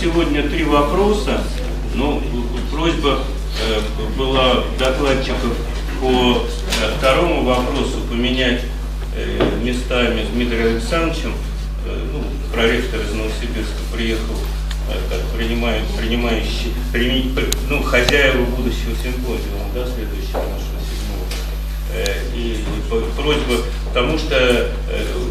сегодня три вопроса. Ну, просьба была докладчиков по второму вопросу поменять местами с Дмитрием Александровичем. Ну, проректор из Новосибирска приехал как принимающий, ну, хозяева будущего симпозиума, да, следующего нашего седьмого. И просьба, потому что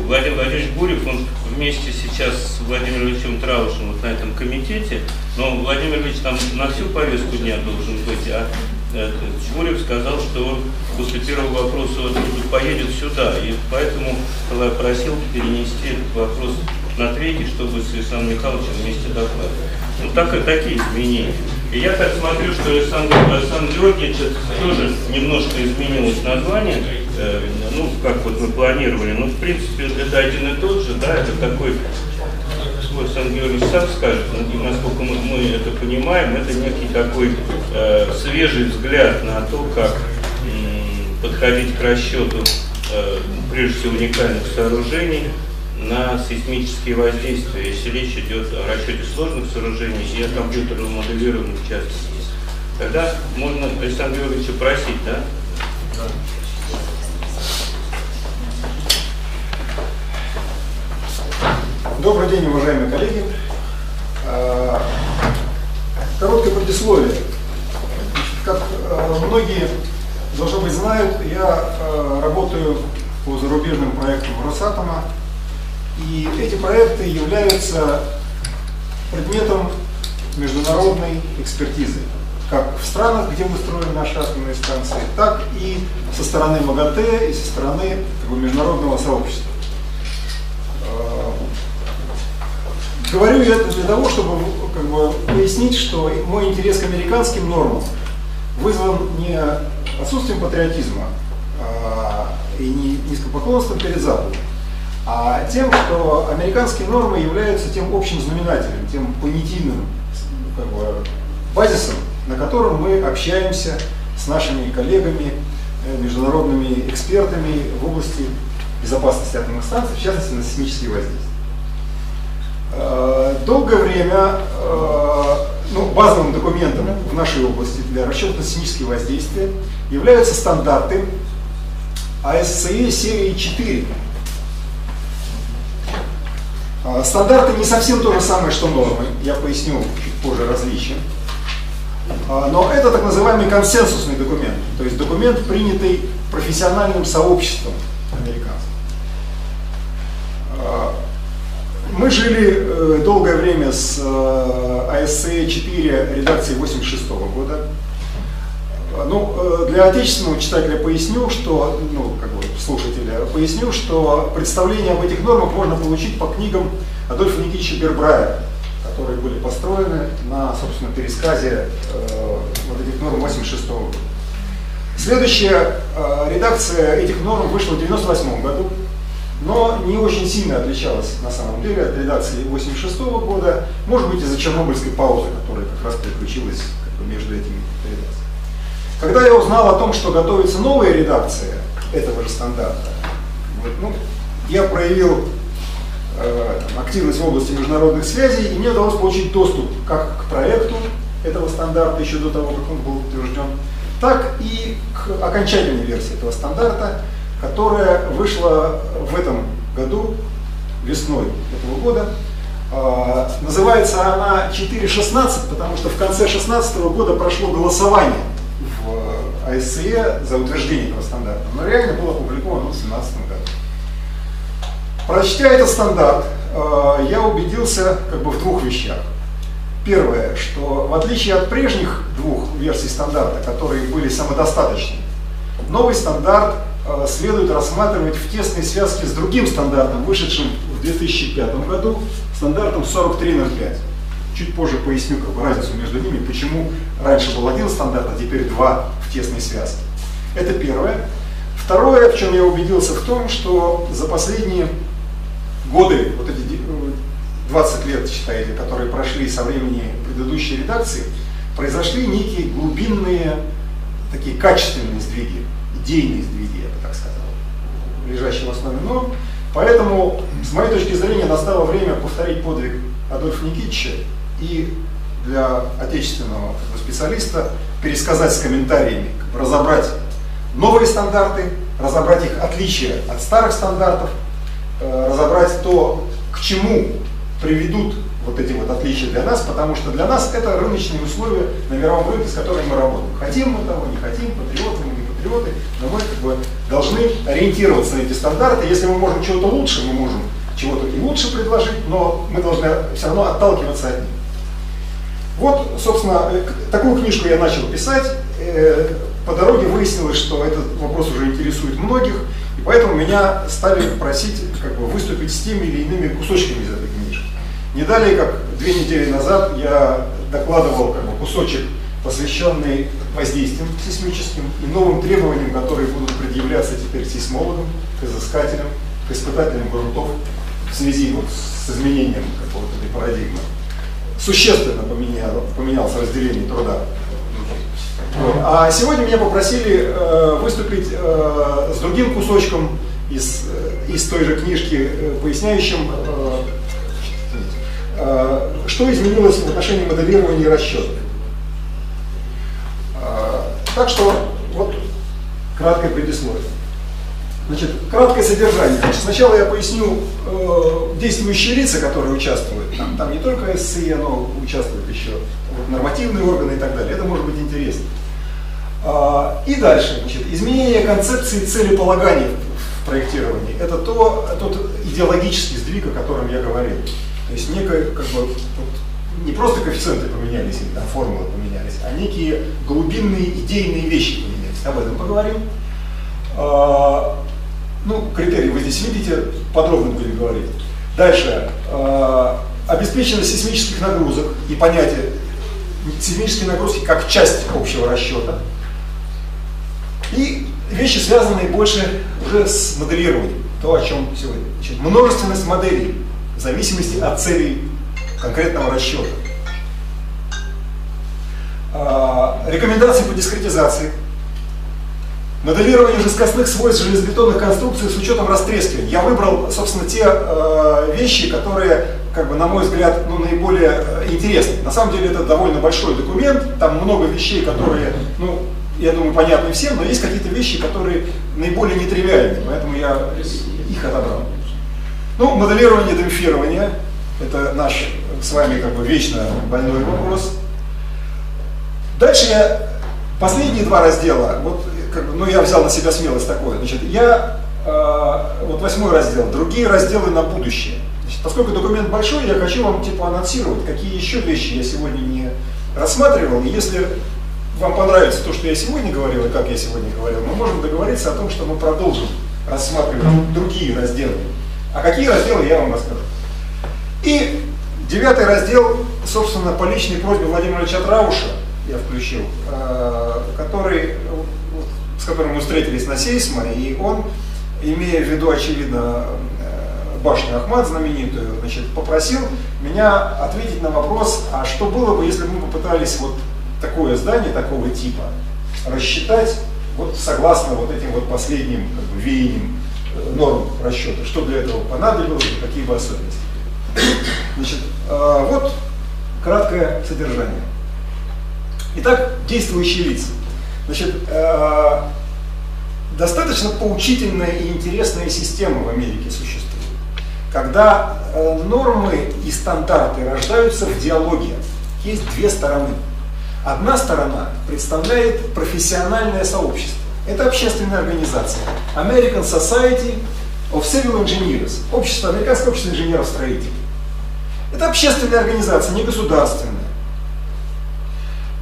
Владимир Владимирович Бурев, он вместе сейчас с Владимиром Ильичем Траушем вот на этом комитете, но Владимир Ильич там на всю повестку дня должен быть, а Бурев сказал, что он после первого вопроса поедет сюда, и поэтому просил перенести этот вопрос на третий, чтобы с Александром Михайловичем вместе докладывать. Ну, так и такие изменения. И я так смотрю, что Александр Георгиевич тоже немножко изменилось название, ну, как вот мы планировали, но, в принципе, это один и тот же, да, это такой, Александр Георгиевич сам скажет, насколько мы это понимаем, это некий такой свежий взгляд на то, как подходить к расчету, прежде всего, уникальных сооружений, на сейсмические воздействия, если речь идет о расчете сложных сооружений и о компьютерном моделировании в частности. Тогда можно Александра Георгиевича просить, да? Да. Добрый день, уважаемые коллеги. Короткое предисловие. Как многие, должно быть, знают, я работаю по зарубежным проектам Росатома. И эти проекты являются предметом международной экспертизы, как в странах, где мы строим наши атомные станции, так и со стороны МАГАТЭ и со стороны, как бы, международного сообщества. Говорю я это для того, чтобы, как бы, пояснить, что мой интерес к американским нормам вызван не отсутствием патриотизма и не низкопоклонством перед Западом, а тем, что американские нормы являются тем общим знаменателем, тем понятийным, как бы, базисом, на котором мы общаемся с нашими коллегами, международными экспертами в области безопасности атомных станций, в частности, на сейсмические воздействия. Долгое время, ну, базовым документом в нашей области для расчета сейсмических воздействий являются стандарты ASCE серии 4. Стандарты не совсем то же самое, что нормы, я поясню чуть позже различия. Но это так называемый консенсусный документ, то есть документ, принятый профессиональным сообществом американцев. Мы жили долгое время с ASCE 4 редакции 1986 года. Ну, для отечественного читателя поясню, что, ну, как бы, слушателя поясню, что представление об этих нормах можно получить по книгам Адольфа Никитича Бербрая, которые были построены на, собственно, пересказе вот этих норм 1986 года. Следующая редакция этих норм вышла в 1998 году, но не очень сильно отличалась на самом деле от редакции 1986 года, может быть, из-за чернобыльской паузы, которая как раз приключилась, как бы, между этими редакциями. Когда я узнал о том, что готовится новая редакция этого же стандарта, ну, я проявил активность в области международных связей, и мне удалось получить доступ как к проекту этого стандарта еще до того, как он был утвержден, так и к окончательной версии этого стандарта, которая вышла в этом году, весной этого года. Называется она 4.16, потому что в конце 2016 года прошло голосование ASCE за утверждение этого стандарта, но реально было опубликовано в 2017 году. Прочтя этот стандарт, я убедился, как бы, в двух вещах. Первое, что в отличие от прежних двух версий стандарта, которые были самодостаточны, новый стандарт следует рассматривать в тесной связке с другим стандартом, вышедшим в 2005 году, стандартом 4305. Чуть позже поясню, как бы, разницу между ними, почему раньше был один стандарт, а теперь два в тесной связке. Это первое. Второе, в чем я убедился, в том, что за последние годы, вот эти 20 лет, считайте, которые прошли со времени предыдущей редакции, произошли некие глубинные, такие качественные сдвиги, идейные сдвиги, я бы так сказал, лежащие в основе норм. Поэтому, с моей точки зрения, настало время повторить подвиг Адольфа Никитича и для отечественного специалиста пересказать с комментариями, разобрать новые стандарты, разобрать их отличия от старых стандартов, разобрать то, к чему приведут вот эти вот отличия для нас, потому что для нас это рыночные условия на мировом рынке, с которыми мы работаем. Хотим мы того, не хотим, патриоты мы, не патриоты, но мы как бы должны ориентироваться на эти стандарты. Если мы можем чего-то лучше, мы можем чего-то и лучше предложить, но мы должны все равно отталкиваться от них. Вот, собственно, такую книжку я начал писать. По дороге выяснилось, что этот вопрос уже интересует многих, и поэтому меня стали просить как бы выступить с теми или иными кусочками из этой книжки. Не далее, как 2 недели назад, я докладывал как бы кусочек, посвященный воздействиям сейсмическим и новым требованиям, которые будут предъявляться теперь к сейсмологам, к изыскателям, к испытателям грунтов в связи вот с изменением какого-то этой парадигмы. Существенно поменялось разделение труда. А сегодня меня попросили выступить с другим кусочком из той же книжки, поясняющим, что изменилось в отношении моделирования и расчета. Так что вот краткое предисловие. Значит, краткое содержание. Значит, сначала я поясню действующие лица, которые участвуют. Там не только ASCE, но участвуют еще нормативные органы и так далее. Это может быть интересно. И дальше. Значит, изменение концепции целеполагания в проектировании. Это тот идеологический сдвиг, о котором я говорил. То есть некое, как бы, вот, не просто коэффициенты поменялись, или там формулы поменялись, а некие глубинные идейные вещи поменялись. Об этом поговорим. Ну, критерии вы здесь видите, подробно будем говорить. Дальше. Обеспеченность сейсмических нагрузок и понятие сейсмические нагрузки как часть общего расчета. И вещи, связанные больше уже с моделированием, то, о чем сегодня. Значит, множественность моделей в зависимости от целей конкретного расчета. Рекомендации по дискретизации. Моделирование жесткостных свойств железобетонных конструкций с учетом растрескивания. Я выбрал, собственно, те вещи, которые, как бы, на мой взгляд, ну, наиболее интересны. На самом деле это довольно большой документ, там много вещей, которые, ну, я думаю, понятны всем, но есть какие-то вещи, которые наиболее нетривиальны, поэтому я их отобрал. Ну, моделирование демпфирования, это наш с вами, как бы, вечно больной вопрос. Дальше я последние 2 раздела, вот, ну, я взял на себя смелость такое. Значит, я вот 8-й раздел, другие разделы на будущее. Значит, поскольку документ большой, я хочу вам типа анонсировать, какие еще вещи я сегодня не рассматривал. И если вам понравится то, что я сегодня говорил и как я сегодня говорил, мы можем договориться о том, что мы продолжим рассматривать другие разделы. А какие разделы, я вам расскажу. И 9-й раздел, собственно, по личной просьбе Владимира Ильича Травуша я включил, который... с которым мы встретились на сейсмо, и он, имея в виду, очевидно, башню Ахмад знаменитую, значит, попросил меня ответить на вопрос, а что было бы, если бы мы попытались вот такое здание, такого типа, рассчитать вот согласно вот этим вот последним, как бы, веяниям норм расчета, что для этого понадобилось, какие бы особенности. Значит, вот краткое содержание. Итак, действующие лица. Значит, достаточно поучительная и интересная система в Америке существует, когда нормы и стандарты рождаются в диалоге. Есть 2 стороны. Одна сторона представляет профессиональное сообщество. Это общественная организация American Society of Civil Engineers, общество, американское общество инженеров-строителей. Это общественная организация, не государственная.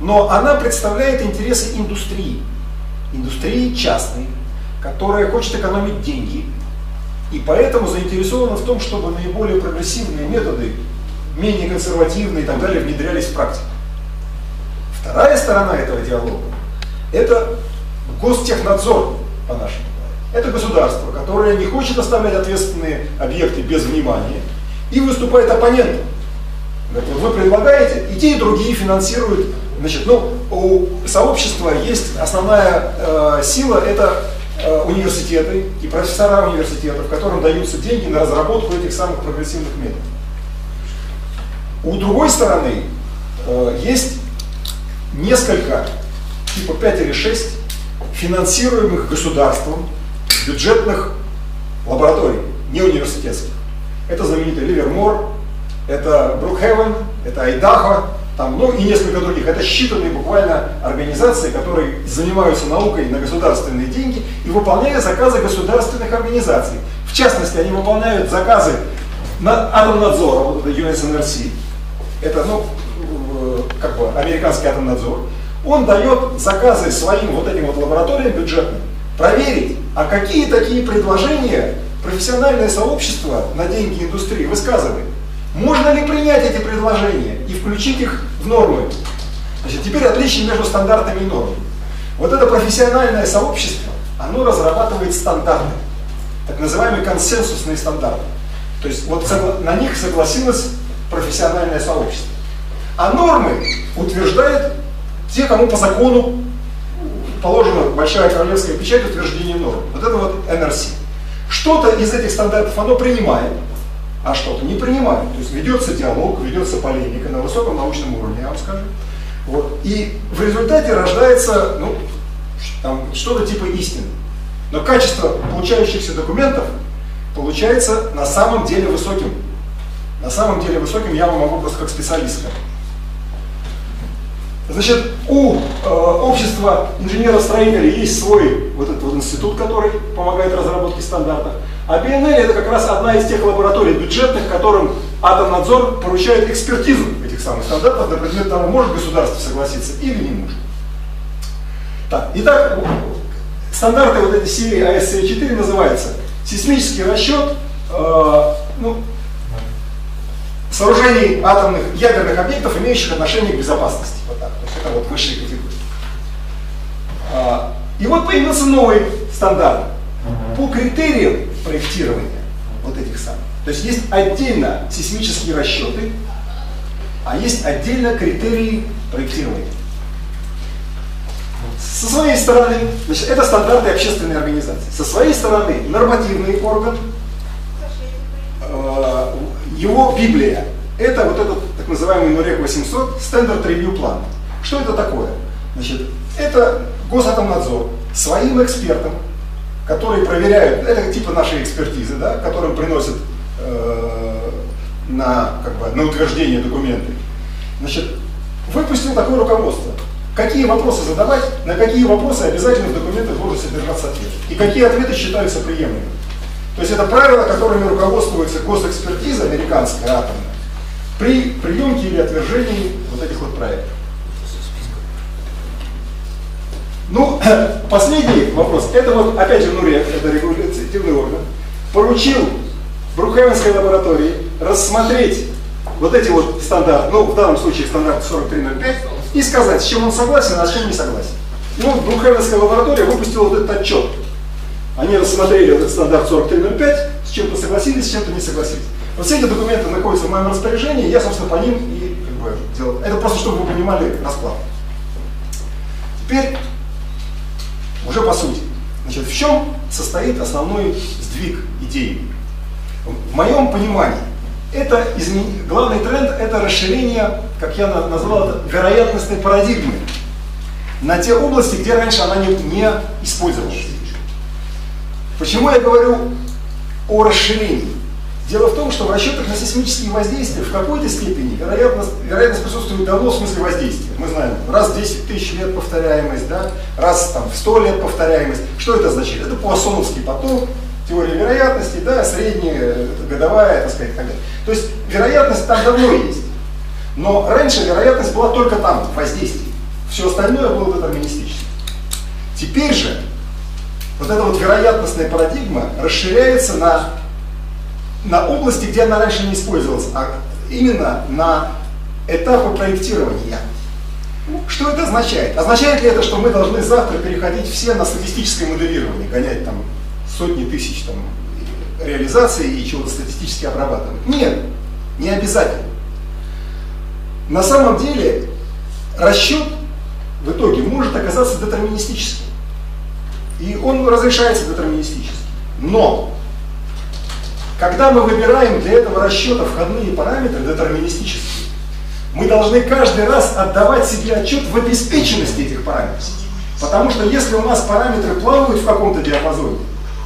Но она представляет интересы индустрии, индустрии частной, которая хочет экономить деньги и поэтому заинтересована в том, чтобы наиболее прогрессивные методы, менее консервативные и так далее, внедрялись в практику. Вторая сторона этого диалога – это гостехнадзор, по-нашему. Это государство, которое не хочет оставлять ответственные объекты без внимания и выступает оппонентом. Вы предлагаете, и те, и другие финансируют. Значит, ну, у сообщества есть основная сила, это университеты и профессора университетов, которым даются деньги на разработку этих самых прогрессивных методов. У другой стороны есть несколько, типа 5 или 6, финансируемых государством бюджетных лабораторий, не университетских. Это знаменитый Ливермор, это Брукхейвен, это Айдахо, там, ну и несколько других. Это считанные буквально организации, которые занимаются наукой на государственные деньги и выполняют заказы государственных организаций. В частности, они выполняют заказы на атомнадзор, вот это USNRC, это, ну, как бы американский атомнадзор. Он дает заказы своим вот этим вот лабораториям бюджетным проверить, а какие такие предложения профессиональное сообщество на деньги индустрии высказывает. Можно ли принять эти предложения и включить их в нормы? Значит, теперь отличие между стандартами и нормами. Вот это профессиональное сообщество, оно разрабатывает стандарты, так называемые консенсусные стандарты. То есть вот на них согласилось профессиональное сообщество. А нормы утверждают те, кому по закону положена большая королевская печать утверждения норм. Вот это вот NRC. Что-то из этих стандартов оно принимает, а что-то не принимает. То есть ведется диалог, ведется полемика на высоком научном уровне, я вам скажу. Вот. И в результате рождается, ну, там, что-то типа истины. Но качество получающихся документов получается на самом деле высоким. На самом деле высоким я вам могу просто как специалистка. Значит, у общества инженеров-строителей есть свой вот этот вот институт, который помогает разработке стандартов. А BNL это как раз одна из тех лабораторий бюджетных, которым атомнадзор поручает экспертизу этих самых стандартов на предмет того, может государство согласиться или не может. Так, итак, стандарты вот этой серии ASCE 4 называются сейсмический расчет сооружений атомных ядерных объектов, имеющих отношение к безопасности. Вот так. То есть это вот высшие категории. И вот появился новый стандарт по критериям проектирования вот этих самых. То есть есть отдельно сейсмические расчеты, а есть отдельно критерии проектирования. Со своей стороны, значит, это стандарты общественной организации. Со своей стороны нормативный орган, его Библия. Это вот этот так называемый NUREG-800 Standard Review Plan. Что это такое? Значит, это Госатомнадзор своим экспертам, которые проверяют, это типа нашей экспертизы, да, которым приносят на утверждение документы. Значит, выпустил такое руководство. Какие вопросы задавать, на какие вопросы обязательно в документах должен содержаться ответ. И какие ответы считаются приемлемыми. То есть это правила, которыми руководствуется госэкспертиза американская атомная при приемке или отвержении вот этих вот проектов. Ну, последний вопрос. Это вот, опять же, НУРЕК, это регулятивный орган, поручил Брукхейвенской лаборатории рассмотреть вот эти вот стандарты, ну, в данном случае стандарт 4305, и сказать, с чем он согласен, а с чем не согласен. Ну, Брукхейвенская лаборатория выпустила вот этот отчет. Они рассмотрели этот стандарт 4305, с чем-то согласились, с чем-то не согласились. Вот все эти документы находятся в моем распоряжении, я, собственно, по ним и делал. Это просто, чтобы вы понимали расклад. Теперь, уже по сути. Значит, в чем состоит основной сдвиг идеи? В моем понимании, это главный тренд – это расширение, как я назвал это, вероятностной парадигмы на те области, где раньше она не использовалась. Почему я говорю о расширении? Дело в том, что в расчетах на сейсмические воздействия в какой-то степени вероятность присутствует давно в смысле воздействия. Мы знаем, раз в 10 тысяч лет повторяемость, да? Раз там, в 100 лет повторяемость. Что это означает? Это Пуассоновский поток, теория вероятности, да, средняя, годовая, так сказать, и так далее. То есть вероятность там давно есть. Но раньше вероятность была только там, в воздействии. Все остальное было детерминистично. Теперь же вот эта вот вероятностная парадигма расширяется на области, где она раньше не использовалась, а именно на этапы проектирования. Что это означает? Означает ли это, что мы должны завтра переходить все на статистическое моделирование, гонять там сотни тысяч там, реализаций и чего-то статистически обрабатывать? Нет, не обязательно. На самом деле расчет в итоге может оказаться детерминистическим. И он разрешается детерминистически. Но, когда мы выбираем для этого расчета входные параметры детерминистические, мы должны каждый раз отдавать себе отчет в обеспеченности этих параметров. Потому что если у нас параметры плавают в каком-то диапазоне,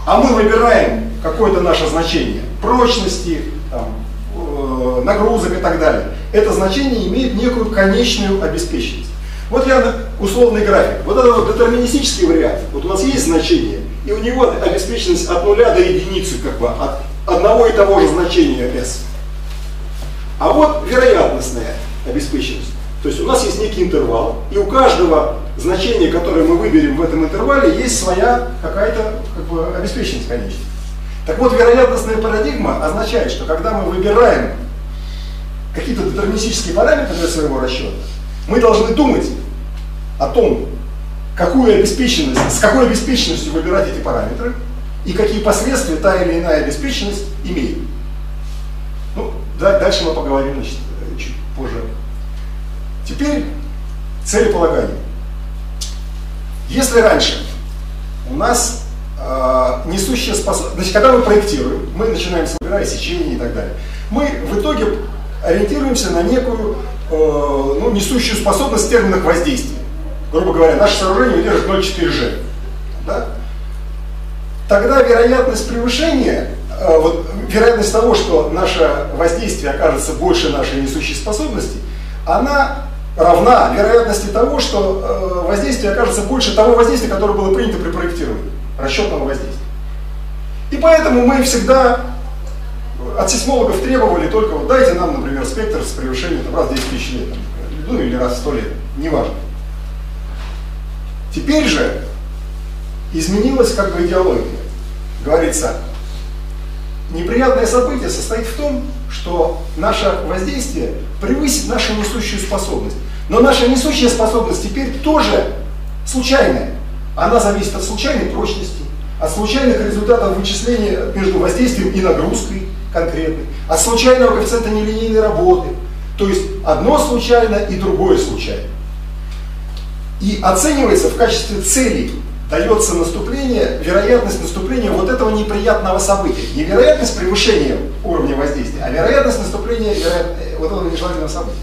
а мы выбираем какое-то наше значение прочности, там, нагрузок и так далее, это значение имеет некую конечную обеспеченность. Вот я условный график. Вот это вот детерминистический вариант. Вот у нас есть значение, и у него обеспеченность от 0 до единицы, как бы, от одного и того же значения S. А вот вероятностная обеспеченность. То есть у нас есть некий интервал, и у каждого значения, которое мы выберем в этом интервале, есть своя какая-то, как бы, обеспеченность конечная. Так вот, вероятностная парадигма означает, что когда мы выбираем какие-то детерминистические параметры для своего расчета, мы должны думать о том, какую обеспеченность, с какой обеспеченностью выбирать эти параметры и какие последствия та или иная обеспеченность имеет. Ну, дальше мы поговорим, значит, чуть позже. Теперь целеполагание. Если раньше у нас несущая способность, значит, когда мы проектируем, мы начинаем собирать сечения и так далее, мы в итоге ориентируемся на некую несущую способность терминов воздействия. Грубо говоря, наше сооружение выдержит 0,4G. Да? Тогда вероятность превышения, вот, вероятность того, что наше воздействие окажется больше нашей несущей способности, она равна вероятности того, что воздействие окажется больше того воздействия, которое было принято при проектировании, расчетного воздействия. И поэтому мы всегда от сейсмологов требовали только вот дайте нам, например, спектр с превышением там, раз в 10 тысяч лет, ну или раз в 100 лет, неважно. Теперь же изменилась как бы идеология. Говорится, неприятное событие состоит в том, что наше воздействие превысит нашу несущую способность. Но наша несущая способность теперь тоже случайная. Она зависит от случайной прочности, от случайных результатов вычисления между воздействием и нагрузкой конкретной, от случайного коэффициента нелинейной работы. То есть одно случайно и другое случайно. И оценивается в качестве цели, дается наступление, вероятность наступления вот этого неприятного события. Не вероятность превышения уровня воздействия, а вероятность наступления вот этого нежелательного события.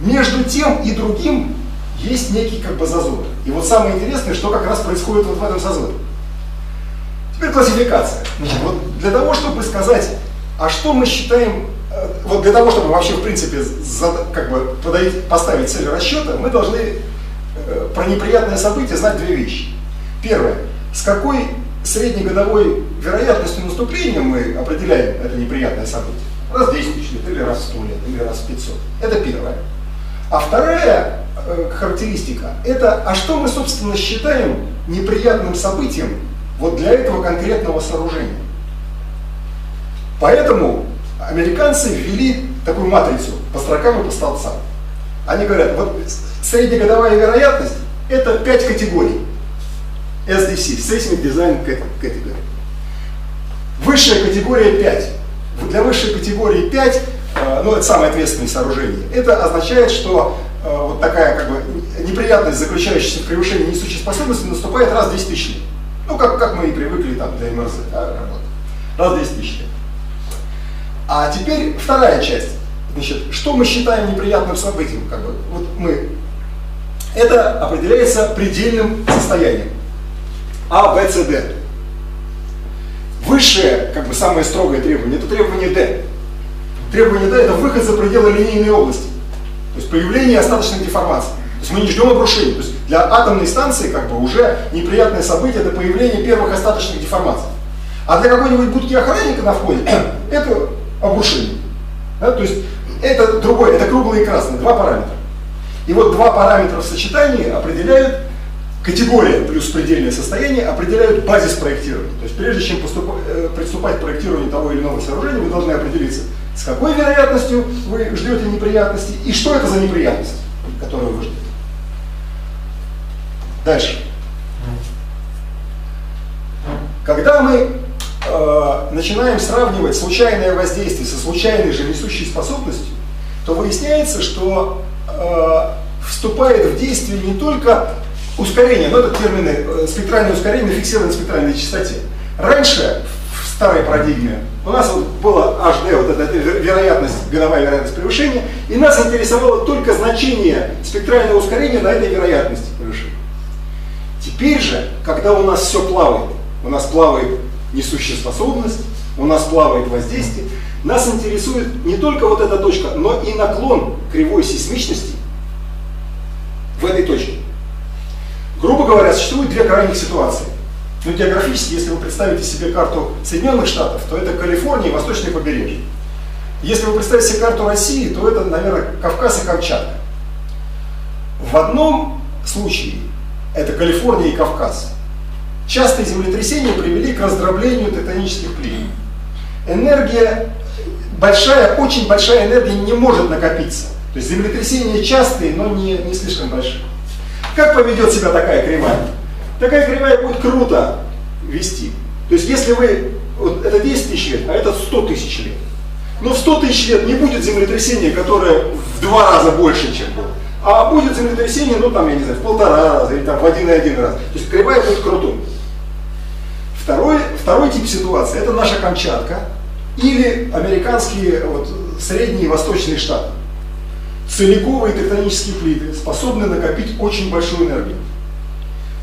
Между тем и другим есть некий как бы зазор. И вот самое интересное, что как раз происходит вот в этом зазоре. Теперь классификация. Вот для того, чтобы сказать, а что мы считаем, вот для того, чтобы вообще в принципе как бы поставить цель расчета, мы должны про неприятное событие знать две вещи. Первое. С какой среднегодовой вероятностью наступления мы определяем это неприятное событие? Раз в 10 тысяч лет, или раз в 100 лет, или раз в 500. Это первое. А вторая характеристика – это, а что мы, собственно, считаем неприятным событием вот для этого конкретного сооружения. Поэтому американцы ввели такую матрицу по строкам и по столбцам. Они говорят, вот среднегодовая вероятность – это 5 категорий. SDC, Seismic Design Category. Высшая категория 5. Для высшей категории 5, ну это самое ответственное сооружение, это означает, что вот такая как бы неприятность, заключающаяся в превышении несущей способности, наступает раз в 10 тысяч лет. Ну как мы и привыкли там для МРЗ работать. Раз в 10 тысяч лет. А теперь вторая часть. Значит, что мы считаем неприятным событием? Как бы, вот мы. Это определяется предельным состоянием. А, Б, С, Д. Высшее, как бы самое строгое требование, это требование Д. Требование Д – это выход за пределы линейной области. То есть появление остаточных деформаций. То есть мы не ждем обрушения. То есть для атомной станции как бы уже неприятное событие – это появление первых остаточных деформаций. А для какой-нибудь будки охранника на входе – это обрушение. Да? То есть это другое, это круглый и красный, два параметра. И вот два параметра в сочетании определяют категория плюс предельное состояние, определяют базис проектирования. То есть прежде чем приступать к проектированию того или иного сооружения, вы должны определиться, с какой вероятностью вы ждете неприятности и что это за неприятность, которую вы ждете. Дальше. Когда мы начинаем сравнивать случайное воздействие со случайной же несущей способностью, то выясняется, что вступает в действие не только ускорение, но это термин спектральное ускорение, фиксированное на спектральной частоте. Раньше, в старой парадигме, у нас вот была HD, вот эта вероятность годовая вероятность превышения, и нас интересовало только значение спектрального ускорения на этой вероятности превышения. Теперь же, когда у нас все плавает, у нас плавает несущая способность, у нас плавает воздействие, нас интересует не только вот эта точка, но и наклон кривой сейсмичности в этой точке. Грубо говоря, существует две крайних ситуации. Но географически, если вы представите себе карту Соединенных Штатов, то это Калифорния и восточное побережье. Если вы представите себе карту России, то это, наверное, Кавказ и Камчатка. В одном случае это Калифорния и Кавказ. Частые землетрясения привели к раздроблению тектонических плит. Энергия, очень большая энергия не может накопиться. То есть землетрясения частые, но не слишком большие. Как поведет себя такая кривая? Такая кривая будет круто вести. То есть если вы, вот это 10 тысяч лет, а это 100 тысяч лет. Но в 100 тысяч лет не будет землетрясения, которое в 2 раза больше, чем было. А будет землетрясение, ну там, я не знаю, в 1,5 раза или там в 1,1 раз. То есть кривая будет крутой. Второй тип ситуации, это наша Камчатка или американские средние и восточные штаты. Целиковые тектонические плиты способны накопить очень большую энергию.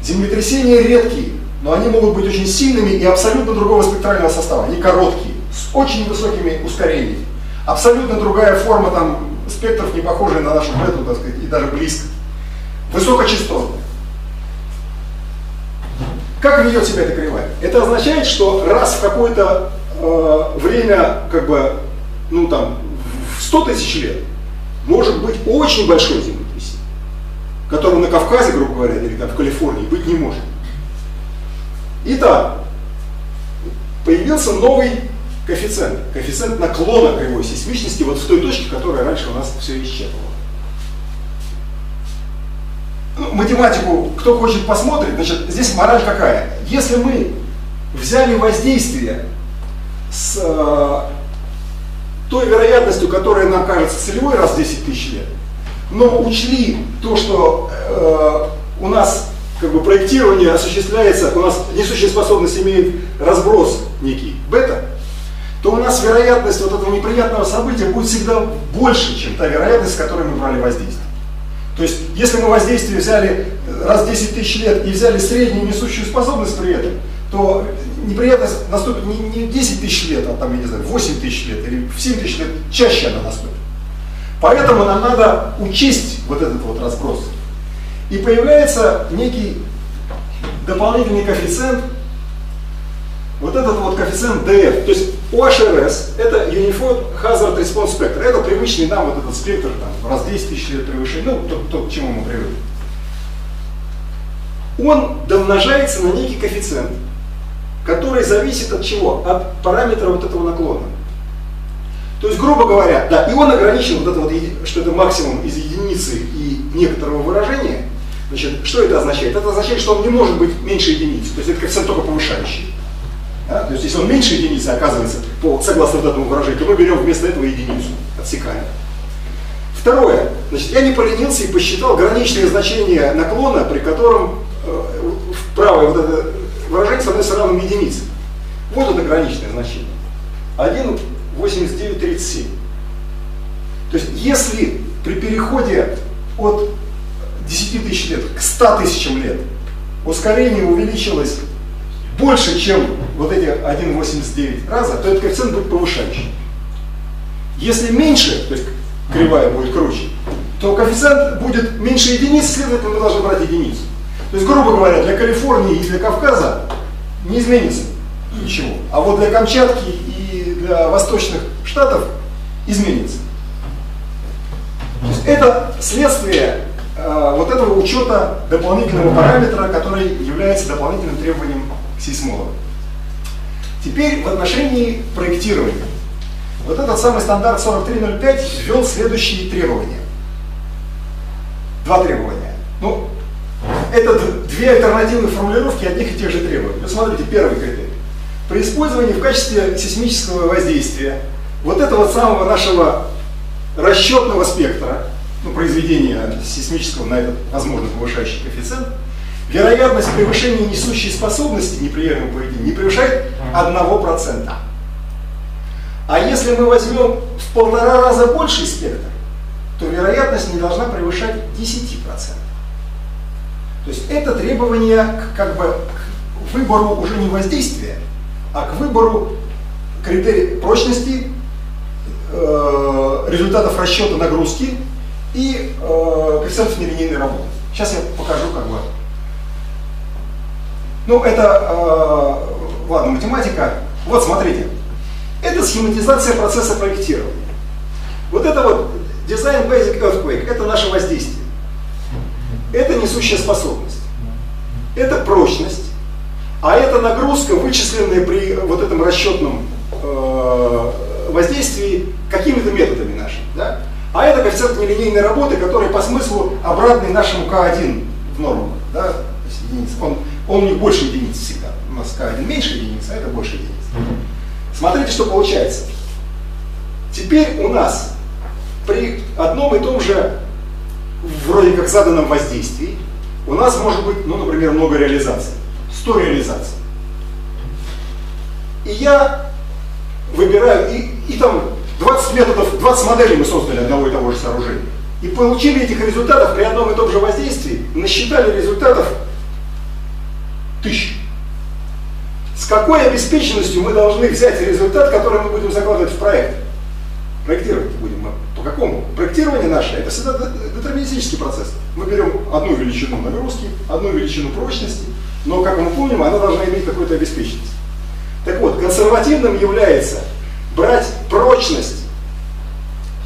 Землетрясения редкие, но они могут быть очень сильными и абсолютно другого спектрального состава. Они короткие, с очень высокими ускорениями. Абсолютно другая форма там, спектров, не похожая на нашу мету, так сказать, и даже близко. Высокочастотная. Как ведет себя эта кривая? Это означает, что раз в какое-то время, как бы, ну там, в 100 тысяч лет, может быть очень большой землетрясение, которого на Кавказе, грубо говоря, или там в Калифорнии быть не может. Итак, появился новый коэффициент, коэффициент наклона кривой сейсмичности вот в той точке, которая раньше у нас все исчерпывала. Математику, кто хочет посмотреть, значит, здесь мораль какая? Если мы взяли воздействие с той вероятностью, которая нам кажется целевой раз в 10 тысяч лет, но учли то, что у нас как бы проектирование осуществляется, у нас несущая способность имеет разброс некий бета, то у нас вероятность вот этого неприятного события будет всегда больше, чем та вероятность, с которой мы брали воздействие. То есть, если мы воздействие взяли раз в 10 тысяч лет и взяли среднюю несущую способность при этом, то неприятность наступит не 10 тысяч лет, а там, я не знаю, 8 тысяч лет или 7 тысяч лет, чаще она наступит. Поэтому нам надо учесть вот этот вот разброс. И появляется некий дополнительный коэффициент, вот этот вот коэффициент DF. То есть, UHRS – это Uniform Hazard Response Spectrum. Это привычный нам вот этот спектр, там, раз в 10 тысяч лет превышения, ну, то, к чему мы привыкли. Он домножается на некий коэффициент, который зависит от чего? От параметра вот этого наклона. То есть, грубо говоря, да, и он ограничен, вот это вот, что это максимум из единицы и некоторого выражения. Значит, что это означает? Это означает, что он не может быть меньше единицы, то есть это коэффициент только повышающий. Да? То есть, если он меньше единицы, оказывается, согласно вот этому выражению, то мы берем вместо этого единицу, отсекаем. Второе. Значит, я не поленился и посчитал граничное значение наклона, при котором правое вот это выражение становится равным единице. Вот это граничное значение. 1,8937. То есть, если при переходе от 10 тысяч лет к 100 тысячам лет ускорение увеличилось больше, чем вот эти 1,89 раза, то этот коэффициент будет повышающий. Если меньше, то есть кривая будет круче, то коэффициент будет меньше единиц, следовательно, мы должны брать единицу. То есть, грубо говоря, для Калифорнии и для Кавказа не изменится ничего. А вот для Камчатки и для восточных штатов изменится. То есть это следствие вот этого учета дополнительного параметра, который является дополнительным требованием сейсмолога. Теперь в отношении проектирования. Вот этот самый стандарт 4305 ввел следующие требования. Два требования. Ну, это две альтернативные формулировки одних и тех же требований. Вот смотрите, первый критерий. При использовании в качестве сейсмического воздействия вот этого самого нашего расчетного спектра, ну, произведения сейсмического на этот, возможно, повышающий коэффициент, вероятность превышения несущей способности неприемлемого поведения не превышает 1%. А если мы возьмем в 1,5 раза больший спектр, то вероятность не должна превышать 10%. То есть это требование к выбору уже не воздействия, а к выбору критерий прочности, результатов расчета нагрузки и коэффициентов нелинейной работы. Сейчас я покажу, как бы. Ну, это, ладно, математика. Вот, смотрите. Это схематизация процесса проектирования. Вот это вот Design Basic Earthquake, это наше воздействие. Это несущая способность. Это прочность. А это нагрузка, вычисленная при вот этом расчетном воздействии какими-то методами нашими. Да? А это коэффициент нелинейной работы, который по смыслу обратный нашему К1 в норму. Да? Он не больше единиц всегда. У нас К1 меньше единиц, а это больше единиц. Смотрите, что получается. Теперь у нас при одном и том же вроде как заданном воздействии у нас может быть, ну, например, много реализаций. 100 реализаций. И я выбираю, и там 20 методов, 20 моделей мы создали одного и того же сооружения. И получили этих результатов при одном и том же воздействии, насчитали результатов 1000. С какой обеспеченностью мы должны взять результат, который мы будем закладывать в проект? Проектировать будем мы. По какому? Проектирование наше, это всегда детерминистический процесс. Мы берем одну величину нагрузки, одну величину прочности, но, как мы помним, она должна иметь какую-то обеспеченность. Так вот, консервативным является брать прочность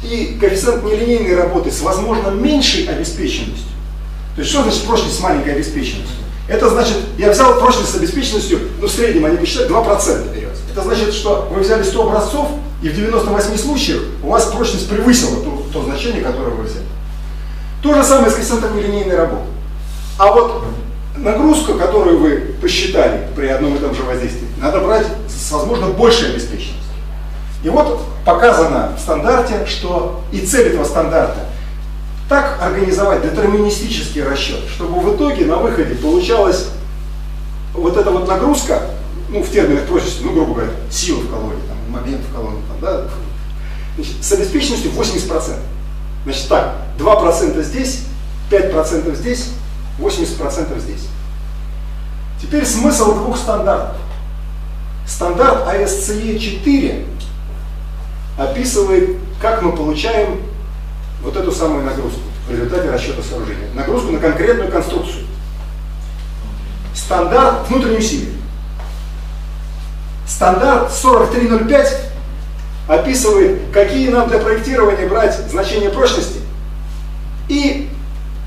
и коэффициент нелинейной работы с, возможно, меньшей обеспеченностью. То есть, что значит прочность с маленькой обеспеченностью? Это значит, я взял прочность с обеспеченностью, ну, в среднем они посчитают, 2% берется. Это значит, что вы взяли 100 образцов, и в 98 случаях у вас прочность превысила то значение, которое вы взяли. То же самое с коэффициентом нелинейной работы. А вот нагрузку, которую вы посчитали при одном и том же воздействии, надо брать с, возможно, большей обеспеченностью. И вот показано в стандарте, что и цель этого стандарта так организовать детерминистический расчет, чтобы в итоге на выходе получалась вот эта вот нагрузка, ну, в терминах прочности, ну, грубо говоря, сила в колонии, там, момент в колонии, там, да, значит, с обеспеченностью 80%. Значит так, 2% здесь, 5% здесь, 80% здесь. Теперь смысл двух стандартов. Стандарт ASCE 4 описывает, как мы получаем вот эту самую нагрузку в результате расчета сооружения. Нагрузку на конкретную конструкцию. Стандарт внутренней силы. Стандарт 4305 описывает, какие нам для проектирования брать значения прочности и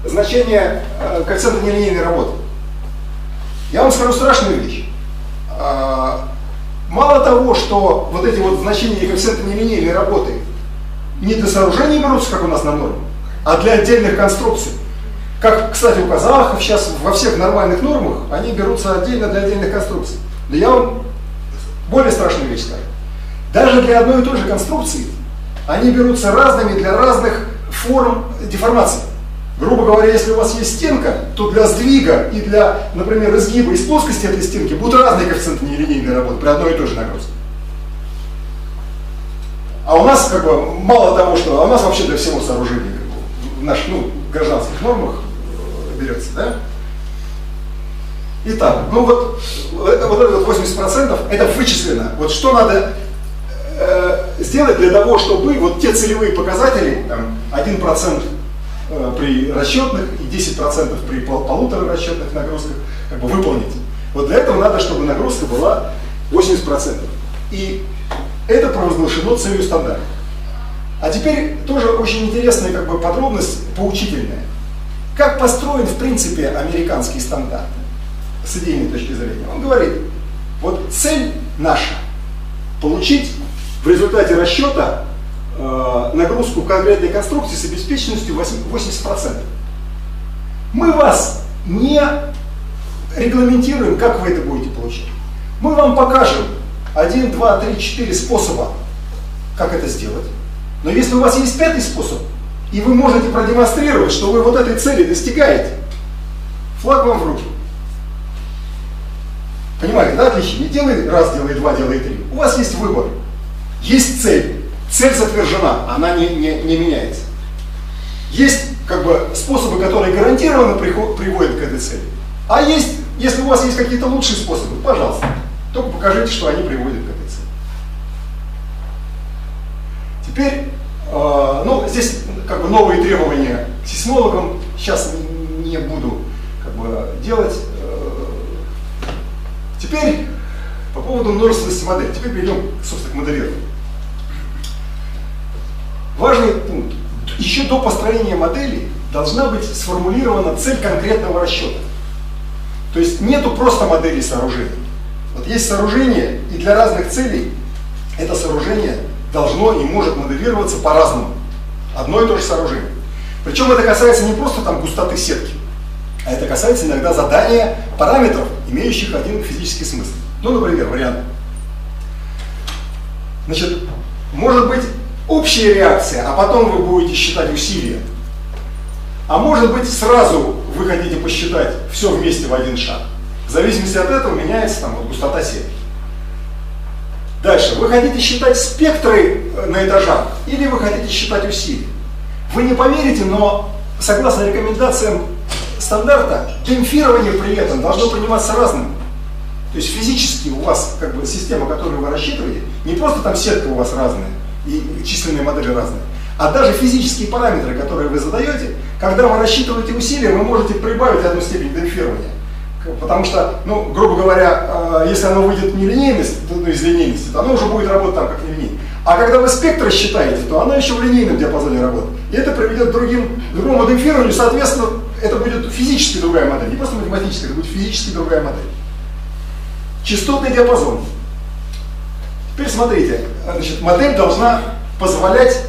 значение коэффициента нелинейной работы. Я вам скажу страшную вещь. Мало того, что вот эти вот значения коэффициента нелинейной работы не для сооружений берутся, как у нас на норме, а для отдельных конструкций. Как, кстати, у казахов сейчас во всех нормальных нормах они берутся отдельно для отдельных конструкций. Но я вам более страшную вещь скажу. Даже для одной и той же конструкции они берутся разными для разных форм деформации. Грубо говоря, если у вас есть стенка, то для сдвига и для, например, изгиба из плоскости этой стенки будут разные коэффициенты нелинейной работы при одной и той же нагрузке. А у нас, как бы, мало того, что... А у нас вообще для всего сооружения в наших, ну, гражданских нормах берется, да? Итак, ну вот этот 80% это вычислено. Вот что надо сделать для того, чтобы вот те целевые показатели, там, 1% при расчетных и 10% при полутора расчетных нагрузках, как бы, выполнить. Вот для этого надо, чтобы нагрузка была 80%. И это провозглашено целью стандарта. А теперь тоже очень интересная, как бы, подробность, поучительная. Как построен, в принципе, американский стандарт с идейной точки зрения? Он говорит, вот цель наша – получить в результате расчета нагрузку конкретной конструкции с обеспеченностью 80%. Мы вас не регламентируем, как вы это будете получать. Мы вам покажем 1, 2, 3, 4 способа, как это сделать. Но если у вас есть 5-й способ, и вы можете продемонстрировать, что вы вот этой цели достигаете, флаг вам в руки. Понимаете, да, отлично? Не делай раз, делай два, делай три. У вас есть выбор. Есть цель. Цель затвержена, она не меняется. Есть как бы способы, которые гарантированно приводят к этой цели. А есть, если у вас есть какие-то лучшие способы, пожалуйста, только покажите, что они приводят к этой цели. Теперь, ну, здесь как бы новые требования к сейсмологам. Сейчас не буду как бы делать. Теперь по поводу множественности моделей. Теперь перейдем, собственно, к моделированию. Важный пункт. Еще до построения модели должна быть сформулирована цель конкретного расчета. То есть нету просто модели сооружений. Вот есть сооружение, и для разных целей это сооружение должно и может моделироваться по-разному. Одно и то же сооружение. Причем это касается не просто там густоты сетки, а это касается иногда задания параметров, имеющих один физический смысл. Ну, например, вариант. Значит, может быть общая реакция, а потом вы будете считать усилия. А может быть сразу вы хотите посчитать все вместе в один шаг. В зависимости от этого меняется там, вот, густота сетки. Дальше. Вы хотите считать спектры на этажах или вы хотите считать усилия? Вы не поверите, но согласно рекомендациям стандарта, демпфирование при этом должно приниматься разным. То есть физически у вас как бы система, которую вы рассчитываете, не просто там сетка у вас разная и численные модели разные, а даже физические параметры, которые вы задаете, когда вы рассчитываете усилия, вы можете прибавить одну степень демпфирования. Потому что, ну, грубо говоря, если оно выйдет из линейности, то оно уже будет работать там как нелинейное. А когда вы спектры считаете, то оно еще в линейном диапазоне работает. И это приведет к другому демпфированию, соответственно, это будет физически другая модель, не просто математическая, это будет физически другая модель. Частотный диапазон. Теперь смотрите, значит, модель должна позволять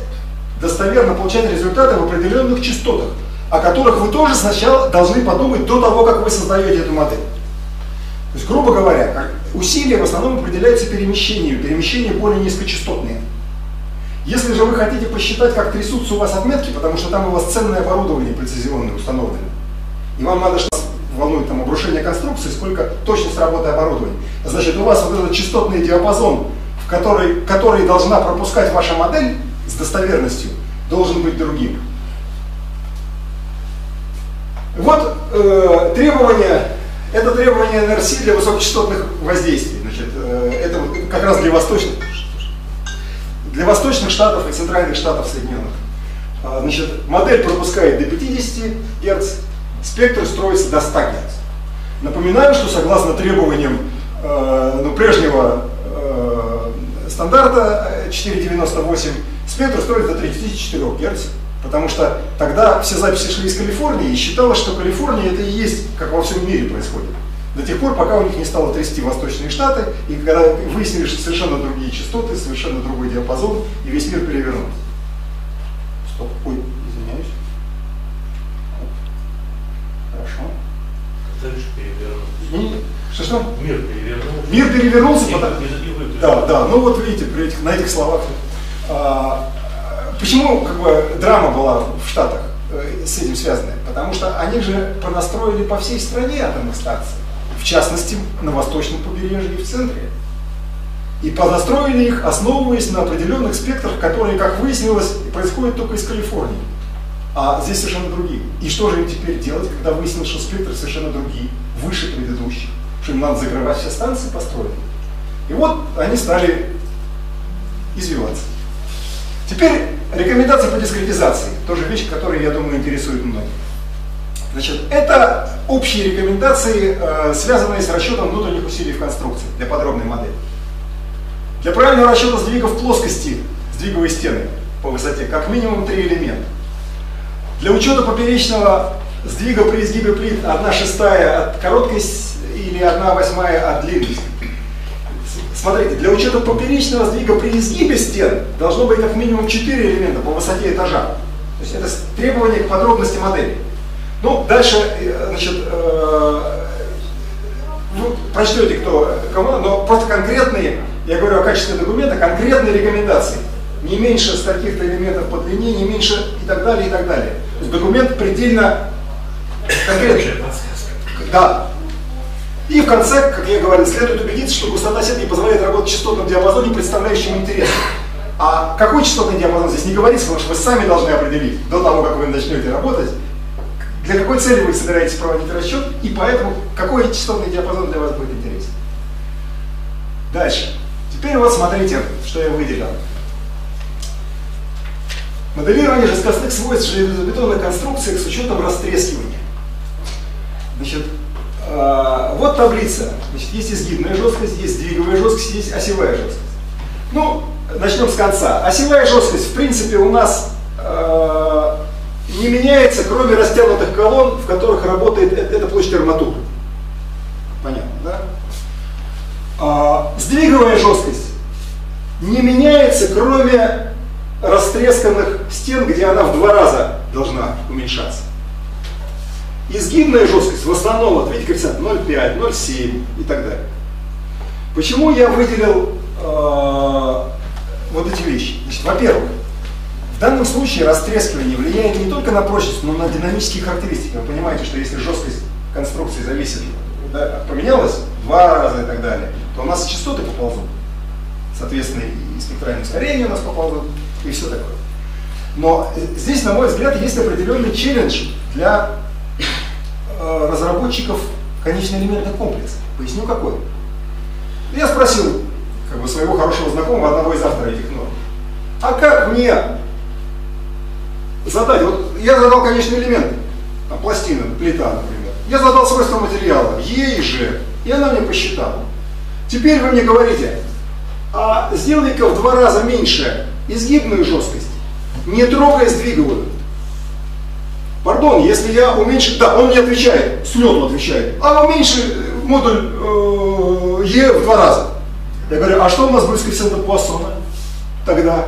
достоверно получать результаты в определенных частотах, о которых вы тоже сначала должны подумать до того, как вы создаете эту модель. То есть, грубо говоря, усилия в основном определяются перемещением, перемещения более низкочастотные. Если же вы хотите посчитать, как трясутся у вас отметки, потому что там у вас ценное оборудование прецизионное установлено, и вам надо, что вас волнует там обрушение конструкции, сколько точность работы оборудования, значит, у вас вот этот частотный диапазон, который должна пропускать ваша модель с достоверностью, должен быть другим. Вот это требование NRC для высокочастотных воздействий. Значит, это вот как раз для восточных штатов и центральных штатов Соединенных. Значит, модель пропускает до 50 Гц, спектр строится до 100 Гц. Напоминаю, что согласно требованиям прежнего стандарта 4.98, спектр строится до 34 Гц. Потому что тогда все записи шли из Калифорнии, и считалось, что Калифорния это и есть, как во всем мире происходит. До тех пор, пока у них не стало трясти восточные штаты, и когда выяснили, что совершенно другие частоты, совершенно другой диапазон, и весь мир перевернулся. Стоп, ой, извиняюсь. Хорошо. Дальше перевернулся. Что? Мир перевернулся. Мир перевернулся, потому... Да, ну вот видите, на этих словах. Почему как бы драма была в Штатах с этим связана? Потому что они же понастроили по всей стране атомостанции, в частности на восточном побережье и в центре. И понастроили их, основываясь на определенных спектрах, которые, как выяснилось, происходят только из Калифорнии. А здесь совершенно другие. И что же им теперь делать, когда выяснилось, что спектры совершенно другие, выше предыдущих? Что им надо закрывать все станции построенные. И вот они стали извиваться. Теперь рекомендации по дискретизации. Тоже вещь, которая, я думаю, интересует многих. Значит, это общие рекомендации, связанные с расчетом внутренних усилий в конструкции для подробной модели. Для правильного расчета сдвигов плоскости сдвиговой стены по высоте как минимум 3 элемента. Для учета поперечного сдвига при изгибе плит 1/6 от короткой или 1/8 от длинной. Смотрите, для учета поперечного сдвига при изгибе стен должно быть как минимум 4 элемента по высоте этажа. То есть это требование к подробности модели. Ну, дальше, значит, вы прочтете кому, но просто конкретные, я говорю о качестве документа, конкретные рекомендации. Не меньше с каких-то элементов по длине, не меньше и так далее, и так далее. То есть документ предельно конкретный. Да. И в конце, как я говорил, следует убедиться, что густота сетки позволяет работать в частотном диапазоне, представляющем интерес. А какой частотный диапазон здесь не говорится, потому что вы сами должны определить, до того, как вы начнете работать, для какой цели вы собираетесь проводить расчет, и поэтому какой частотный диапазон для вас будет интересен. Дальше. Теперь вот смотрите, что я выделил. Моделирование жесткостных свойств железобетонных конструкций с учетом растрескивания. Значит, вот таблица. Значит, есть изгибная жесткость, есть сдвиговая жесткость, есть осевая жесткость. Ну, начнем с конца. Осевая жесткость, в принципе, у нас не меняется, кроме растянутых колонн, в которых работает эта площадь арматуры. Понятно, да? Сдвиговая жесткость не меняется, кроме растресканных стен, где она в 2 раза должна уменьшаться. Изгибная жесткость в основном, вот видите, коэффициент 0,5, 0,7 и так далее. Почему я выделил вот эти вещи? Во-первых, в данном случае растрескивание влияет не только на прочность, но и на динамические характеристики. Вы понимаете, что если жесткость конструкции зависит, да, поменялась в 2 раза и так далее, то у нас и частоты поползут. Соответственно, и спектральное ускорение у нас поползут, и все такое. Но здесь, на мой взгляд, есть определенный челлендж для разработчиков конечно-элементных комплексов. Поясню, какой. Я спросил своего хорошего знакомого, одного из авторов этих норм, а как мне задать, вот я задал конечный элемент, там, пластина, плита, например, я задал свойства материала, Е и Ж, и она мне посчитала. Теперь вы мне говорите, а сделай-ка в 2 раза меньше изгибную жесткость, не трогая сдвиговую. Пардон, если я уменьшу, да, он не отвечает, с лету отвечает, а уменьши модуль Е в 2 раза. Я говорю, а что у нас будет с коэффициентом Пуассона тогда?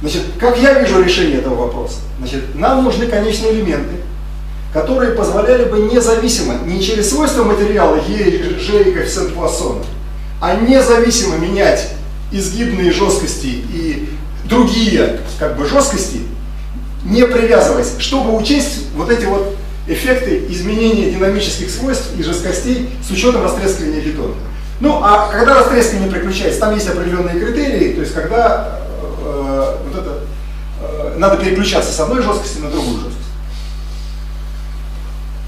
Значит, как я вижу решение этого вопроса? Значит, нам нужны конечные элементы, которые позволяли бы независимо, не через свойства материала Е, Ж и коэффициент Пуассона, а независимо менять изгибные жесткости и другие, как бы, жесткости, не привязываясь, чтобы учесть вот эти вот эффекты изменения динамических свойств и жесткостей с учетом растрескивания бетона. Ну, а когда растрескивание приключается, там есть определенные критерии, то есть когда вот это, надо переключаться с одной жесткости на другую жесткость.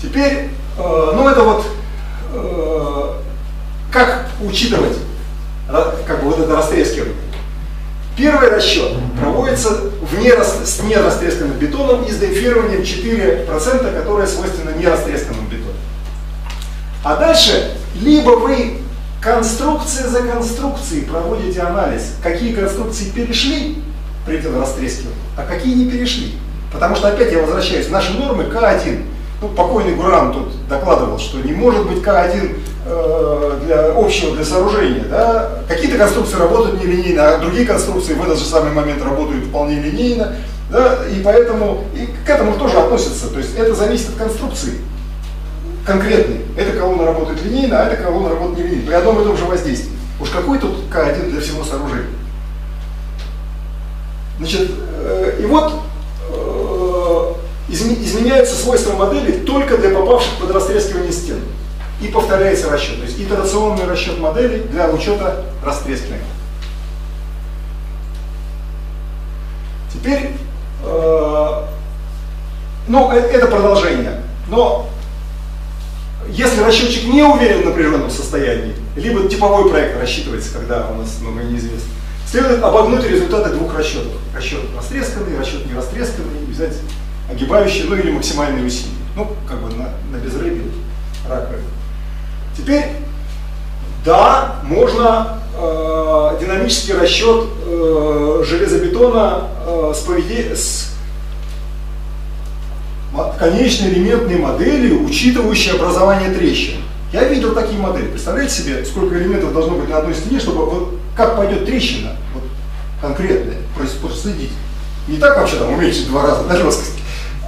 Теперь, ну это вот, как учитывать, как бы, вот это растрескивание. Первый расчет проводится с нерастресканным бетоном и с демпфированием 4%, которое свойственно нерастресканному бетону. А дальше, либо вы конструкция за конструкцией проводите анализ, какие конструкции перешли предел растрескивания, а какие не перешли. Потому что, опять я возвращаюсь, наши нормы К1. Ну, покойный Гурам тут докладывал, что не может быть К1 для общего, для сооружения. Да? Какие-то конструкции работают нелинейно, а другие конструкции в этот же самый момент работают вполне линейно. Да? И поэтому и к этому тоже относятся. То есть это зависит от конструкции конкретной. Эта колонна работает линейно, а эта колонна работает нелинейно. При одном и том же воздействии. Уж какой тут К1 для всего сооружения? Значит, и вот изменяются свойства модели только для попавших под растрескивание стен. И повторяется расчет. То есть итерационный расчет модели для учета растрескивания. Теперь, ну, это продолжение. Но если расчетчик не уверен в напряженном состоянии, либо типовой проект рассчитывается, когда у нас много неизвестно, следует обогнуть результаты двух расчетов. Расчет растресканный, расчет не растресканный, и взять огибающие, ну или максимальные усилия. Ну, как бы на безрыбье раковину. Теперь, да, можно динамический расчет железобетона с конечно-элементной моделью, учитывающей образование трещин. Я видел такие модели. Представляете себе, сколько элементов должно быть на одной стене, чтобы вот как пойдет трещина, вот, конкретная, проследить. Не так вообще там уменьшить 2 раза на жесткость,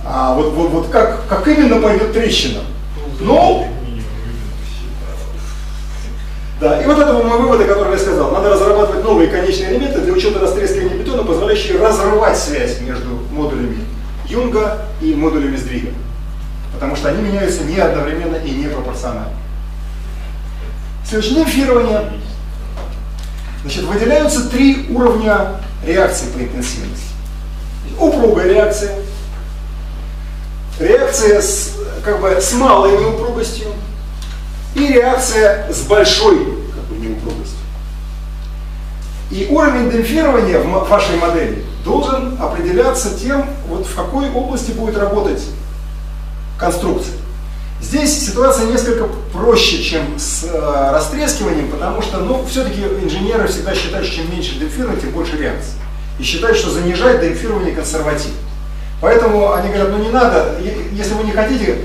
а вот как именно пойдет трещина. Ну, да, и вот это мои выводы, которые я сказал. Надо разрабатывать новые конечные элементы для учета растрескивания бетона, позволяющие разрывать связь между модулями Юнга и модулями сдвига. Потому что они меняются не одновременно и не пропорционально. Следующее демпфирование. Значит, выделяются три уровня реакции по интенсивности. Упругая реакция, реакция с малой неупругостью и реакция с большой неупругостью. И уровень демпфирования в вашей модели должен определяться тем, вот в какой области будет работать конструкция. Здесь ситуация несколько проще, чем с растрескиванием, потому что, ну, все-таки инженеры всегда считают, что чем меньше демпфирования, тем больше реакции. И считают, что занижать демпфирование консервативно. Поэтому они говорят, ну не надо, если вы не хотите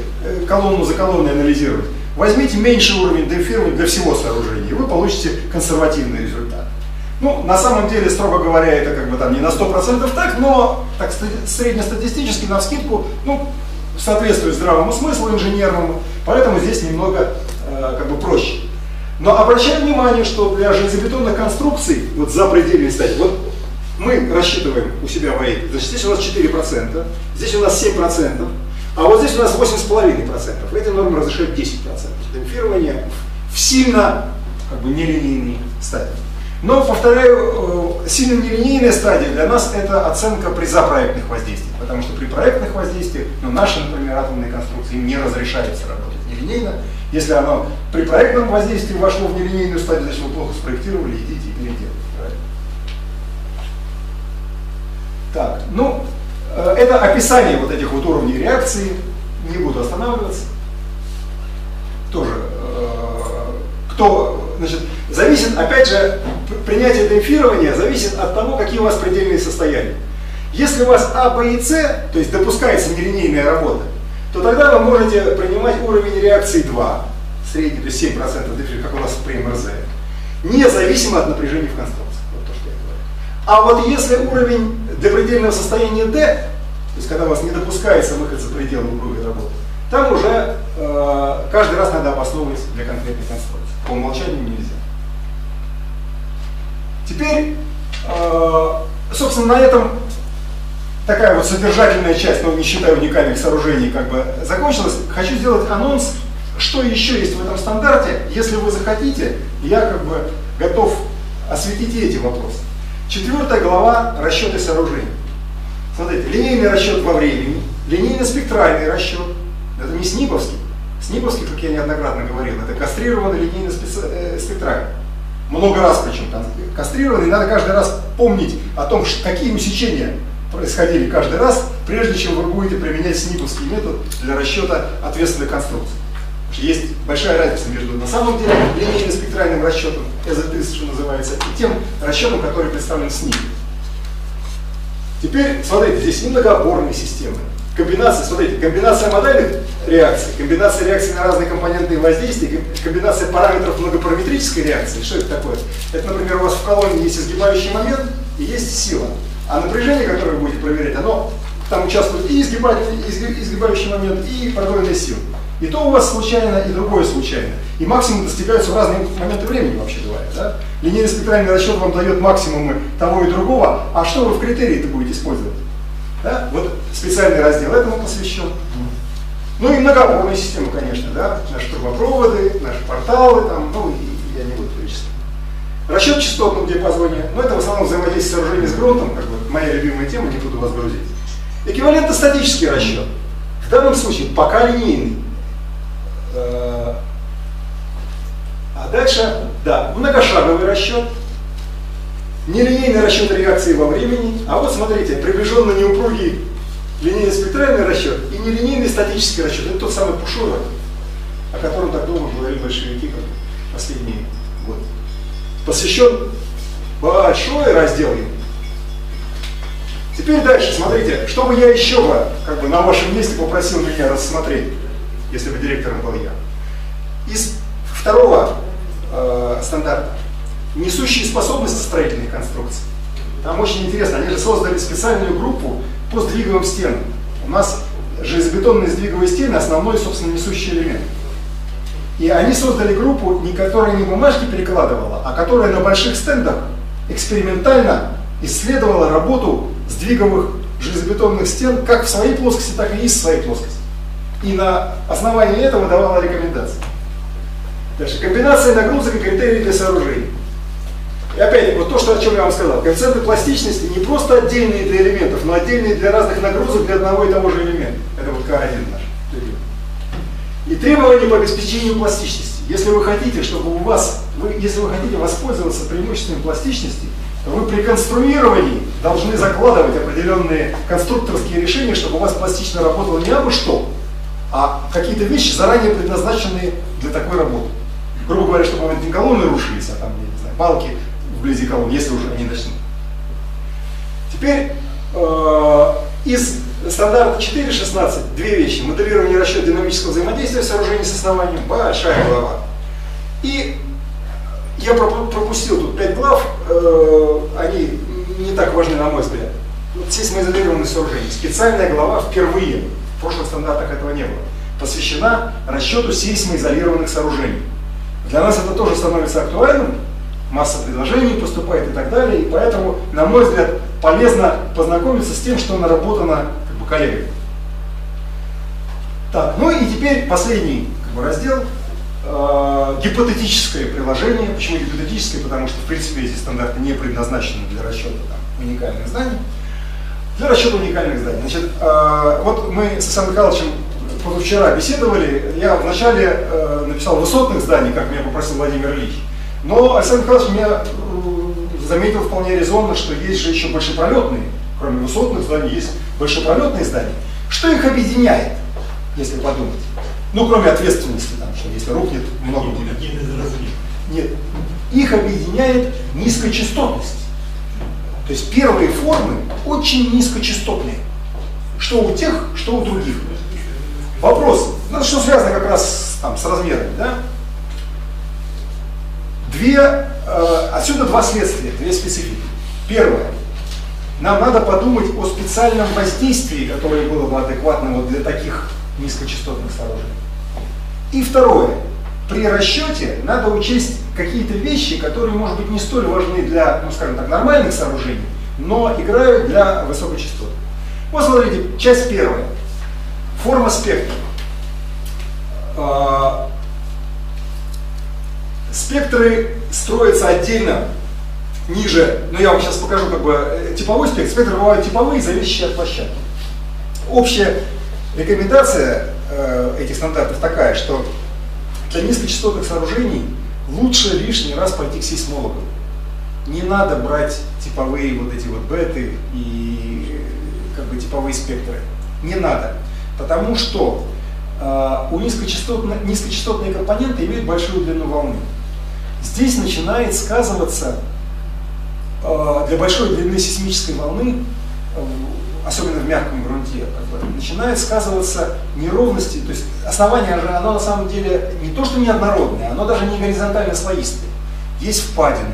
колонну за колонной анализировать, возьмите меньший уровень демпфирования для всего сооружения, и вы получите консервативный результат. Ну, на самом деле, строго говоря, это как бы там не на 100% так, но так среднестатистически, навскидку, ну, соответствует здравому смыслу инженерному, поэтому здесь немного как бы проще. Но обращаю внимание, что для железобетонных конструкций, вот за пределами, кстати, вот мы рассчитываем у себя варианты, значит, здесь у нас 4%, здесь у нас 7%, а вот здесь у нас 8,5%. Эти нормы разрешают 10%. Демпфирование в сильно как бы нелинейной стадии. Но, повторяю, сильно нелинейная стадия для нас – это оценка при запроектных воздействиях. Потому что при проектных воздействиях, ну, наши, например, атомные конструкции не разрешаются работать нелинейно. Если оно при проектном воздействии вошло в нелинейную стадию, значит, вы плохо спроектировали, идите и переделайте. Так, ну, это описание вот этих вот уровней реакции. Не буду останавливаться. Тоже, кто, значит, зависит, опять же, принятие демпфирования зависит от того, какие у вас предельные состояния. Если у вас А, Б и С, то есть допускается нелинейная работа, то тогда вы можете принимать уровень реакции 2, средний, то есть 7%, как у нас при МРЗ, независимо от напряжения в конструкции. Вот то, что я говорю. А вот если уровень до предельного состояния D, то есть когда у вас не допускается выход за пределы упругой работы, там уже каждый раз надо обосновывать для конкретной конструкции. По умолчанию нельзя. Теперь, собственно, на этом такая вот содержательная часть, но не считая уникальных сооружений, как бы закончилась. Хочу сделать анонс, что еще есть в этом стандарте. Если вы захотите, я как бы готов осветить эти вопросы. 4 глава «Расчеты сооружений». Смотрите, линейный расчет во времени, линейно-спектральный расчет. Это не СНИПовский. СНИПовский, как я неоднократно говорил, это кастрированный линейно-спектральный. Много раз причем кастрированный. Надо каждый раз помнить о том, какие усечения происходили каждый раз, прежде чем вы будете применять СНИПовский метод для расчета ответственной конструкции. Есть большая разница между на самом деле линейно-спектральным расчетом, ЭЗ-30, что называется, и тем расчетом, который представлен в СНИПе. Теперь, смотрите, здесь многоопорные системы. Комбинация, смотрите, комбинация модельных реакций, комбинация реакций на разные компонентные воздействия, комбинация параметров многопараметрической реакции. Что это такое? Это, например, у вас в колонне есть изгибающий момент и есть сила. А напряжение, которое вы будете проверять, оно там участвует и изгибающий момент, и продольная сила. И то у вас случайно, и другое случайно. И максимум достигаются в разные моменты времени, вообще говоря. Да? Линейно-спектральный расчет вам дает максимумы того и другого. А что вы в критерии-то будете использовать? Да? Вот специальный раздел этому посвящен. Ну и многоопорная система, конечно, да? Наши трубопроводы, наши порталы, там, ну и я не буду перечислять. Расчет частотного диапазона, но это в основном взаимодействие сооружения с грунтом, как бы моя любимая тема, не буду вас грузить. Эквивалентно-статический расчет. В данном случае пока линейный. А дальше, да, многошаговый расчет, нелинейный расчет реакции во времени, а вот смотрите, приближенно неупругий линейно-спектральный расчет и нелинейный статический расчет. Это тот самый Пушура, о котором так долго говорили большевики в последние годы. Посвящен большой раздел ему. Теперь дальше, смотрите, что бы я еще бы, как бы на вашем месте попросил меня рассмотреть, если бы директором был я. Из второго стандарта несущие способности строительных конструкций. Там очень интересно, они же создали специальную группу по сдвиговым стенам. У нас железобетонные сдвиговые стены основной, собственно, несущий элемент. И они создали группу, которая не бумажки перекладывала, а которая на больших стендах экспериментально исследовала работу сдвиговых железобетонных стен как в своей плоскости, так и из своей плоскости. И на основании этого давала рекомендации. Дальше. Комбинация нагрузок и критерии для сооружений. И опять, вот то, что, о чем я вам сказал, коэффициенты пластичности не просто отдельные для элементов, но отдельные для разных нагрузок для одного и того же элемента. Это вот К1 наш. И требования по обеспечению пластичности. Если вы хотите, чтобы у вас, если вы хотите воспользоваться преимуществом пластичности, то вы при конструировании должны закладывать определенные конструкторские решения, чтобы у вас пластично работало не абы что, а какие-то вещи, заранее предназначенные для такой работы. Грубо говоря, чтобы вот не колонны рушились, а там, я не знаю, балки вблизи колонн, если уже они начнут. Теперь из стандарта 4.16 две вещи. Моделирование и расчет динамического взаимодействия сооружений с основанием. Большая глава. И я пропустил тут 5 глав, они не так важны, на мой взгляд. Вот сейсмоизолированные сооружения. Специальная глава впервые, в прошлых стандартах этого не было, посвящена расчету сейсмоизолированных сооружений. Для нас это тоже становится актуальным, масса предложений поступает и так далее, и поэтому, на мой взгляд, полезно познакомиться с тем, что наработано как бы коллегами. Так, ну и теперь последний как бы раздел. Гипотетическое приложение. Почему гипотетическое? Потому что, в принципе, эти стандарты не предназначены для расчета там, уникальных зданий. Для расчета уникальных зданий. Значит, вот мы с Александром Михайловичем позавчера беседовали. Я вначале написал высотных зданий, как меня попросил Владимир Ильич. Но Александр Михайлович меня заметил вполне резонно, что есть же еще большепролетные, кроме высотных зданий, есть большепролетные здания. Что их объединяет, если подумать? Ну, кроме ответственности, там, что если рухнет, много будет. Нет, их объединяет низкочастотность. То есть первые формы очень низкочастотные. Что у тех, что у других. Вопрос, ну, что связано как раз там, с размерами, да? Отсюда два следствия, две специфики. Первое. Нам надо подумать о специальном воздействии, которое было бы адекватным вот для таких низкочастотных сооружений. И второе. При расчете надо учесть какие-то вещи, которые, может быть, не столь важны для, ну, скажем так, нормальных сооружений, но играют для высокочастот. Вот смотрите, часть первая. Форма спектра. Спектры строятся отдельно ниже, но я вам сейчас покажу как бы типовой спектр. Спектры бывают типовые, зависящие от площадки. Общая рекомендация этих стандартов такая, что для низкочастотных сооружений лучше лишний раз пойти к сейсмологу. Не надо брать типовые вот эти вот беты и как бы типовые спектры. Не надо. Потому что у низкочастотные компоненты имеют большую длину волны. Здесь начинает сказываться для большой длины сейсмической волны, особенно в мягком грунте, начинает сказываться неровности, то есть основание же оно на самом деле не то что неоднородное, оно даже не горизонтально слоистое. Есть впадины,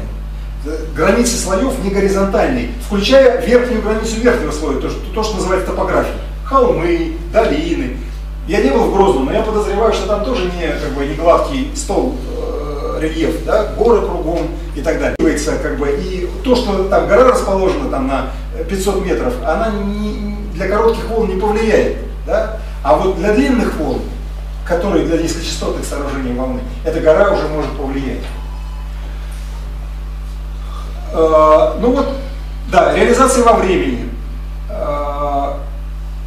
границы слоев не горизонтальные, включая верхнюю границу верхнего слоя, то, что называется топографией, холмы, долины. Я не был в Грозном, но я подозреваю, что там тоже не, как бы, не гладкий стол, рельеф, да, горы кругом и так далее. Как бы, и то, что там гора расположена там, на 500 метров, она для коротких волн не повлияет. Да? А вот для длинных волн, которые для низкочастотных сооружений волны, эта гора уже может повлиять. Ну вот, да, реализация во времени.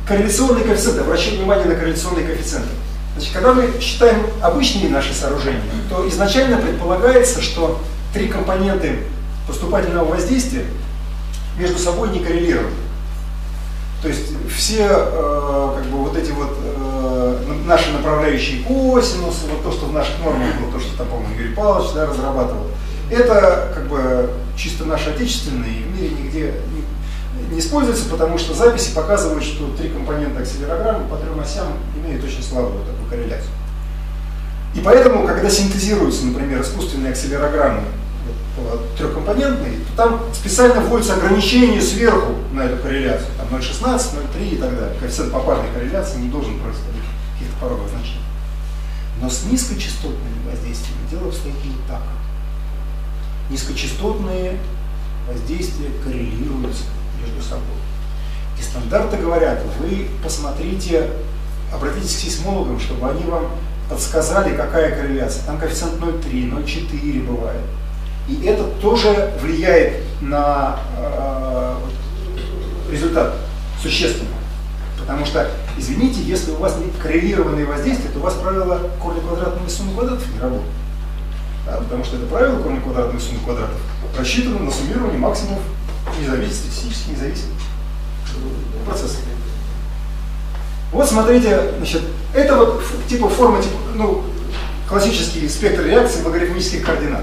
Корреляционные коэффициенты, обращаю внимание на корреляционные коэффициенты. Значит, когда мы считаем обычные наши сооружения, то изначально предполагается, что три компоненты поступательного воздействия между собой не коррелируют. То есть все как бы вот эти вот наши направляющие косинусы, вот то, что в наших нормах было, то, что там, по-моему, Юрий Павлович, да, разрабатывал, это как бы чисто наши отечественные, и в мире нигде не используется, потому что записи показывают, что три компонента акселерограммы по трем осям имеют очень слабую такую корреляцию. И поэтому, когда синтезируются, например, искусственные акселерограммы трехкомпонентные, то там специально вводятся ограничения сверху на эту корреляцию, там 0,16, 0,3 и так далее. Коэффициент попарной корреляции не должен происходить каких-то пороговых значений. Но с низкочастотными воздействиями дело обстоит не так. Низкочастотные воздействия коррелируются между собой. И стандарты говорят, вы посмотрите, обратитесь к сейсмологам, чтобы они вам подсказали, какая корреляция. Там коэффициент 0,3, 0,4 бывает. И это тоже влияет на результат существенно. Потому что, извините, если у вас нет коррелированные воздействия, то у вас правило корня квадратного и суммы квадратов не работает. Да, потому что это правило корня квадратного и суммы квадратов рассчитано на суммирование максимумов независимых, физически независимых процессов. Вот смотрите, значит, это вот типа форма, типа, ну, классический спектр реакции логарифмических координат.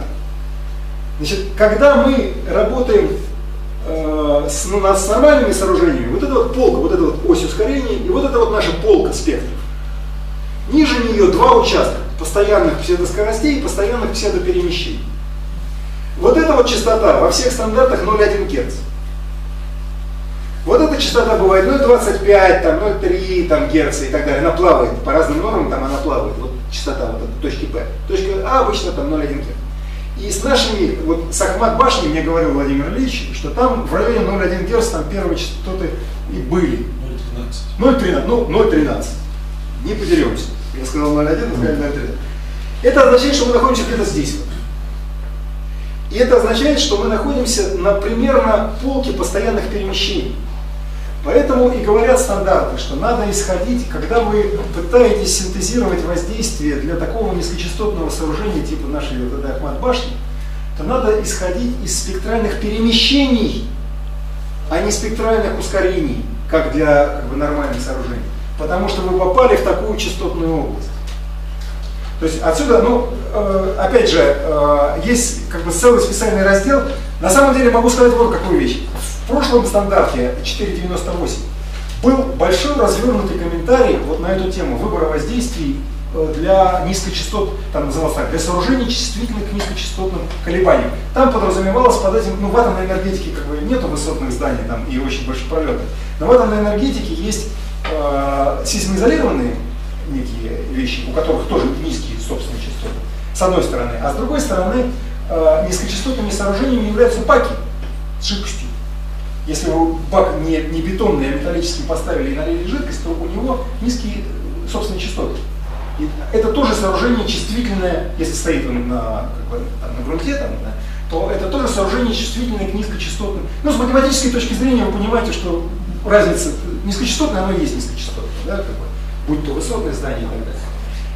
Значит, когда мы работаем с нормальными сооружениями, вот эта вот полка, вот эта вот ось ускорения и вот эта вот наша полка спектров. Ниже нее два участка постоянных псевдоскоростей и постоянных псевдоперемещений. Вот эта вот частота во всех стандартах 0,1 Гц. Вот эта частота бывает 0,25, 0,3 Гц и так далее. Она плавает по разным нормам, там она плавает. Вот частота вот этой точки P. Точка А обычно там 0,1 Гц. И с нашими, вот с Ахмат-башни, мне говорил Владимир Ильич, что там в районе 0,1 Гц там первые частоты и были. 0,13. Ну, 0,13. Не подеремся. Я сказал 0,1, сказали 0,13. Это означает, что мы находимся где-то здесь. И это означает, что мы находимся на примерно полке постоянных перемещений. Поэтому и говорят стандарты, что надо исходить, когда вы пытаетесь синтезировать воздействие для такого низкочастотного сооружения, типа нашей вот этой Ахмат-башни, то надо исходить из спектральных перемещений, а не спектральных ускорений, как для нормальных сооружений. Потому что вы попали в такую частотную область. То есть отсюда, ну, опять же, есть как бы целый специальный раздел. На самом деле могу сказать вот какую вещь. В прошлом стандарте 4.98 был большой развернутый комментарий вот на эту тему выбора воздействий для низкочастот, там называлось так, для сооружений чувствительных к низкочастотным колебаниям. Там подразумевалось под этим, ну, в атомной энергетике как бы нету высотных зданий там и очень больших пролетов, но в атомной энергетике есть сейсмоизолированные некие вещи, у которых тоже низкие собственные частоты, с одной стороны. А с другой стороны, низкочастотными сооружениями являются баки с жидкостью. Если вы бак не бетонный, а металлический поставили и налили жидкость, то у него низкие собственные частоты. И это тоже сооружение чувствительное, если стоит он на грунте, там, да, то это тоже сооружение чувствительное к низкочастотным. Ну, с математической точки зрения вы понимаете, что разница низкочастотная, оно и есть низкочастотное, да, как бы, будь то высотное здание и так далее.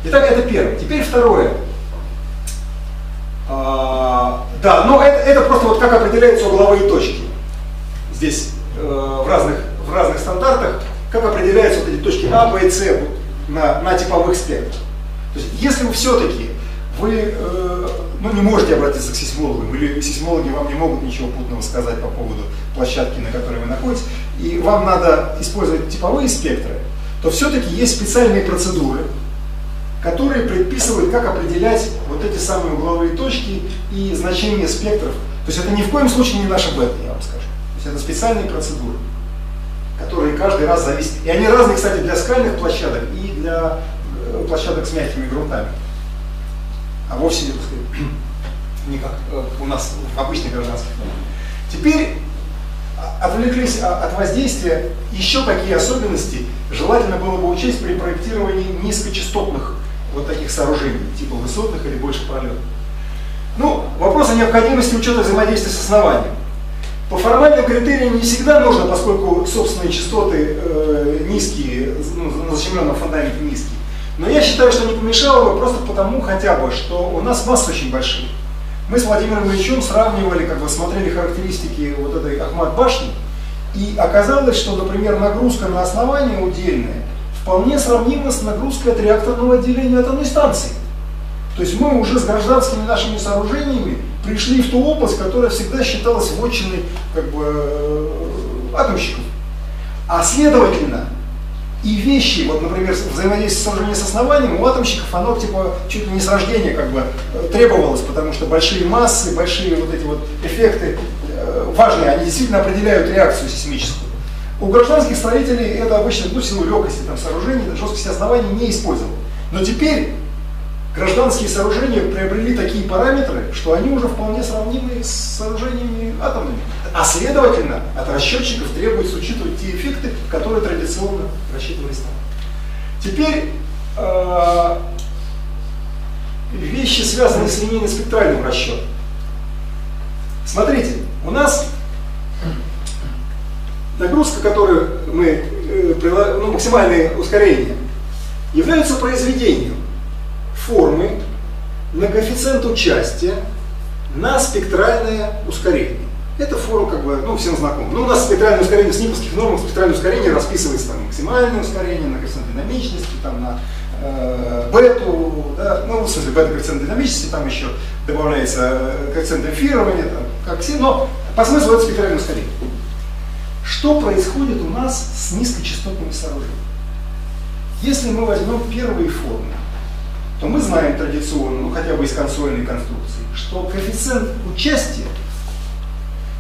Итак, это первое. Теперь второе. Да, но это просто вот как определяются угловые точки. Здесь в разных стандартах, как определяются вот эти точки А, Б и С на типовых спектрах. То есть, если вы все-таки не можете обратиться к сейсмологам, или сейсмологи вам не могут ничего путного сказать по поводу площадки, на которой вы находитесь, и вам надо использовать типовые спектры, то все-таки есть специальные процедуры, которые предписывают, как определять вот эти самые угловые точки и значения спектров. То есть это ни в коем случае не наша бета, я вам скажу. Это специальные процедуры, которые каждый раз зависят. И они разные, кстати, для скальных площадок и для площадок с мягкими грунтами. А вовсе не как у нас в обычных гражданских. Теперь отвлеклись от воздействия. Еще какие особенности желательно было бы учесть при проектировании низкочастотных вот таких сооружений, типа высотных или больше пролетов. Ну, вопрос о необходимости учета взаимодействия с основанием. По формальным критериям не всегда нужно, поскольку собственные частоты низкие, на защемленном фундаменте низкие. Но я считаю, что не помешало бы просто потому хотя бы, что у нас массы очень большие. Мы с Владимиром Ильичем сравнивали, как бы смотрели характеристики вот этой Ахмат-башни, и оказалось, что, например, нагрузка на основание удельная вполне сравнима с нагрузкой от реакторного отделения атомной станции. То есть мы уже с гражданскими нашими сооружениями пришли в ту область, которая всегда считалась вотчиной как бы атомщиков. А следовательно, и вещи, вот, например, взаимодействие сооружения с основанием, у атомщиков оно типа чуть ли не с рождения как бы требовалось, потому что большие массы, большие вот эти вот эффекты важные, они действительно определяют реакцию сейсмическую. У гражданских строителей это обычно, ну, в силу легкости там сооружений, жесткости оснований не использовал. Но теперь гражданские сооружения приобрели такие параметры, что они уже вполне сравнимы с сооружениями атомными. А следовательно, от расчетчиков требуется учитывать те эффекты, которые традиционно рассчитывались там. Теперь вещи, связанные с линейно-спектральным расчетом. Смотрите, у нас нагрузка, которую мы прилагаем, ну, максимальное ускорение, является произведением формы на коэффициент участия на спектральное ускорение. Это форма, как бы, ну, всем знакома. Ну, у нас спектральное ускорение с снипповских норм, спектральное ускорение расписывается там максимальное ускорение на коэффициент динамичности, там на бету, да, ну, в смысле, бета коэффициент динамичности, там еще добавляется коэффициент эфирования, там, как все, но по смыслу это спектральное ускорение. Что происходит у нас с низкочастотными сооружениями? Если мы возьмем первые формы, то мы знаем традиционно, ну, хотя бы из консольной конструкции, что коэффициент участия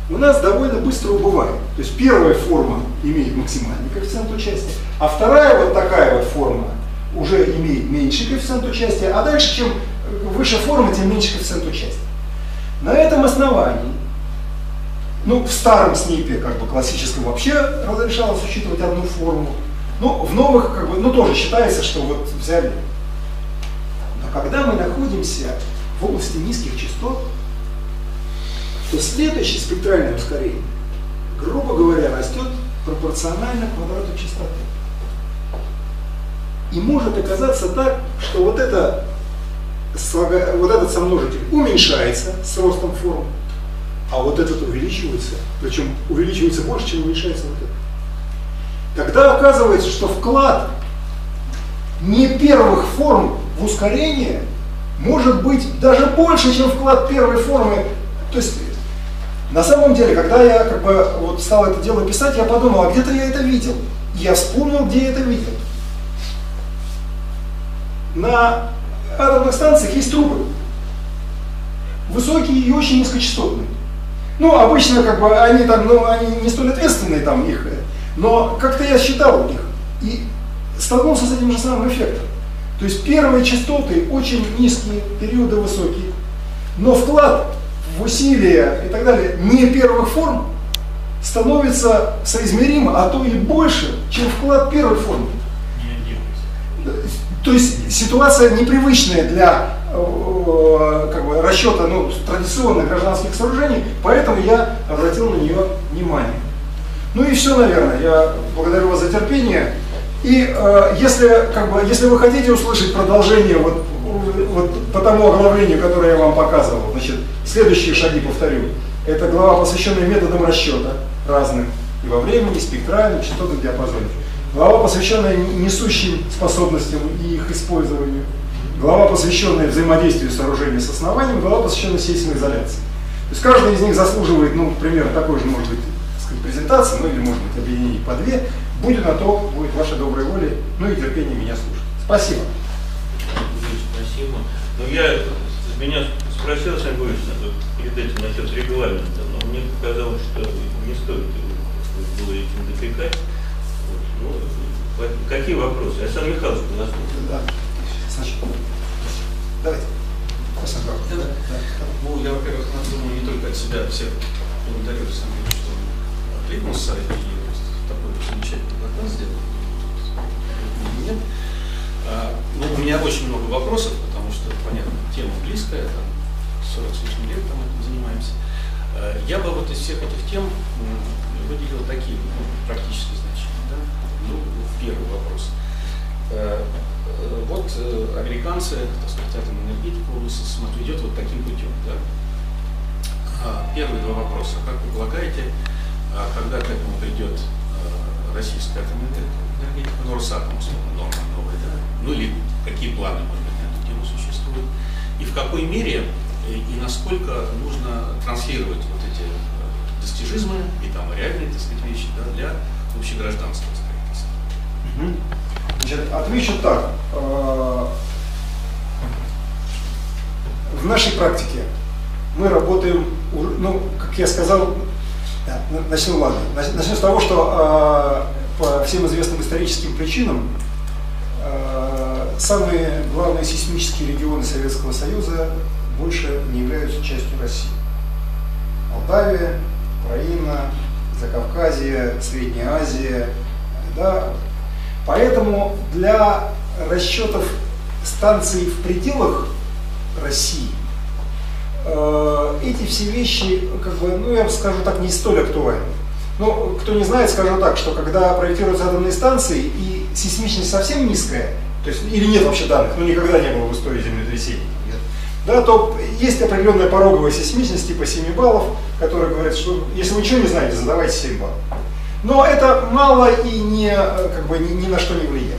у нас довольно быстро убывает. То есть первая форма имеет максимальный коэффициент участия, а вторая вот такая вот форма уже имеет меньший коэффициент участия, а дальше, чем выше форма, тем меньше коэффициент участия. На этом основании, ну, в старом СНИПе, как бы, классическом вообще разрешалось учитывать одну форму, но в новых, как бы, ну, тоже считается, что вот взяли. Но когда мы находимся в области низких частот, то следующее спектральное ускорение, грубо говоря, растет пропорционально квадрату частоты. И может оказаться так, что вот этот сомножитель уменьшается с ростом форм, а вот этот увеличивается, причем увеличивается больше, чем уменьшается вот этот. Тогда оказывается, что вклад не первых форм в ускорение может быть даже больше, чем вклад первой формы. То есть, на самом деле, когда я, как бы, вот стал это дело писать, я подумал, а где-то я это видел. Я вспомнил, где я это видел. На атомных станциях есть трубы. Высокие и очень низкочастотные. Ну, обычно, как бы, они там, ну, они не столь ответственные там их. Но как-то я считал их и столкнулся с этим же самым эффектом. То есть первые частоты очень низкие, периоды высокие, но вклад в усилия и так далее не первых форм становится соизмеримо, а то и больше, чем вклад первой формы. То есть ситуация непривычная для, как бы, расчета, ну, традиционных гражданских сооружений, поэтому я обратил на нее внимание. Ну и все, наверное. Я благодарю вас за терпение. И если вы хотите услышать продолжение вот по тому оглавлению, которое я вам показывал, значит, следующие шаги повторю. Это глава, посвященная методам расчета разным и во времени, спектральным, частотным диапазоне. Глава, посвященная несущим способностям и их использованию. Глава, посвященная взаимодействию сооружения с основанием. Глава, посвященная сейсмоизоляции. То есть каждый из них заслуживает, ну, примерно такой же, может быть, презентации, ну или, может быть, объединений по две. Будет на то, будет ваша добрая воля, ну и терпение меня слушать. Спасибо. Спасибо. Ну, меня спросил Александр Георгиевич перед этим насчет регламента, но мне показалось, что не стоит его было этим допекать. Вот. Ну, какие вопросы? Александр Михайлович, пожалуйста. Да. Саша. Давайте. Да. Ну, я, во-первых, думаю, не только от себя, всех благодарю, Александр Георгиевич, что откликнулся и такой замечательный доклад сделал. Нет. Ну, у меня очень много вопросов, потому что, понятно, тема близкая, там 40 с лишним лет там этим занимаемся. Я бы вот из всех этих тем выделил такие, ну, практически значимые. Да? Ну, первый вопрос. Вот американцы, так сказать, атомную энергетику смотрят, идет вот таким путем. Да? Первые два вопроса. Как вы полагаете, когда к этому придет российская энергетика, ну, Росатом, условно, норма новая, да? Ну или какие планы, может быть, на эту тему существуют, и в какой мере и насколько нужно транслировать вот эти достижизмы и там реальные, так сказать, вещи, да, для общегражданского строительства. Значит, отвечу так. В нашей практике мы работаем, ну, как я сказал. Начну с того, что по всем известным историческим причинам самые главные сейсмические регионы Советского Союза больше не являются частью России. Молдавия, Украина, Закавказье, Средняя Азия. Да? Поэтому для расчетов станций в пределах России эти все вещи, как бы, ну, я скажу так, не столь актуальны. Но кто не знает, скажу так, что когда проектируются атомные станции и сейсмичность совсем низкая, то есть, или нет вообще данных, ну никогда не было в истории землетрясений, нет, да, то есть определенная пороговая сейсмичность типа 7 баллов, которая говорит, что если вы ничего не знаете, задавайте 7 баллов. Но это мало и не, как бы, ни на что не влияет.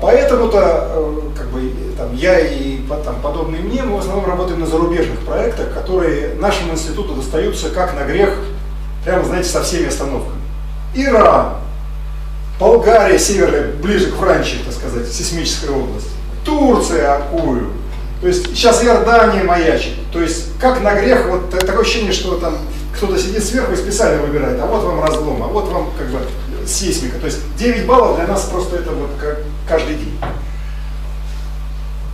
Поэтому-то как бы, там, я и там, подобные мне, мы в основном работаем на зарубежных проектах, которые нашему институту достаются как на грех, прямо, знаете, со всеми остановками. Иран, Болгария, северная, ближе к Франции, так сказать, сейсмическая область, Турция, Акую, то есть сейчас Иордания маячит, то есть как на грех, вот такое ощущение, что там кто-то сидит сверху и специально выбирает, а вот вам разлом, а вот вам как бы сейсмика, то есть 9 баллов для нас просто это вот как каждый день.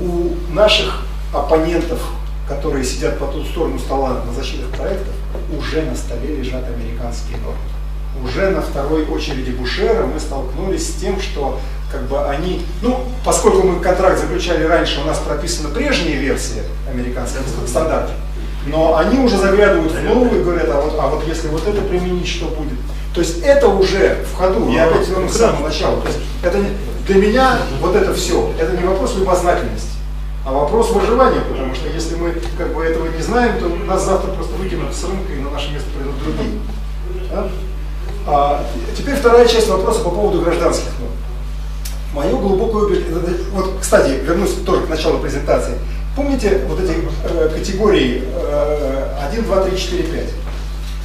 У наших оппонентов, которые сидят по ту сторону стола на защитных проектах, уже на столе лежат американские нормы. Уже на второй очереди Бушера мы столкнулись с тем, что как бы они, ну, поскольку мы контракт заключали раньше, у нас прописана прежняя версия американских стандартов, но они уже заглядывают в новую и говорят, а вот если вот это применить, что будет? То есть это уже в ходу, я опять вернусь с самого начала. То есть это для меня вот это все, это не вопрос любознательности, а вопрос выживания, потому что если мы как бы этого не знаем, то нас завтра просто выкинут с рынка и на наше место придут другие. Да? Теперь вторая часть вопроса по поводу гражданских норм. Мое глубокое убеждение, вот, кстати, вернусь тоже к началу презентации. Помните вот эти категории 1, 2, 3, 4, 5?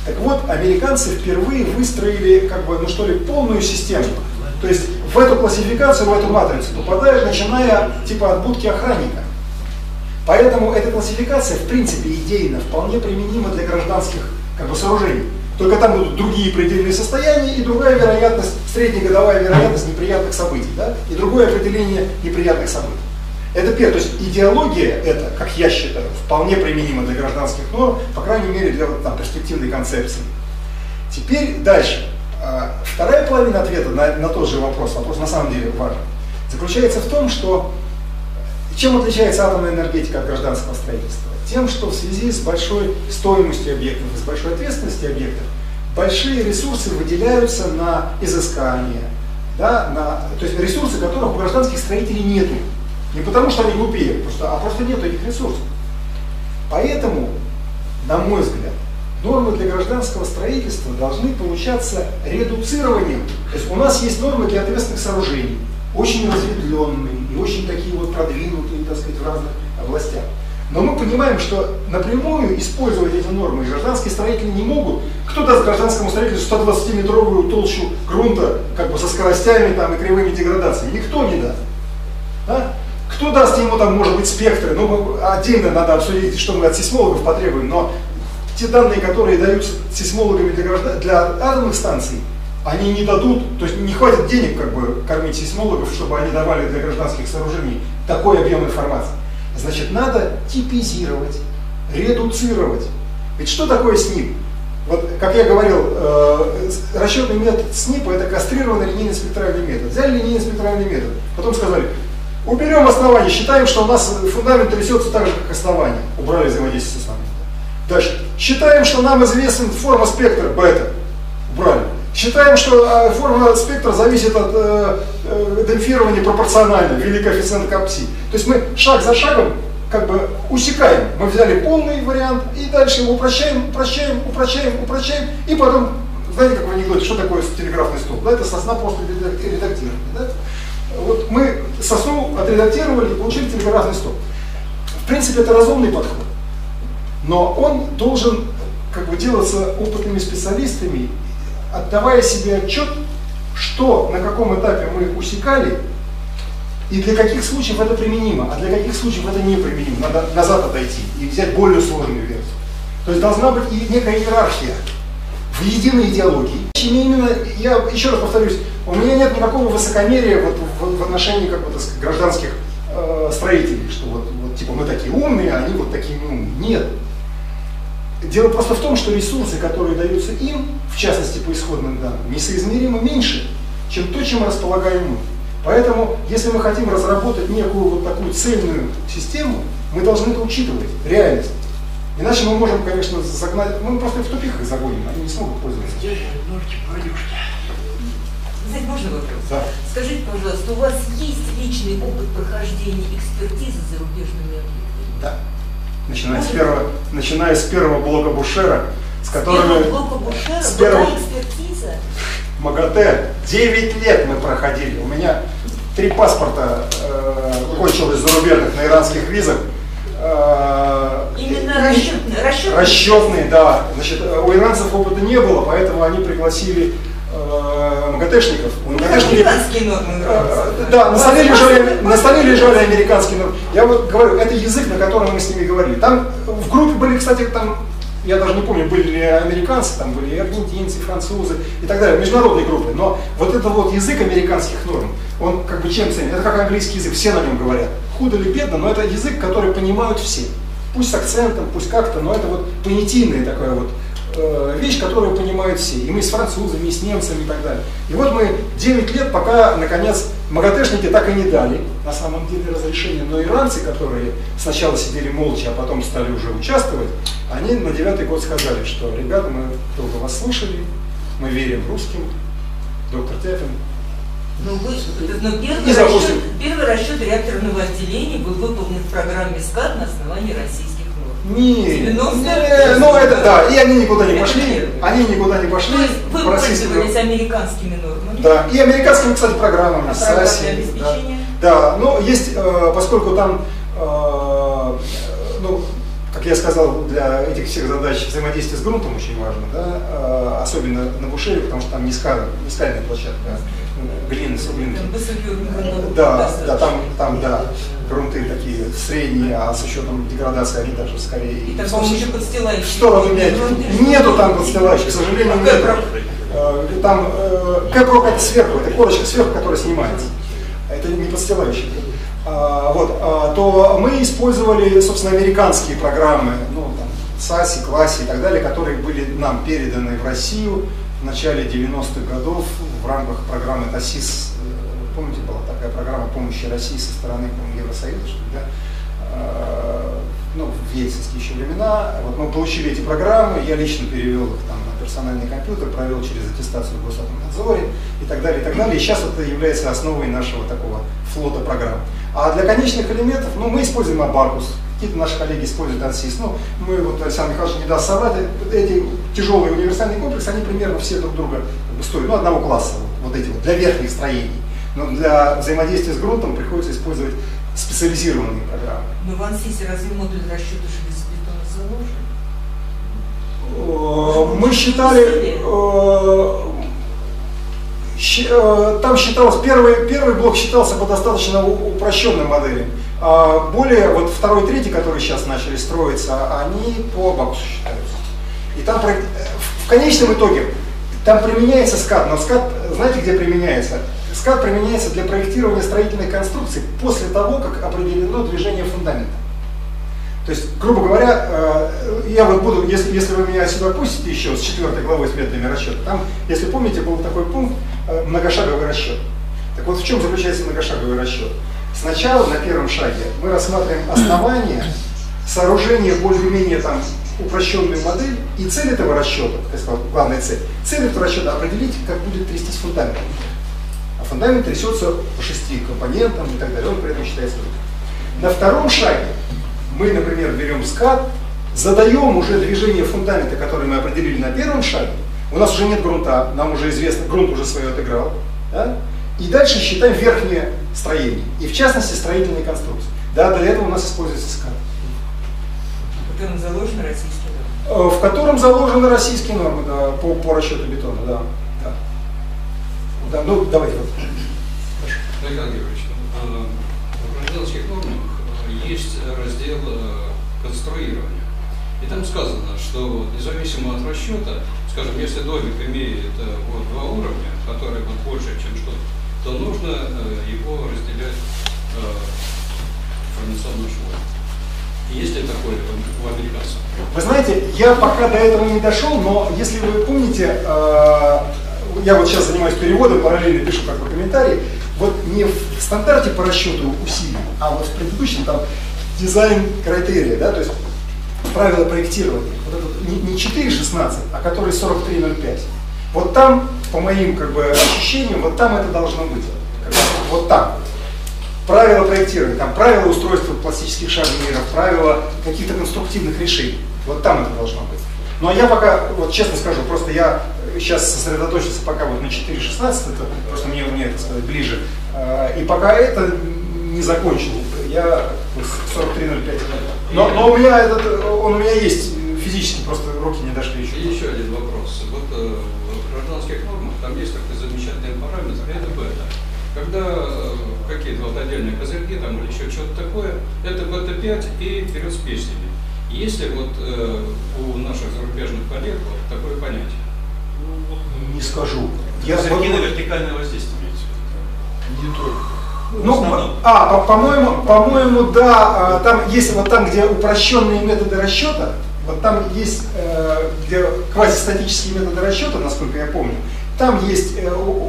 Так вот, американцы впервые выстроили, как бы, ну что ли, полную систему. То есть в эту классификацию, в эту матрицу попадают, начиная типа от будки охранника. Поэтому эта классификация, в принципе, идейно вполне применима для гражданских, как бы, сооружений. Только там будут другие предельные состояния и другая вероятность, среднегодовая вероятность неприятных событий, да? И другое определение неприятных событий. Это первое. То есть идеология эта, как я считаю, вполне применима для гражданских норм, по крайней мере для там, перспективной концепции. Теперь дальше. Вторая половина ответа на тот же вопрос, вопрос на самом деле важен, заключается в том, что чем отличается атомная энергетика от гражданского строительства? Тем, что в связи с большой стоимостью объектов и с большой ответственностью объектов, большие ресурсы выделяются на изыскание, да, то есть ресурсы, которых у гражданских строителей нету. Не потому что они глупее, просто нет этих ресурсов. Поэтому, на мой взгляд, нормы для гражданского строительства должны получаться редуцированием. То есть у нас есть нормы для ответственных сооружений, очень разветвленные и очень такие вот продвинутые, так сказать, в разных областях. Но мы понимаем, что напрямую использовать эти нормы гражданские строители не могут. Кто даст гражданскому строителю 120-метровую толщу грунта, как бы со скоростями там, и кривыми деградациями? Никто не даст. Да? Кто даст ему, там, может быть, спектры? Ну, отдельно надо обсудить, что мы от сейсмологов потребуем, но те данные, которые даются сейсмологами для атомных станций, они не дадут, то есть не хватит денег, как бы, кормить сейсмологов, чтобы они давали для гражданских сооружений такой объем информации. Значит, надо типизировать, редуцировать. Ведь что такое СНИП? Вот, как я говорил, расчетный метод СНИПа – это кастрированный линейно-спектральный метод. Взяли линейно-спектральный метод, потом сказали, уберем основание, считаем, что у нас фундамент трясется так же, как основание. Убрали взаимодействие с основанием. Дальше. Считаем, что нам известна форма спектра бета. Убрали. Считаем, что форма спектра зависит от демпфирования пропорционально, велик коэффициент капси. То есть мы шаг за шагом как бы усекаем. Мы взяли полный вариант и дальше его упрощаем. И потом, знаете, как в анекдоте, что такое телеграфный стол? Да, это сосна просто редактирования. Да? Вот мы сосну отредактировали и получили телеграфный стол. В принципе, это разумный подход. Но он должен как бы делаться опытными специалистами, отдавая себе отчет, что на каком этапе мы усекали и для каких случаев это применимо, а для каких случаев это не применимо. Надо назад отойти и взять более сложную версию. То есть должна быть и некая иерархия в единой идеологии. Именно, я еще раз повторюсь, у меня нет никакого высокомерия вот в отношении как бы, так сказать, гражданских строителей, что вот типа мы такие умные, а они вот такие неумные. Нет. Дело просто в том, что ресурсы, которые даются им, в частности по исходным данным, несоизмеримо меньше, чем то, чем располагаем мы. Поэтому, если мы хотим разработать некую вот такую цельную систему, мы должны это учитывать, реальность. Иначе мы можем, конечно, загнать, мы просто в тупик их загоним, они не смогут пользоваться. Кстати, можно вопрос? Да. Скажите, пожалуйста, у вас есть личный опыт прохождения экспертизы за рубежными объектами? Да. Начиная с первого блока Бушера, с которого... Экспертиза? МАГАТЭ. 9 лет мы проходили. У меня 3 паспорта кончилось зарубежных на иранских визах. Именно расчетные? Расчетные, да. Значит, у иранцев опыта не было, поэтому они пригласили МАГАТЭшников. Американские нормы. Да, на столе лежали американские нормы. Я вот говорю, это язык, на котором мы с ними говорили. Там в группе были, кстати, там... Я даже не помню, были ли американцы, там были аргентинцы, французы и так далее, международные группы. Но вот это вот язык американских норм, он как бы чем ценен? Это как английский язык, все на нем говорят. Худо ли бедно, но это язык, который понимают все. Пусть с акцентом, пусть как-то, но это вот понятийная такая вот вещь, которую понимают все. И мы с французами, и с немцами и так далее. И вот мы 9 лет, пока, наконец, МАГАТЭшники так и не дали, на самом деле, разрешения. Но иранцы, которые сначала сидели молча, а потом стали уже участвовать, они на 9-й год сказали, что, ребята, мы долго вас слушали, мы верим русским, доктор Тефин. Ну, первый расчет реакторного отделения был выполнен в программе СКАД на основании российских. Нет, ну это да, и они никуда не пошли, То есть вы пользовались американскими нормами? Да, и американскими, кстати, программами, SASI, да, но есть, поскольку там, ну, как я сказал, для этих всех задач взаимодействие с грунтом очень важно, да, особенно на Бушере, потому что там не скальная площадка, глины, суглинки. Да, да, там, да. Грунты такие средние, а с учетом деградации они даже скорее... И там, по-моему, еще подстилающие. Что менять? Нету там подстилающих, к сожалению, нет. Там кэпрок это сверху, это корочка сверху, которая снимается. Это не подстилающие. Вот, то мы использовали, собственно, американские программы, ну, там, SASI, класси и так далее, которые были нам переданы в Россию в начале 90-х годов в рамках программы ТАСИС. Помните, была такая программа помощи России со стороны Евросоюза, что ли, да? Ну, в ельцинские еще времена. Вот мы получили эти программы, я лично перевел их там на персональный компьютер, провел через аттестацию в Росатомнадзоре и так далее, и так далее. И сейчас это является основой нашего такого флота программ. А для конечных элементов, ну, мы используем Абакус, какие-то наши коллеги используют ASCE. Ну, мы, вот Александр Михайлович не даст соврать, эти тяжелые универсальные комплексы, они примерно все друг друга стоят, ну, одного класса, вот эти вот, для верхних строений. Но для взаимодействия с грунтом приходится использовать специализированные программы. Но в ASCE разве модуль расчета железобетона заложен? Мы считали... Там считалось, первый блок считался по достаточно упрощенной модели. А более, вот второй и третий, которые сейчас начали строиться, они по Абакусу считаются. И там в конечном итоге там применяется СКАД, но СКАД, знаете, где применяется? СКАД применяется для проектирования строительной конструкции после того, как определено движение фундамента. То есть, грубо говоря, я вот буду, если вы меня сюда пустите еще с 4 главой с методами расчета, там, если помните, был такой пункт многошаговый расчет. Так вот, в чем заключается многошаговый расчет? Сначала, на первом шаге, мы рассматриваем основание, сооружение более-менее там упрощенную модель и цель этого расчета, я сказал, главная цель, этого расчета определить, как будет трястись фундамент. А фундамент трясется по 6 компонентам и так далее, он при этом считается. На втором шаге мы, например, берем скат, задаем уже движение фундамента, которое мы определили на первом шаге, у нас уже нет грунта, нам уже известно, грунт уже свое отыграл, да? И дальше считаем верхнее строение, и в частности строительные конструкции. Да, для этого у нас используется скат. В котором заложены российские нормы? В котором заложены российские нормы, да, по расчету бетона, да. Да, ну, давайте вот. Александр Георгиевич, в гражданских нормах есть раздел конструирования. И там сказано, что независимо от расчета, скажем, если домик имеет вот 2 уровня, которые вот больше, чем что-то, то нужно его разделять формационным швом. Есть ли такое у американцев? Вы знаете, я пока до этого не дошел, но если вы помните, я вот сейчас занимаюсь переводом, параллельно пишу как бы комментарии. вот не в стандарте по расчету усилий, а вот в предыдущем там дизайн-критерия, да, то есть правила проектирования. Вот это не 4.16, а который 43.05. Вот там, по моим как бы ощущениям, вот там это должно быть. Вот там. Правила проектирования, там правила устройства пластических шарниров, правила каких-то конструктивных решений. Вот там это должно быть. Ну а я пока, вот честно скажу, просто я сейчас сосредоточился пока вот на 4.16, это просто мне это сказать ближе. И пока это не закончил, я 43.05. Но у меня этот, он у меня есть физически, просто руки не дошли еще. И еще один вопрос. Вот в гражданских нормах там есть такой замечательный параметр, это бета. Когда какие-то вот отдельные козырьки там или еще что-то такое, это бета-5 и вперед с песнями. Есть ли вот у наших зарубежных коллег вот такое понятие? Не скажу. Козырьки на вертикальное воздействие. Не только. Ну, по-моему, да, там есть вот там, где упрощенные методы расчета, вот там есть, где квазистатические методы расчета, насколько я помню, там есть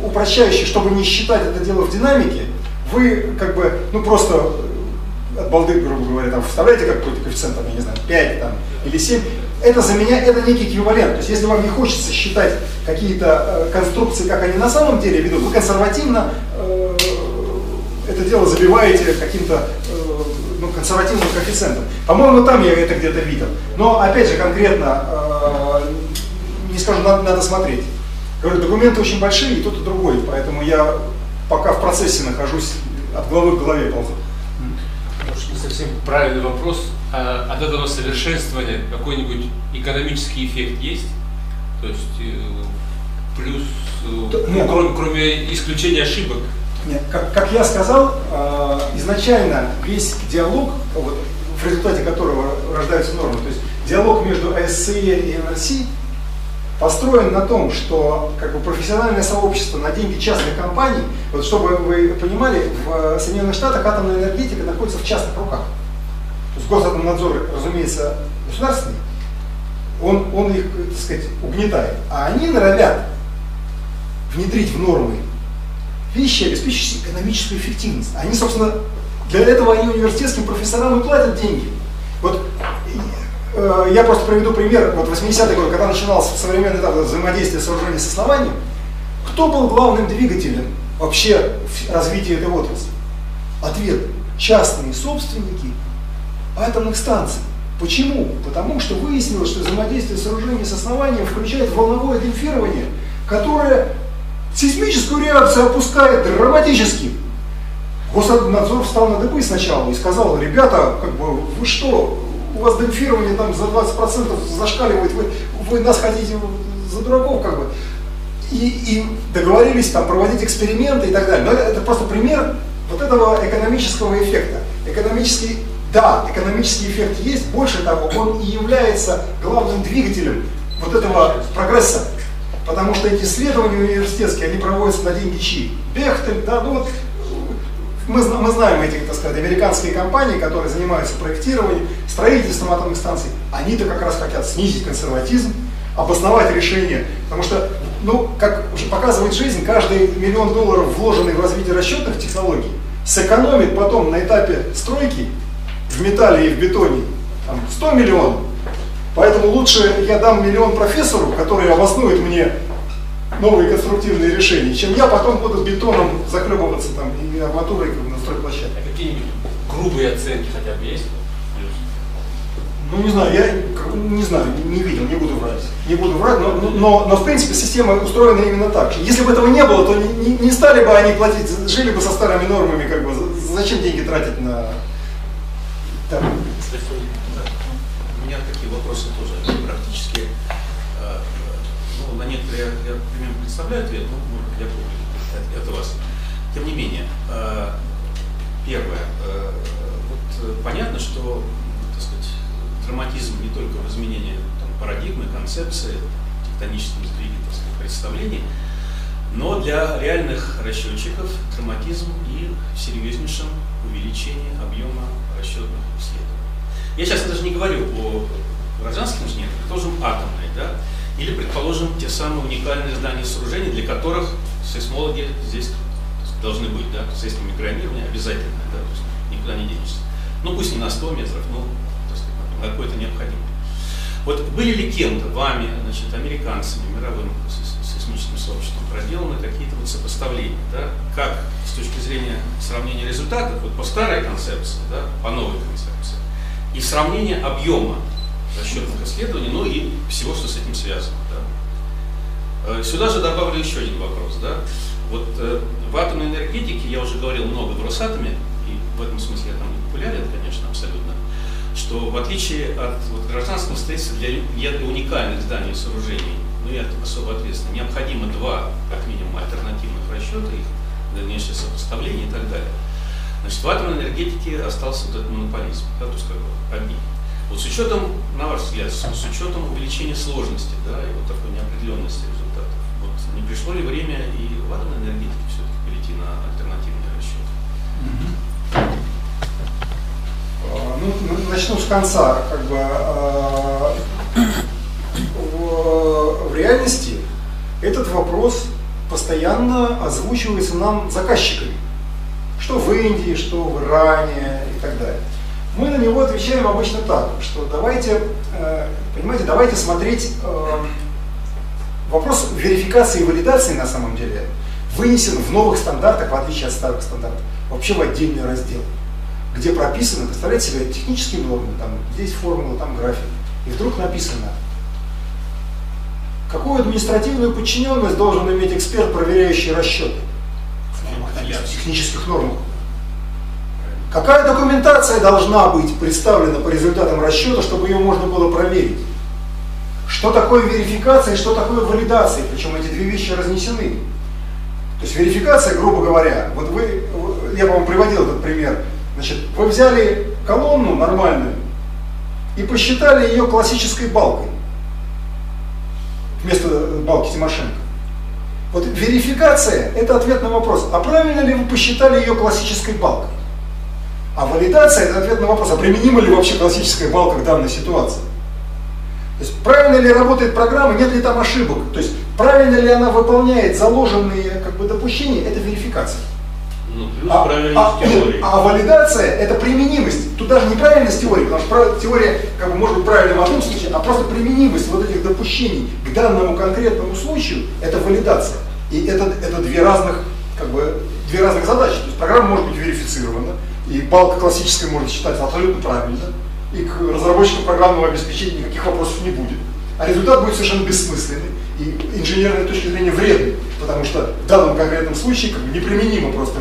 упрощающие, чтобы не считать это дело в динамике, вы как бы, ну просто от балды, грубо говоря, там вставляете какой-то коэффициент, там, я не знаю, 5 там, или 7, это за меня, это некий эквивалент, то есть если вам не хочется считать какие-то конструкции, как они на самом деле ведут, вы консервативно это дело забиваете каким-то ну, консервативным коэффициентом. По-моему, там я это где-то видел. Но, опять же, конкретно, не скажу, надо смотреть. Говорю, документы очень большие, и тот, и другой. Поэтому я пока в процессе нахожусь, от головы к голове ползу. Может, не совсем правильный вопрос. А от этого совершенствования какой-нибудь экономический эффект есть? То есть, плюс, ну, кроме исключения ошибок? Нет, как я сказал, изначально весь диалог, вот, в результате которого рождаются нормы, то есть диалог между ASCE и NRC построен на том, что как бы, профессиональное сообщество на деньги частных компаний, вот, чтобы вы понимали, в Соединенных Штатах атомная энергетика находится в частных руках. То есть Госатомнадзор, разумеется, государственный, он их, так сказать, угнетает, а они норовят внедрить в нормы вещи, обеспечивающие экономическую эффективность. Они, собственно, для этого они университетским профессорам и платят деньги. Вот я просто приведу пример. Вот 80-й год, когда начинался современный этап взаимодействия сооружения с основанием, кто был главным двигателем вообще развития этой отрасли? Ответ – частные собственники атомных станций. Почему? Потому что выяснилось, что взаимодействие сооружения с основанием включает волновое демпфирование, которое сейсмическую реакцию опускает драматически. Госатомнадзор встал на дыбы сначала и сказал: ребята, как бы, вы что, у вас демпфирование там за 20% зашкаливает, вы нас хотите за дураков, как бы. И договорились там проводить эксперименты и так далее. Но это просто пример вот этого экономического эффекта. Экономический эффект есть, больше того, он и является главным двигателем вот этого прогресса. Потому что эти исследования университетские, они проводятся на деньги чьи? Бехтель, да, ну вот, мы знаем эти, так сказать, американские компании, которые занимаются проектированием, строительством атомных станций, они-то как раз хотят снизить консерватизм, обосновать решение, потому что, ну, как уже показывает жизнь, каждый $1 миллион, вложенный в развитие расчетных технологий, сэкономит потом на этапе стройки в металле и в бетоне там, $100 миллионов. Поэтому лучше я дам $1 миллион профессору, который обоснует мне новые конструктивные решения, чем я потом буду бетоном захлебываться там, и арматурой на стройплощадке. А какие-нибудь грубые оценки хотя бы есть? Ну не знаю, не видел, не буду врать. Не буду врать, но в принципе система устроена именно так. Если бы этого не было, то не стали бы они платить, жили бы со старыми нормами, как бы, зачем деньги тратить на... Так. У меня такие вопросы тоже практически, ну, на некоторые я примерно представляю ответ, но я буду от вас. Тем не менее, первое, вот понятно, что, так сказать, драматизм не только в изменении там, парадигмы, концепции, тектоническом сдвиге представлений, но для реальных расчетчиков драматизм и в серьезнейшем увеличении объема расчетных исследований. Я сейчас даже не говорю о гражданских инженерах, предположим, атомные, да? Или, предположим, те самые уникальные здания сооружений, для которых сейсмологи здесь должны быть, да, средства микронирования обязательно, да, то есть никуда не денешься. Ну пусть не на 100 метров, но какое-то необходимое. Вот были ли кем-то, вами, значит, американцами, мировым сейсмическим сообществом проделаны какие-то вот сопоставления, да, как с точки зрения сравнения результатов, вот по старой концепции, да, по новой концепции, и сравнение объема расчетных исследований, ну и всего, что с этим связано. Да. Сюда же добавлю еще один вопрос. Да. Вот в атомной энергетике я уже говорил много в Росатоме, и в этом смысле я там не популярен, конечно, абсолютно, что в отличие от вот, гражданского строительства для уникальных зданий и сооружений, ну и особо ответственно, необходимо два, как минимум, альтернативных расчета, их дальнейшее сопоставление и так далее. Значит, в атомной энергетике остался вот этот монополизм, да, то есть как бы обмен. Вот с учетом, на ваш взгляд, с учетом увеличения сложности, да, и вот такой неопределенности результатов, вот, не пришло ли время и в атомной энергетике все-таки перейти на альтернативные расчеты? Ну, начну с конца. Как бы, в реальности этот вопрос постоянно озвучивается нам заказчиками. Что в Индии, что в Иране и так далее. Мы на него отвечаем обычно так, что давайте, понимаете, давайте смотреть вопрос верификации и валидации на самом деле вынесен в новых стандартах, в отличие от старых стандартов, вообще в отдельный раздел, где прописано, представляете себе, технические нормы, там, здесь формула, там график, и вдруг написано, какую административную подчиненность должен иметь эксперт, проверяющий расчеты в технических нормах. Какая документация должна быть представлена по результатам расчета, чтобы ее можно было проверить? Что такое верификация и что такое валидация? Причем эти две вещи разнесены. То есть верификация, грубо говоря, вот вы, я вам приводил этот пример, значит, вы взяли колонну нормальную и посчитали ее классической балкой вместо балки Тимошенко. Вот верификация – это ответ на вопрос, а правильно ли вы посчитали ее классической балкой? А валидация – это ответ на вопрос, а применима ли вообще классическая балка в данной ситуации? То есть правильно ли работает программа, нет ли там ошибок? То есть правильно ли она выполняет заложенные, как бы, допущения – это верификация. Ну, плюс а валидация – это применимость. Тут даже не правильность теории, потому что теория, как бы, может быть правильна в одном случае, а просто применимость вот этих допущений к данному конкретному случаю – это валидация. И это две разных, как бы, две разных задачи. То есть программа может быть верифицирована, и балка классическая может считаться абсолютно правильно, и к разработчикам программного обеспечения никаких вопросов не будет. А результат будет совершенно бессмысленный и инженерной точки зрения вредный, потому что в данном конкретном случае, как бы, неприменима просто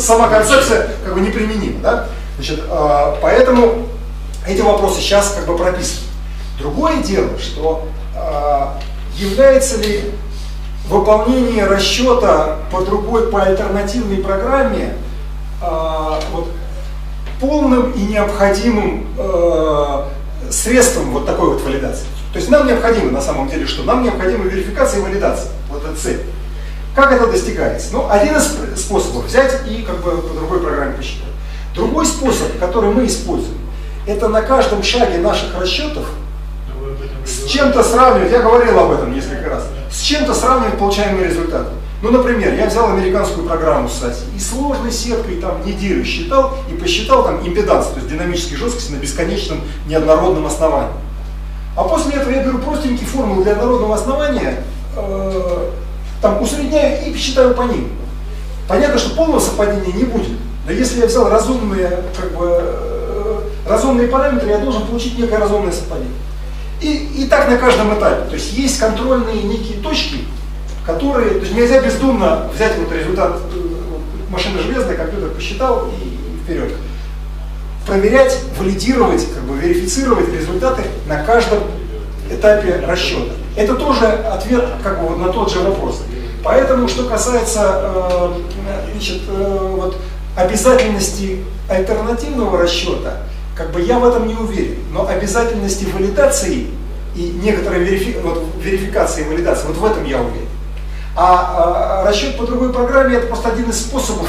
сама концепция, как бы, неприменима. Да? Значит, поэтому эти вопросы сейчас, как бы, прописаны. Другое дело, что является ли выполнение расчета по другой, по альтернативной программе вот, полным и необходимым средством вот такой вот валидации. То есть нам необходимо, на самом деле, что? Нам необходима верификация и валидация. Вот эта цель. Как это достигается? Ну, один из способов взять и, как бы, по другой программе посчитать. Другой способ, который мы используем, это на каждом шаге наших расчетов с чем-то сравнивать, я говорил об этом несколько раз, с чем-то сравнивать получаемые результаты. Ну, например, я взял американскую программу ASCE и сложной сеткой там неделю считал и посчитал там импеданс, то есть динамические жесткости на бесконечном неоднородном основании. А после этого я беру простенькие формулы для однородного основания, там усредняю и считаю по ним. Понятно, что полного совпадения не будет. Но если я взял разумные, как бы, разумные параметры, я должен получить некое разумное совпадение. И так на каждом этапе. То есть есть контрольные некие точки, которые, то есть нельзя бездумно взять вот результат машины железной, компьютер посчитал и вперед. Проверять, валидировать, как бы верифицировать результаты на каждом этапе расчета. Это тоже ответ, как бы, вот на тот же вопрос. Поэтому, что касается, значит, вот, обязательности альтернативного расчета, как бы я в этом не уверен, но обязательности валидации и некоторой верификации и валидации, вот в этом я уверен. А расчет по другой программе – это просто один из способов,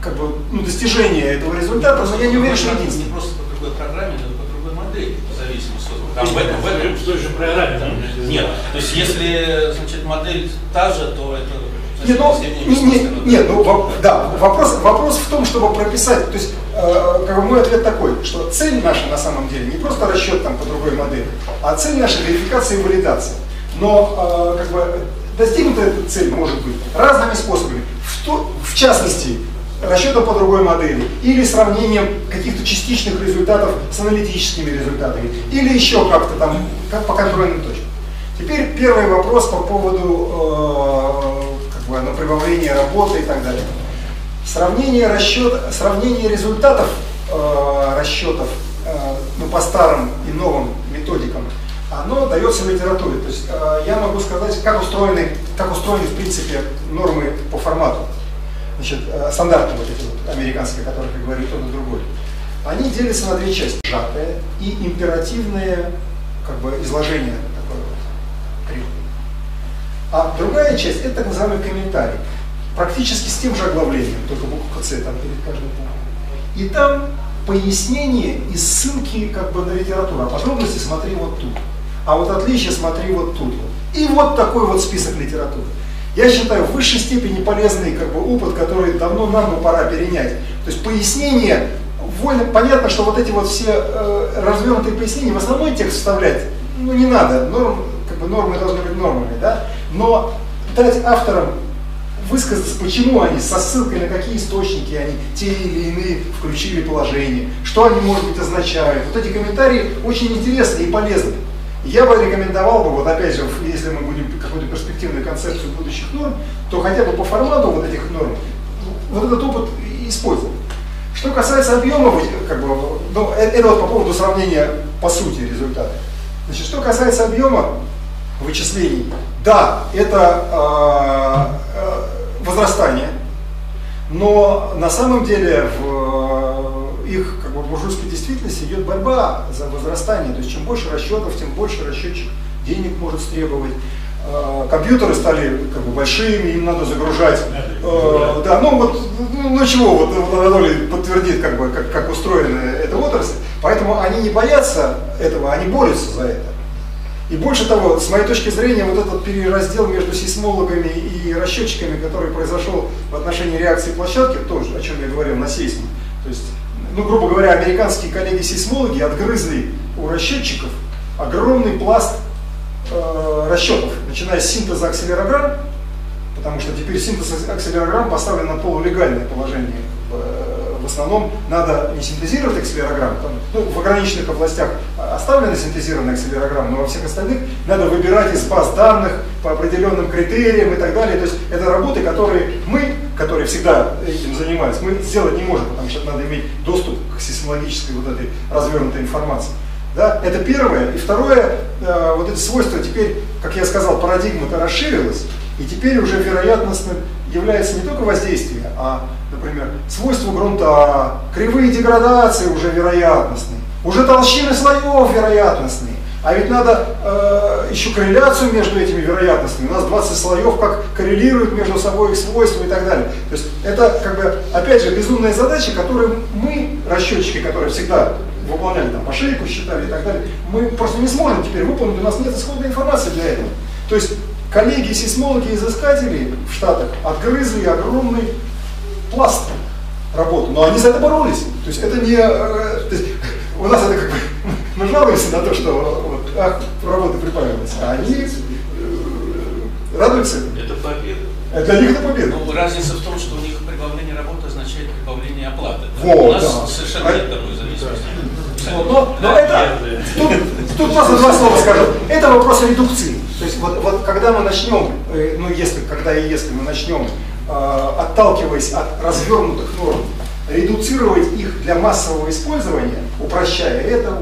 как бы, ну, достижение этого результата, просто я не уверен, что единственное. Не просто по другой программе, но по другой модели, в зависимости от того, в той же программе. Нет, то есть если, значит, модель та же, то это Нет, ну, вопрос в том, чтобы прописать, то есть мой ответ такой, что цель наша на самом деле не просто расчет там по другой модели, а цель наша верификация и валидация. Но достигнута эта цель может быть разными способами, в частности расчетом по другой модели, или сравнением каких-то частичных результатов с аналитическими результатами, или еще как-то там как по контрольным точкам. Теперь первый вопрос по поводу прибавления работы и так далее. Сравнение результатов расчетов по старым и новым методикам, оно дается в литературе. То есть я могу сказать, как устроены в принципе нормы по формату. Значит, стандартные вот эти вот американские, о которых я говорю, кто-то другой. Они делятся на две части. Сжатое и императивное изложение. А другая часть – это так называемый комментарий, практически с тем же оглавлением, только буква «С» там перед каждой буквой. И там пояснение и ссылки на литературу, а подробности смотри вот тут, а вот отличие смотри вот тут. И вот такой вот список литературы. Я считаю, в высшей степени полезный опыт, который давно нам бы пора перенять. То есть пояснение, понятно, что вот эти вот все развернутые пояснения в основной текст вставлять, не надо, нормы должны быть нормами, да? Но дать авторам высказаться, почему они, со ссылкой на какие источники они те или иные включили положение, что они, может быть, означают. Вот эти комментарии очень интересны и полезны. Я бы рекомендовал, вот опять же, если мы будем какую-то перспективную концепцию будущих норм, то хотя бы по формату вот этих норм вот этот опыт использовать. Что касается объемов, это вот по поводу сравнения по сути результата. Значит, что касается объема вычислений, да, это возрастание, но на самом деле в их буржуйской действительности идет борьба за возрастание. То есть чем больше расчетов, тем больше расчетчик денег может стребовать. Компьютеры стали большими, им надо загружать. Да, Анатолий подтвердит, как устроена эта отрасль. Поэтому они не боятся этого, они борются за это. И больше того, с моей точки зрения, вот этот перераздел между сейсмологами и расчетчиками, который произошел в отношении реакции площадки, тоже, о чем я говорил, на сейсме. То есть, грубо говоря, американские коллеги-сейсмологи отгрызли у расчетчиков огромный пласт расчетов, начиная с синтеза акселерограмм, потому что теперь синтез акселерограмм поставлен на полулегальное положение. В основном надо не синтезировать акселерограммы, в ограниченных областях оставлены синтезированные акселерограммы, но во всех остальных надо выбирать из баз данных по определенным критериям и так далее. То есть это работы, которые всегда этим занимались, мы сделать не можем, потому что надо иметь доступ к сейсмологической вот этой развернутой информации. Да? Это первое. И второе, вот эти свойства теперь, как я сказал, парадигма-то расширилась, и теперь уже вероятностным является не только воздействие, а, например, свойства грунта, кривые деградации уже вероятностные, уже толщины слоев вероятностные. А ведь надо еще корреляцию между этими вероятностями. У нас 20 слоев как коррелируют между собой их свойства и так далее. То есть это, опять же, безумная задача, которую мы, расчетчики, которые всегда выполняли, по шейку считали и так далее, мы просто не сможем теперь выполнить, у нас нет исходной информации для этого. То есть коллеги-сейсмологи-изыскатели в Штатах отгрызли огромный пласт работы, но они за это боролись. То есть это не... у нас это мы жалуемся на то, что работы прибавилось, а они радуются. Это победа. Для них это победа. Ну, разница в том, что у них прибавление работы означает прибавление оплаты. Да? Во, у нас совершенно нет такой зависимости. Но это... Тут просто два слова скажу. Это вопрос редукции. То есть когда мы начнем, если мы начнем, отталкиваясь от развернутых норм, редуцировать их для массового использования, упрощая это,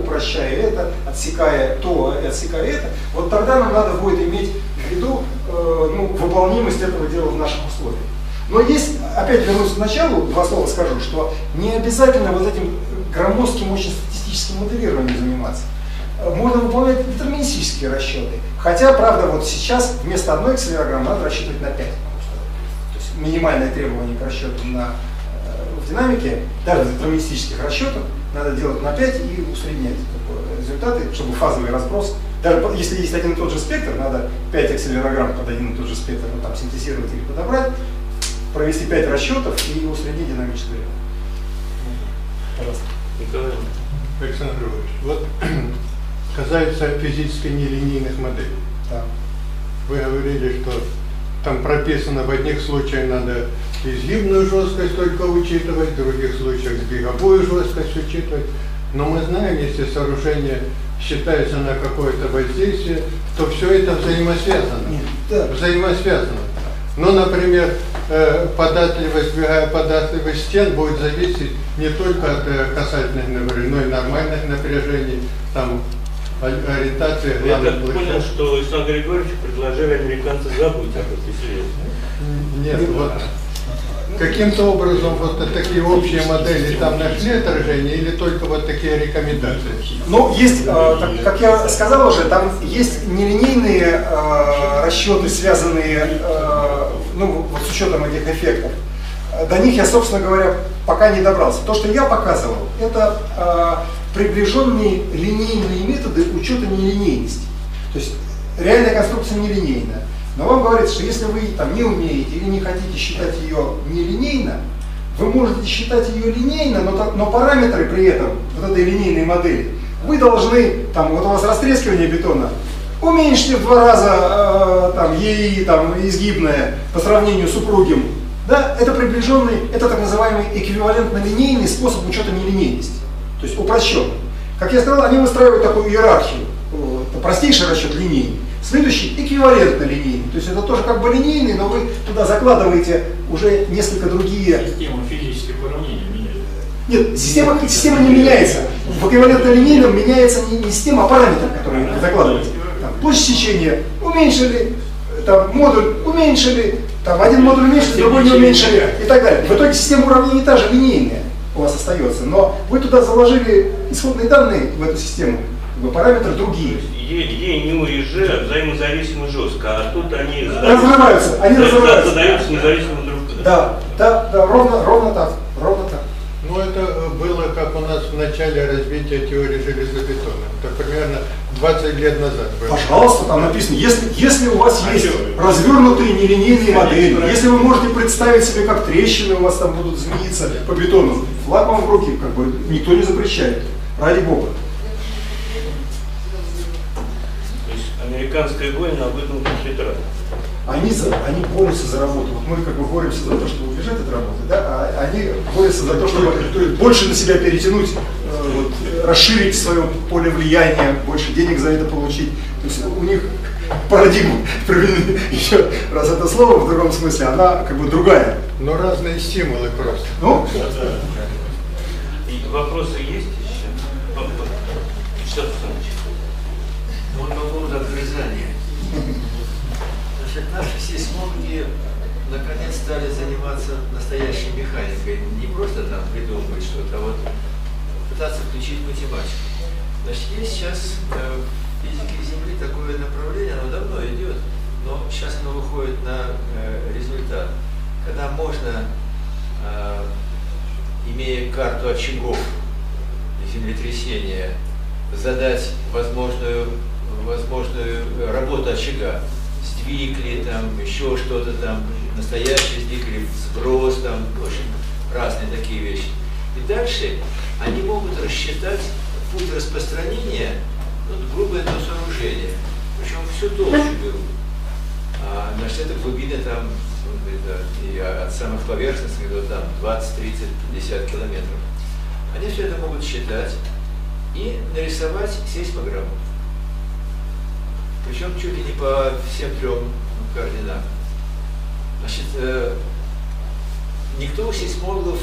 отсекая то, отсекая это, вот тогда нам надо будет иметь в виду выполнимость этого дела в наших условиях. Но есть, опять вернусь к началу, два слова скажу, что не обязательно вот этим громоздким, очень статистическим моделированием заниматься. Можно выполнять детерминистические расчеты. Хотя, правда, вот сейчас вместо одной акселерограммы надо рассчитывать на 5. То есть минимальное требование к расчету в динамике, даже в детерминистических расчетах, надо делать на 5 и усреднять результаты, чтобы фазовый разброс Даже если есть один и тот же спектр, надо 5 акселерограмм под один и тот же спектр там синтезировать или подобрать, провести 5 расчетов и усреднить динамический ряд. Пожалуйста. Александр Георгиевич, вот касается физически нелинейных моделей. Да. Вы говорили, что там прописано, в одних случаях надо изливную жесткость только учитывать, в других случаях сбеговую жесткость учитывать. Но мы знаем, если сооружение считается на какое-то воздействие, то все это взаимосвязано. Да. Взаимосвязано. Но, например, податливость, сбегая податливость стен будет зависеть не только от касательных напряжений, но и нормальных напряжений, там, ориентации главных площадей. Я так понял, что Александр Григорьевич предложили американцы забыть об этой связи. Нет, вот. Каким-то образом вот такие общие модели там нашли отражение или только вот такие рекомендации? Ну, есть, как я сказал уже, там есть нелинейные расчеты, связанные ну, вот с учетом этих эффектов. До них я, собственно говоря, пока не добрался. То, что я показывал, это приближенные линейные методы учета нелинейности. То есть реальная конструкция нелинейная. Но вам говорится, что если вы там не умеете или не хотите считать ее нелинейно, вы можете считать ее линейно, но параметры при этом, вот этой линейной модели, вы должны, там, вот у вас растрескивание бетона, уменьшите в 2 раза там, ЕИ там, изгибное по сравнению с упругим. Да? Это приближенный, это так называемый эквивалентно-линейный способ учета нелинейности, то есть упрощенный. Как я сказал, они выстраивают такую иерархию, простейший расчет линейный. Следующий эквивалентно линейный, то есть это тоже как бы линейный, но вы туда закладываете уже несколько другие... Система физических уравнений меняется. Нет, система не меняется. В эквивалентно-линейном меняется не система, а параметр, который вы закладываете. Там, площадь сечения уменьшили, там, модуль уменьшили, там, один модуль уменьшили, другой не уменьшили и так далее. В итоге система уравнений та же линейная у вас остается, но вы туда заложили исходные данные в эту систему, параметры другие. Е, НУ и Ж взаимозависимы жестко, а тут они разрываются, задаются независимо друг от друга. Да, да, да, ровно так, ровно так. Ну это было как у нас в начале развития теории железобетона, это примерно 20 лет назад. Пожалуйста, там написано, если у вас есть развернутые нелинейные модели, если вы можете представить себе, как трещины у вас там будут змеиться по бетону, флаг вам в руки, как бы никто не запрещает, ради бога. Американская голь на выдумке хитра. Они борются за работу. Вот мы как бы боремся за то, чтобы убежать от работы, да? А они борются за то, чтобы больше на себя перетянуть, вот, расширить свое поле влияния, больше денег за это получить. То есть у них парадигма, еще раз это слово в другом смысле, она как бы другая. Но разные стимулы просто. Ну? Да. Вопросы есть еще? Он по поводу обрезания. Значит, наши сейсмологи наконец стали заниматься настоящей механикой. Не просто там придумывать что-то, а вот пытаться включить математику. Значит, есть сейчас в физике Земли такое направление, оно давно идет, но сейчас оно выходит на результат. Когда можно, имея карту очагов землетрясения, задать возможную работу очага, сдвиг ли там, еще что-то там, настоящий сдвиг ли, сброс там, очень разные такие вещи. И дальше они могут рассчитать путь распространения, вот, грубо этого сооружения, причем всю толщу берут. Значит, это глубина там, и от самых поверхностных до там 20, 30, 50 километров. Они все это могут считать и нарисовать сейсмограмму. Причем чуть ли не по всем 3 координатам. Значит, никто у сейсмологов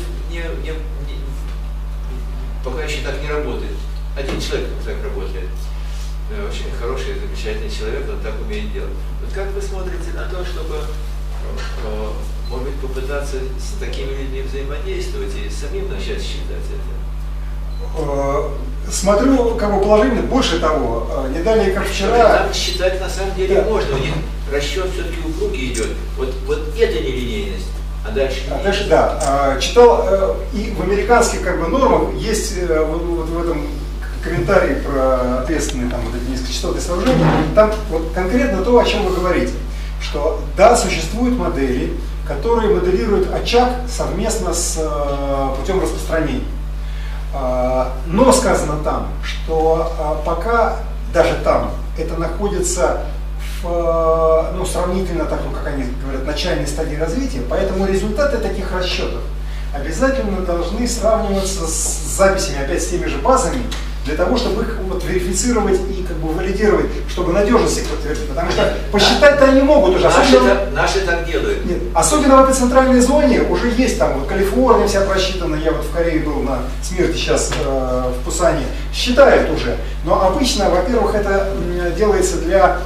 пока еще так не работает. Один человек так работает. Очень хороший, замечательный человек, он так умеет делать. Вот как вы смотрите на то, чтобы, может быть, попытаться с такими людьми взаимодействовать и самим начать считать это? Смотрю, как бы положение, больше того, не далее, как вчера... Там считать на самом деле можно, у них расчет все-таки в круге идет. Вот это нелинейность, а дальше... А дальше, да, читал, и в американских как бы нормах есть вот в этом комментарии про ответственные там, вот эти низкочастотные сооружения, там вот конкретно то, о чем вы говорите, что да, существуют модели, которые моделируют очаг совместно с путем распространения. Но сказано там, что пока даже там это находится в ну, сравнительно, так, ну, как они говорят, начальной стадии развития, поэтому результаты таких расчетов обязательно должны сравниваться с записями, опять с теми же базами, для того, чтобы их вот, верифицировать и как бы валидировать, чтобы надежность их подтвердить. Потому что посчитать-то они могут уже. Наши так делают. Нет, особенно в этой центральной зоне уже есть там, вот Калифорния вся просчитана, я вот в Корее был на смерти, сейчас в Пусане, считают уже. Но обычно, во-первых, это делается для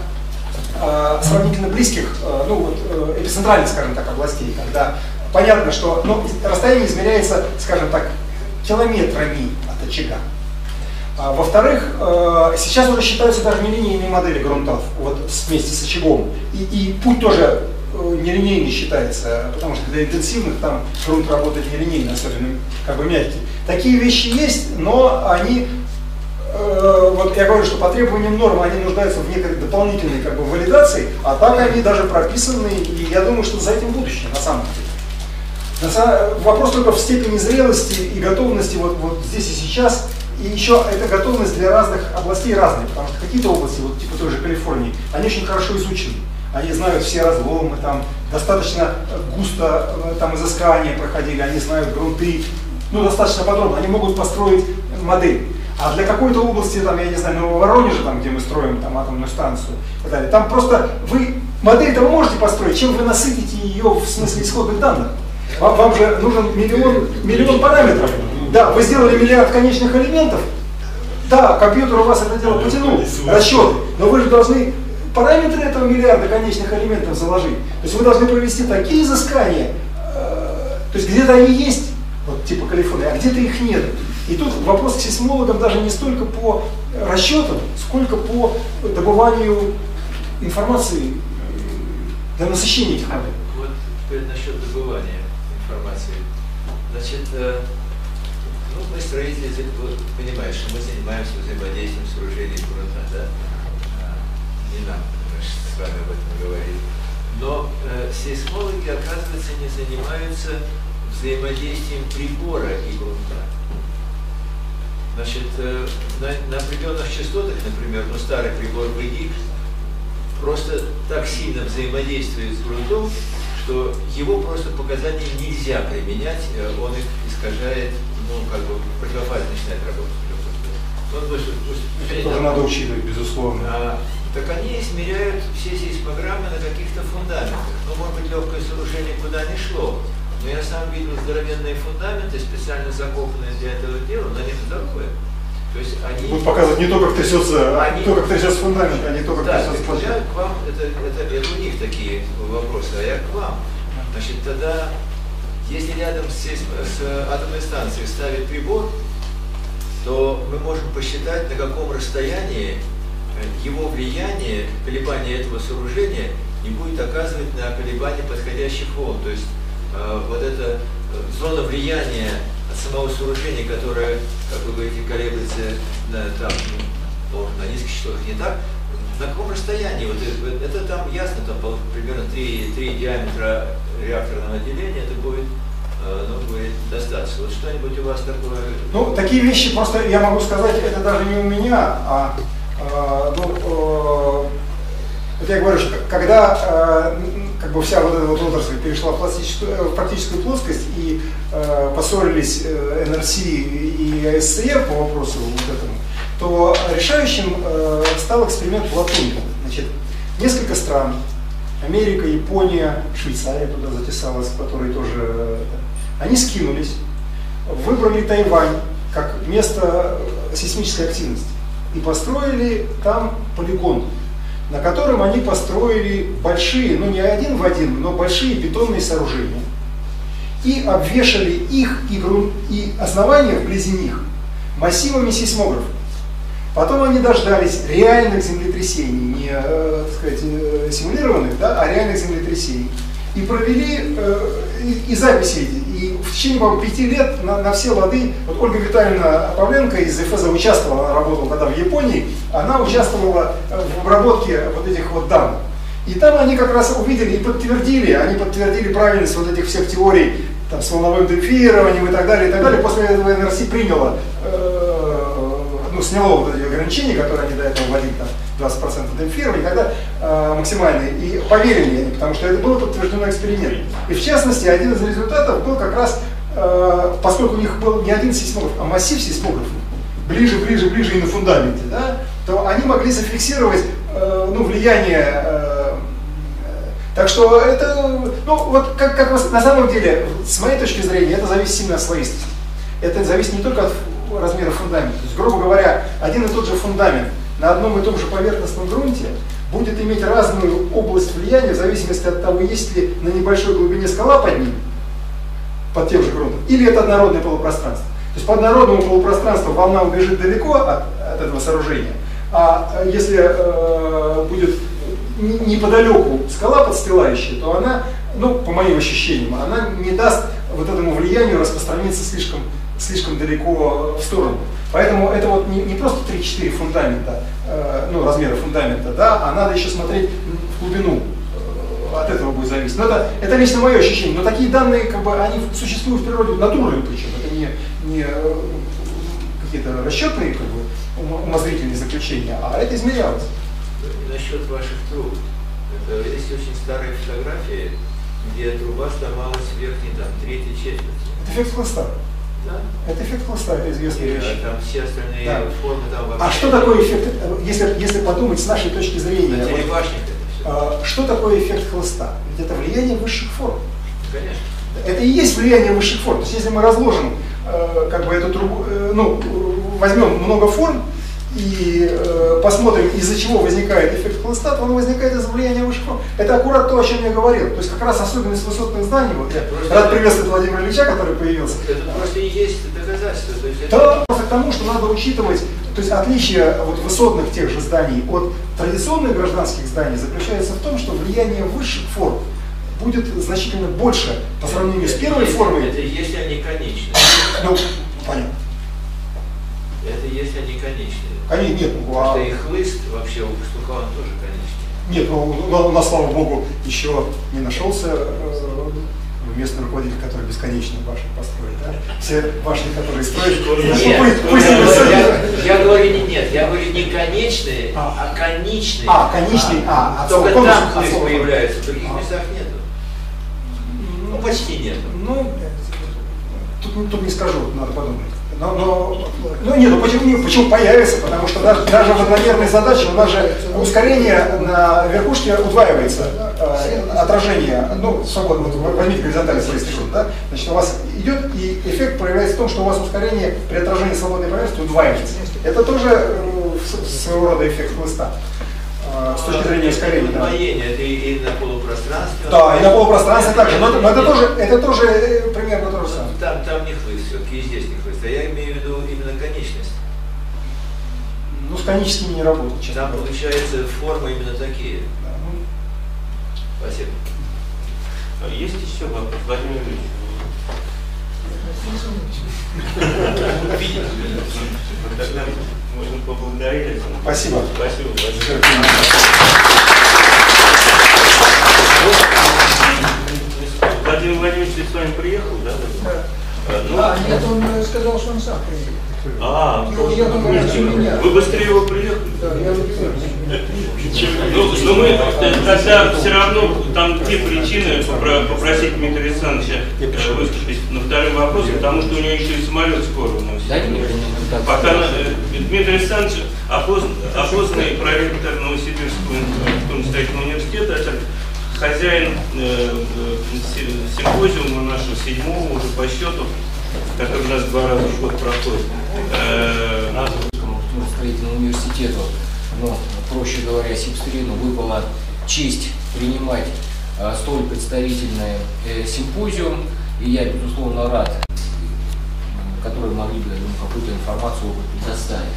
сравнительно близких, ну вот эпицентральных, скажем так, областей, когда понятно, что ну, расстояние измеряется, скажем так, километрами от очага. Во-вторых, сейчас уже считаются даже нелинейные модели грунтов вот, вместе с очагом. И путь тоже нелинейный считается, потому что для интенсивных там грунт работает нелинейно, особенно как бы мягкий. Такие вещи есть, но они, вот я говорю, что по требованиям нормы они нуждаются в некой дополнительной как бы, валидации, а так они даже прописаны, и я думаю, что за этим будущее на самом деле. Вопрос только в степени зрелости и готовности вот здесь и сейчас. И еще это готовность для разных областей разная, потому что какие-то области, вот типа той же Калифорнии, они очень хорошо изучены. Они знают все разломы, там достаточно густо там, изыскания проходили, они знают грунты, ну достаточно подробно, они могут построить модель. А для какой-то области, там, я не знаю, Нового Воронежа, там, где мы строим там, атомную станцию, и так далее, там просто вы модель-то вы можете построить, чем вы насытите ее в смысле исходных данных. Вам же нужен миллион параметров. Да, вы сделали миллиард конечных элементов, да, компьютер у вас это дело потянул, расчеты, но вы же должны параметры этого миллиарда конечных элементов заложить. То есть вы должны провести такие изыскания, то есть где-то они есть, вот типа Калифорнии, а где-то их нет. И тут вопрос к сейсмологам даже не столько по расчетам, сколько по добыванию информации для насыщения этих моделей. Вот теперь насчет добывания информации. Значит, мы строители, понимаешь, что мы занимаемся взаимодействием с оружейной грунта, да? Не нам, мы же с вами об этом говорили. Но сейсмологи, оказывается, не занимаются взаимодействием прибора и грунта. Значит, на определенных частотах, например, ну, старый прибор БГИ просто так сильно взаимодействует с грунтом, что его просто показания нельзя применять, он их искажает. Ну, как бы противофазно начинает работать. Это надо учитывать, безусловно. Так они измеряют все сейсмограммы на каких-то фундаментах. Ну, может быть, легкое сооружение куда не шло. Но я сам видел здоровенные фундаменты, специально закопанные для этого дела, но они такое. То есть они... Будут показывать не то, как трясется, то, как трясется фундамент, а не то, как трясется площадь. К вам, это у них такие вопросы, а я к вам. Значит, тогда... Если рядом с атомной станцией ставить прибор, то мы можем посчитать, на каком расстоянии его влияние, колебание этого сооружения не будет оказывать на колебания подходящих волн. То есть вот эта зона влияния от самого сооружения, которое, как вы говорите, колеблется на низких частотах, не так, на каком расстоянии, вот это там ясно, там примерно 3 диаметра реакторного отделения, это будет, ну, будет достаточно. Вот что-нибудь у вас такое? Ну, такие вещи просто, я могу сказать, это даже не у меня, а вот я говорю, что когда как бы вся вот эта вот отрасль перешла в практическую плоскость и поссорились NRC и ASCE по вопросу вот этому, то решающим стал эксперимент в Латунии. Значит, несколько стран, Америка, Япония, Швейцария туда затесалась, которые тоже, они скинулись, выбрали Тайвань как место сейсмической активности и построили там полигон, на котором они построили большие, ну не один в один, но большие бетонные сооружения и обвешали их и основания вблизи них массивами сейсмографов. Потом они дождались реальных землетрясений, не так сказать, симулированных, да, а реальных землетрясений. и провели и записи, и в течение, по-моему, 5 лет на все лады. Вот Ольга Витальевна Павленко из ФЗ участвовала, она работала тогда в Японии, она участвовала в обработке вот этих вот данных. И там они как раз увидели и подтвердили, они подтвердили правильность вот этих всех теорий там, с волновым демпфированием и так далее, и так далее. После этого NRC приняло, сняло вот эти ограничения, которые они до этого вводили, там 20% демпфирования, тогда максимальные, и поверили они, потому что это было подтверждено экспериментом. И в частности, один из результатов был как раз, поскольку у них был не один сейсмограф, а массив сейсмографов, ближе и на фундаменте, да, то они могли зафиксировать влияние. Так что это, как на самом деле, с моей точки зрения, это зависит сильно от слоистости. Это зависит не только от размера фундамента. То есть, грубо говоря, один и тот же фундамент на одном и том же поверхностном грунте будет иметь разную область влияния в зависимости от того, есть ли на небольшой глубине скала под ним, под тем же грунтом, или это однородное полупространство. То есть по однородному полупространству волна убежит далеко от этого сооружения, а если будет неподалеку скала подстилающая, то она, по моим ощущениям, она не даст вот этому влиянию распространиться слишком далеко в сторону. Поэтому это вот не просто 3-4 фундамента, размера фундамента, да, а надо еще смотреть в глубину, от этого будет зависеть. Но это лично мое ощущение, но такие данные, они существуют в природе натурально, причем это не какие-то расчетные, умозрительные заключения, а это измерялось. Насчет ваших труб. Это есть очень старые фотографии, где труба сломалась в верхней, третьей четверти. Это эффект хлыста. Да? Это эффект хлыста, это известная вещь. Там все остальные, да, формы там вообще. А что такое эффект, если подумать с нашей точки зрения, что такое эффект хлыста? Ведь это влияние высших форм. Конечно. Это и есть влияние высших форм. То есть если мы разложим эту трубу, возьмем много форм, и посмотрим, из-за чего возникает эффект хлыста, то он возникает из-за влияния высших форм. Это аккурат то, о чем я говорил. То есть как раз особенность высотных зданий. Вот я рад приветствовать Владимира Ильича, который появился. Это просто и есть доказательство. То есть это просто к тому, что надо учитывать, то есть отличие высотных тех же зданий от традиционных гражданских зданий заключается в том, что влияние высших форм будет значительно больше по сравнению с первой формой. Это если они конечны. Понятно. Это если они конечные. Нет, потому что и хлыст вообще у пастуха тоже конечный. Нет, у нас, слава богу, еще не нашелся местный руководитель, который бесконечно башни построит. Да? Все башни, которые строят, я говорю нет, я говорю не конечные, а конечные. Только там хлыст появляется, в других местах нету. Почти нет. Тут не скажу, надо подумать. Почему появится? Потому что даже в одномерной задаче у нас же ускорение на верхушке удваивается, отражение, свободно, возьмите горизонтально свои секунды, да? Значит, у вас идет, и эффект проявляется в том, что у вас ускорение при отражении свободной поверхности удваивается. Это тоже своего рода эффект хлыста. С точки зрения ускорения. Да. Это и на полупространстве. Да, и на полупространстве также. Но это тоже примерно то же самое. Там не хлыст, все-таки и здесь не хлыст. А я имею в виду именно конечность. С конечностями не работает. Там получается формы именно такие. Да. Спасибо. Есть еще вопрос, Владимир Ильич? Можно поблагодарить. Спасибо. Спасибо большое. Владимир Владимирович, ты с вами приехал, да? Да, нет, он сказал, что он сам приехал. Я думаю, меня. Вы быстрее его приехали? Да, я быстрее. Мы тогда все равно, там две причины попросить Дмитрия Александровича выступить на втором вопросе, потому что у него еще и самолет скоро уносит. Пока Дмитрий Александрович, опознанный проректор Новосибирского государственного университета, хозяин симпозиума нашего 7-го уже по счету, который у нас 2 раза в год проходит, Московскому строительному университету, проще говоря, Сибстрину, выпала честь принимать столь представительный симпозиум, и я, безусловно, рад, которые могли бы какую-то информацию предоставить.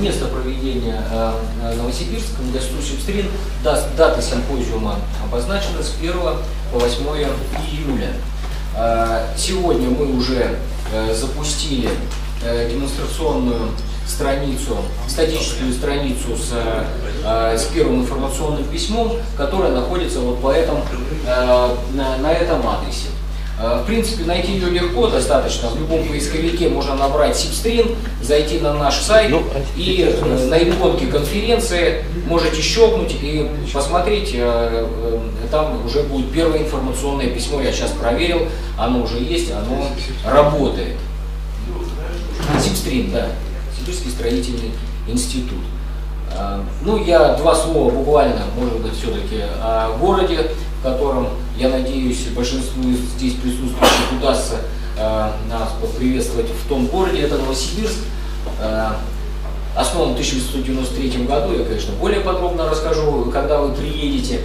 место проведения Новосибирск, МГСТУ Сибстрин, дата симпозиума обозначена с 1 по 8 июля. Сегодня мы уже запустили демонстрационную страницу, статическую страницу с первым информационным письмом, которое находится вот по этому, на этом адресе. В принципе, найти ее легко, достаточно. В любом поисковике можно набрать Сибстрин, зайти на наш сайт и на иконке конференции можете щелкнуть и посмотреть. Там уже будет первое информационное письмо. Я сейчас проверил, оно уже есть, оно работает. Сибстрин, да. Сибирский строительный институт. Ну, я два слова буквально, может быть, все-таки о городе, в котором, я надеюсь, большинству здесь присутствующих удастся нас поприветствовать в том городе. Это Новосибирск. Основан в 1993 году, я, конечно, более подробно расскажу, когда вы приедете.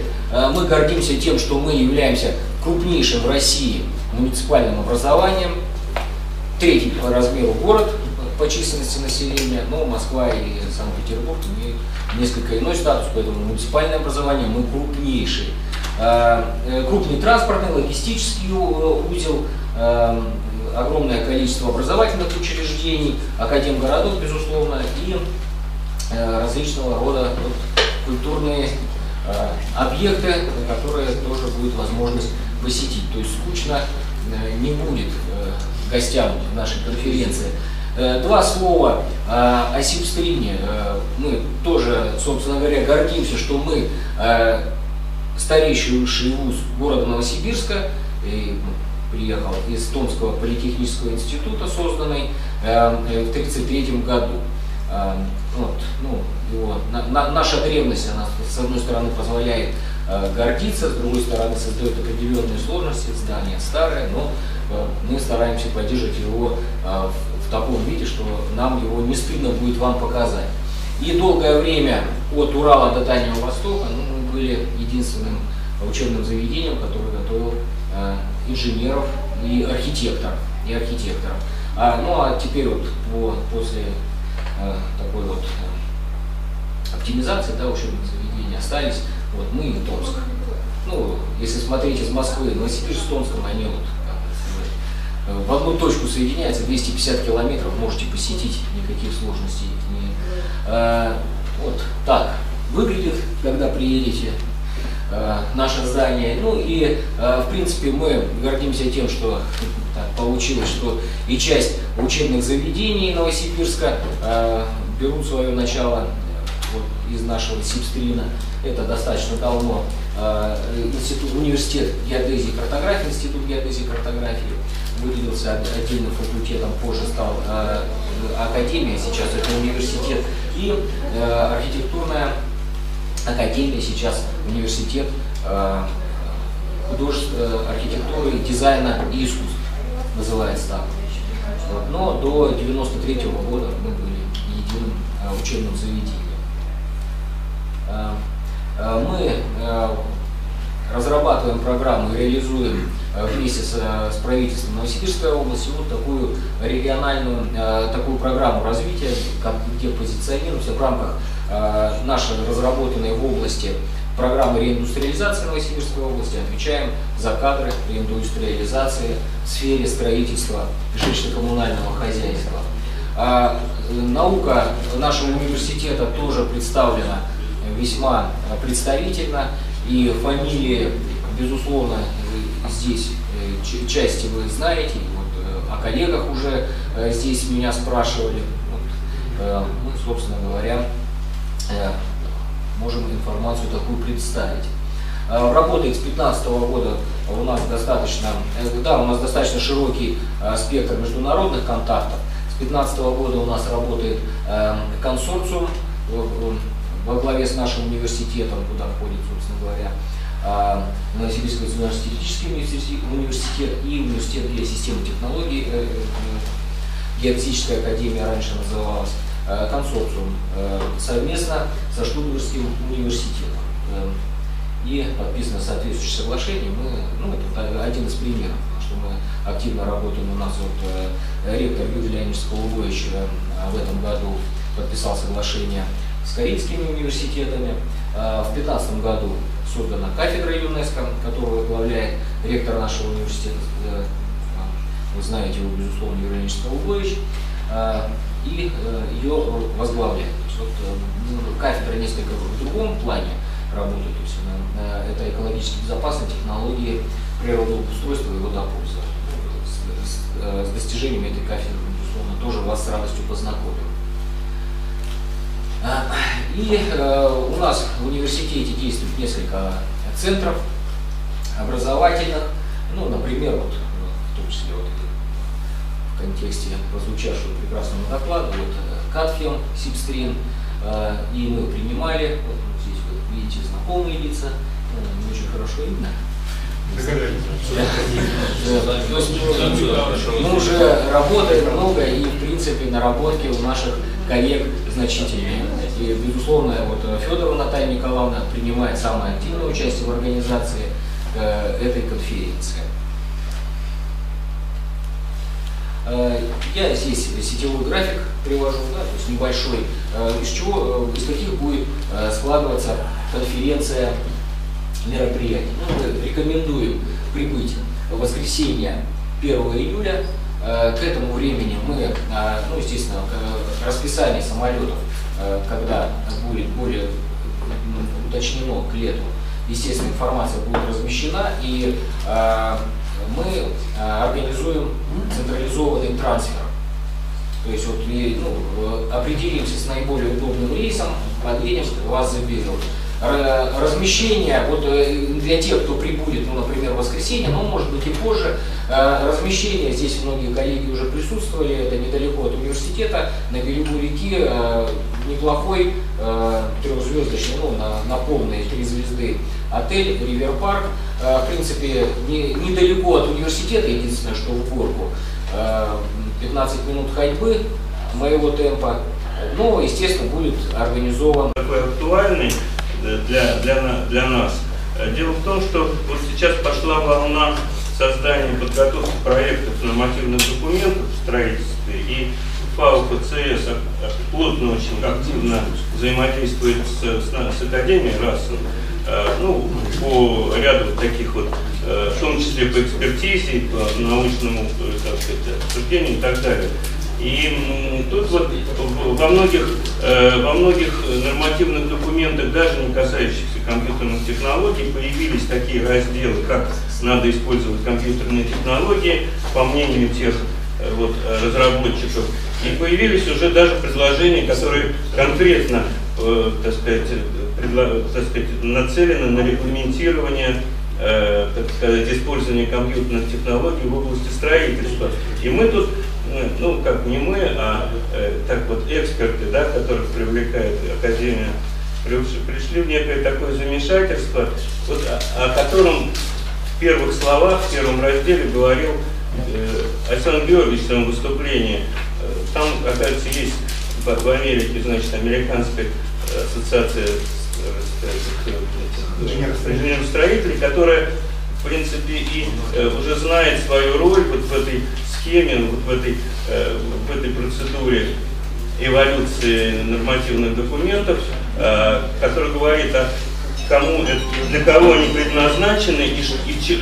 Мы гордимся тем, что мы являемся крупнейшим в России муниципальным образованием. Третий по размеру город по численности населения, но Москва и Санкт-Петербург имеют несколько иной статус, поэтому муниципальное образование мы крупнейшие. Крупный транспортный, логистический узел, огромное количество образовательных учреждений, академгородов, безусловно, и различного рода культурные объекты, которые тоже будет возможность посетить. То есть скучно не будет гостям нашей конференции. Два слова о Сибстрине. Мы тоже, собственно говоря, гордимся, что мы старейший высший вуз города Новосибирска, и приехал из Томского политехнического института, созданный в 1933 году. Вот, ну, его, наша древность, она, с одной стороны, позволяет гордиться, с другой стороны, создает определенные сложности, здание старое, но мы стараемся поддерживать его в таком виде, что нам его не стыдно будет вам показать. И долгое время от Урала до Дальнего Востока, ну, мы были единственным учебным заведением, которое готовило инженеров и архитекторов. Ну а теперь вот после такой вот оптимизации, да, учебных заведений остались вот мы и Томск. Ну, если смотреть из Москвы, Новосибирск с Томском, они вот, в одну точку соединяется, 250 километров можете посетить, никаких сложностей не вот так выглядит, когда приедете наше здание. Ну и в принципе мы гордимся тем, что так получилось, что и часть учебных заведений Новосибирска берут свое начало вот из нашего Сибстрина. Это достаточно давно университет геодезии и картографии, институт геодезии и картографии выделился отдельным факультетом, позже стал академия, сейчас это университет, и архитектурная академия, сейчас университет художеств, архитектуры, дизайна и искусств, называется так. Вот. Но до 1993-го года мы были единым учебным заведением. Мы разрабатываем программу и реализуем вместе с правительством Новосибирской области вот такую региональную такую программу развития, где позиционируемся в рамках нашей разработанной в области программы реиндустриализации Новосибирской области. Отвечаем за кадры реиндустриализации в сфере строительства жилищно-коммунального хозяйства. Наука нашего университета тоже представлена весьма представительно, и фамилии, безусловно, здесь части вы знаете, вот, о коллегах уже здесь меня спрашивали. Вот, мы, собственно говоря, можем информацию такую представить. Работает с 2015 года у нас достаточно, широкий спектр международных контактов. С 2015 года у нас работает консорциум во главе с нашим университетом, куда входит, собственно говоря, Новосибирский государственный университет и университет для системы технологий, геодезическая академия раньше называлась, консорциум, совместно со Штутгартским университетом. И подписано соответствующее соглашение. Мы, ну, это один из примеров, что мы активно работаем. У нас вот ректор Юрий Леонидович Колугович в этом году подписал соглашение с корейскими университетами. В 2015 году создана кафедра ЮНЕСКО, которую возглавляет ректор нашего университета, вы знаете его, безусловно, Юрий Ильич Траушем, и ее возглавляет. Вот, кафедра несколько в другом плане работает, то есть это экологически безопасные технологии природоустройства и водопольза. С достижениями этой кафедры, безусловно, тоже вас с радостью познакомим. И у нас в университете действует несколько центров образовательных, ну, например, вот, в том числе вот, в контексте прозвучавшего прекрасного доклада, вот, Катфилм, Сибстрин, и мы принимали, вот, здесь вот, видите, знакомые лица, не очень хорошо видно. Мы уже работаем много, и в принципе наработки у наших коллег значительные. И безусловно, вот Федорова Наталья Николаевна принимает самое активное участие в организации этой конференции. Я здесь сетевой график привожу, да, то есть небольшой, из каких будет складываться конференция мероприятий. Мы рекомендуем прибыть в воскресенье 1 июля. К этому времени мы, ну, естественно, расписание самолетов, когда будет более уточнено к лету, естественно, информация будет размещена, и мы организуем централизованный трансфер. То есть вот, ну, определимся с наиболее удобным рейсом, подъедем, вас заберем. Размещение вот, для тех, кто прибудет, ну, например, в воскресенье, но, может быть, и позже. Размещение, здесь многие коллеги уже присутствовали, это недалеко от университета, на берегу реки, неплохой трехзвездочный, ну, на полные 3 звезды отель, Ривер-парк. В принципе, недалеко от университета, единственное, что в горку, 15 минут ходьбы моего темпа, но, естественно, будет организован. Такой актуальный. Для нас. Дело в том, что вот сейчас пошла волна создания подготовки проектов нормативных документов в строительстве, и ФАУ ФЦС плотно, очень активно взаимодействует с Академией РАСом, ну, по ряду таких вот, в том числе по экспертизе, по научному, так сказать, обсуждению и так далее. И тут вот во многих нормативных документах, даже не касающихся компьютерных технологий, появились такие разделы, как надо использовать компьютерные технологии, по мнению тех вот разработчиков. И появились уже даже предложения, которые конкретно, так сказать, нацелены на регламентирование, так сказать, использования компьютерных технологий в области строительства. И мы тут, ну, как не мы, а так вот эксперты, да, которых привлекает Академия, пришли в некое такое замешательство, вот, о котором в первых словах, в первом разделе говорил Александр Георгиевич в своем выступлении. Там, оказывается, есть в Америке, значит, Американская ассоциация инженеров-строителей, которая, в принципе, и уже знает свою роль вот в этой схеме, вот в этой процедуре эволюции нормативных документов, которая говорит о кому, для кого они предназначены, и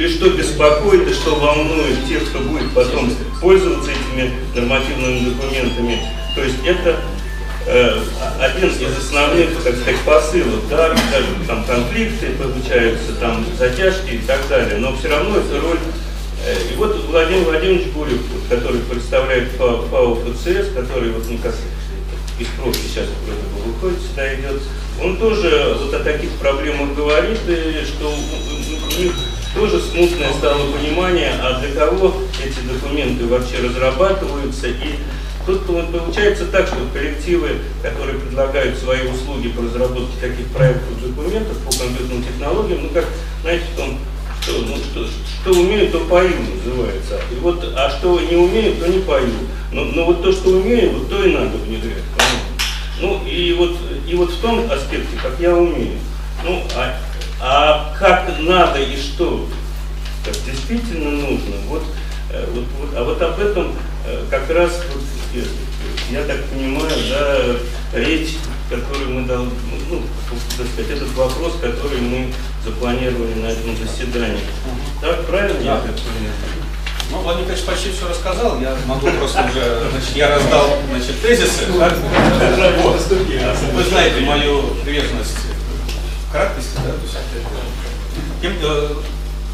что беспокоит, и что волнует тех, кто будет потом пользоваться этими нормативными документами. То есть это один из основных, так сказать, посылов, да, даже там конфликты получаются, там затяжки и так далее, но все равно это роль. И вот Владимир Владимирович Бурев, который представляет ФАУ ФЦС, который вот, ну, как из профи сейчас выходит, сюда идет, он тоже вот о таких проблемах говорит, и что у них тоже смутное стало понимание, а для кого эти документы вообще разрабатываются. И тут получается так, что коллективы, которые предлагают свои услуги по разработке таких проектов документов по компьютерным технологиям, ну как, знаете, там, что умеют, то поют, называется. И вот, а что не умеют, то не поют. Но вот то, что умеют, вот то и надо внедрять. Ну и вот в том аспекте, как я умею. Ну, а как надо и что, как действительно нужно. Вот об этом как раз, вот, я так понимаю, да, речь, которую мы должны, ну, так сказать, этот вопрос, который мы запланировали на этом заседании. Так, правильно? Да. Я так понимаю? Ну, Владимир, конечно, почти все рассказал, я могу просто уже, значит, я раздал, значит, тезисы. Вы знаете мою приверженность к краткости, да,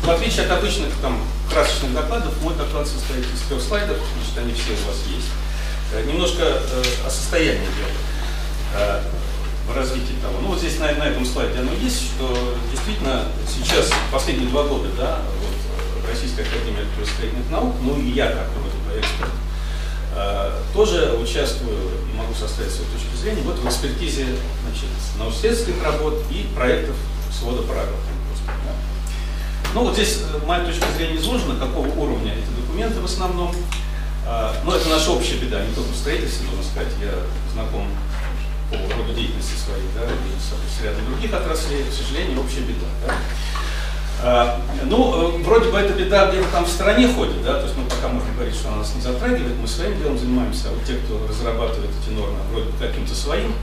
в отличие от обычных там красочных докладов, мой доклад состоит из 3 слайдов, значит, они все у вас есть. Немножко о состоянии дела, в развитии того. Ну, вот здесь на этом слайде оно есть, что действительно сейчас, последние 2 года, да, вот, Российская академия строительных наук, ну и я, как эксперт, тоже участвую и могу составить свою точку зрения вот в экспертизе, значит, научно-исследовательских работ и проектов свода правил. Ну, вот здесь моя точка зрения изложена, какого уровня эти документы в основном. Но это наша общая беда, не только в строительстве, можно сказать, я знаком по роду деятельности своей, да, и с рядом других отраслей, к сожалению, общая беда. Да. Ну, вроде бы эта беда где-то там в стороне ходит, да, то есть мы пока можем говорить, что она нас не затрагивает, мы своим делом занимаемся, а вот те, кто разрабатывает эти нормы, вроде бы каким-то своим.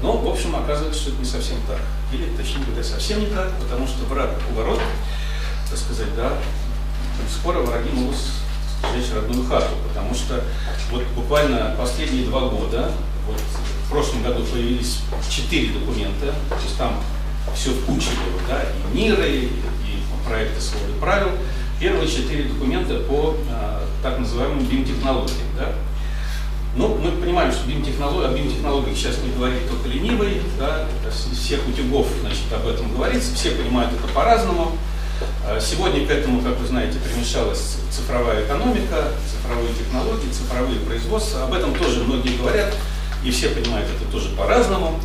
Но, в общем, оказывается, что это не совсем так. Или, точнее говоря, совсем не так, потому что враг у ворот, так сказать, да, скоро враги могут сжечь родную хату, потому что вот буквально последние 2 года, вот в прошлом году появились 4 документа, то есть там все в куче было, да, и НИРы, и проекты своды правил. Первые 4 документа по так называемым BIM-технологиям, да. Ну, мы понимаем, что о BIM-технологиях сейчас не говорит только ленивый, да, всех утюгов, значит, об этом говорится, все понимают это по-разному. Сегодня к этому, как вы знаете, примешалась цифровая экономика, цифровые технологии, цифровые производства. Об этом тоже многие говорят, и все понимают это тоже по-разному.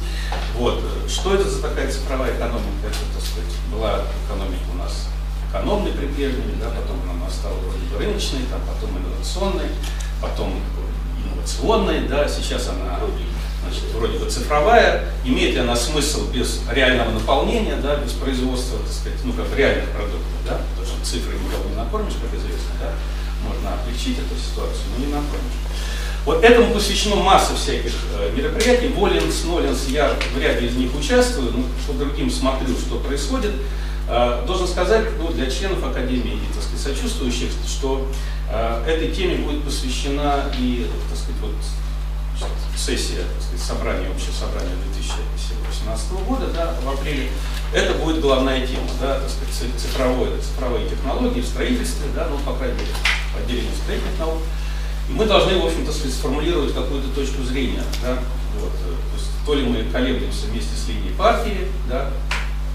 Вот. Что это за такая цифровая экономика? Это, так сказать, была экономика у нас экономной при Брежневе, да, потом она стала рыночной, там, потом инновационной, потом инновационной, да, сейчас она, значит, вроде бы цифровая, имеет ли она смысл без реального наполнения, да, без производства, так сказать, ну, как реальных продуктов, да, потому что цифры никого не накормишь, как известно, да, можно облегчить эту ситуацию, но не накормишь. Вот этому посвящено масса всяких мероприятий, Воленс, Ноленс, я в ряде из них участвую, ну, по другим смотрю, что происходит. Должен сказать, ну, для членов Академии и, так сказать, сочувствующих, что этой теме будет посвящена и, так сказать, вот, сессия, так сказать, собрание, общее собрание 2018 года, да, в апреле. Это будет главная тема, да, так сказать, цифровые технологии в строительстве, да, ну, по крайней мере, в отделении строительных наук. И мы должны, в общем-то, сформулировать какую-то точку зрения, да, вот, то есть, то ли мы колеблемся вместе с линией партии, да,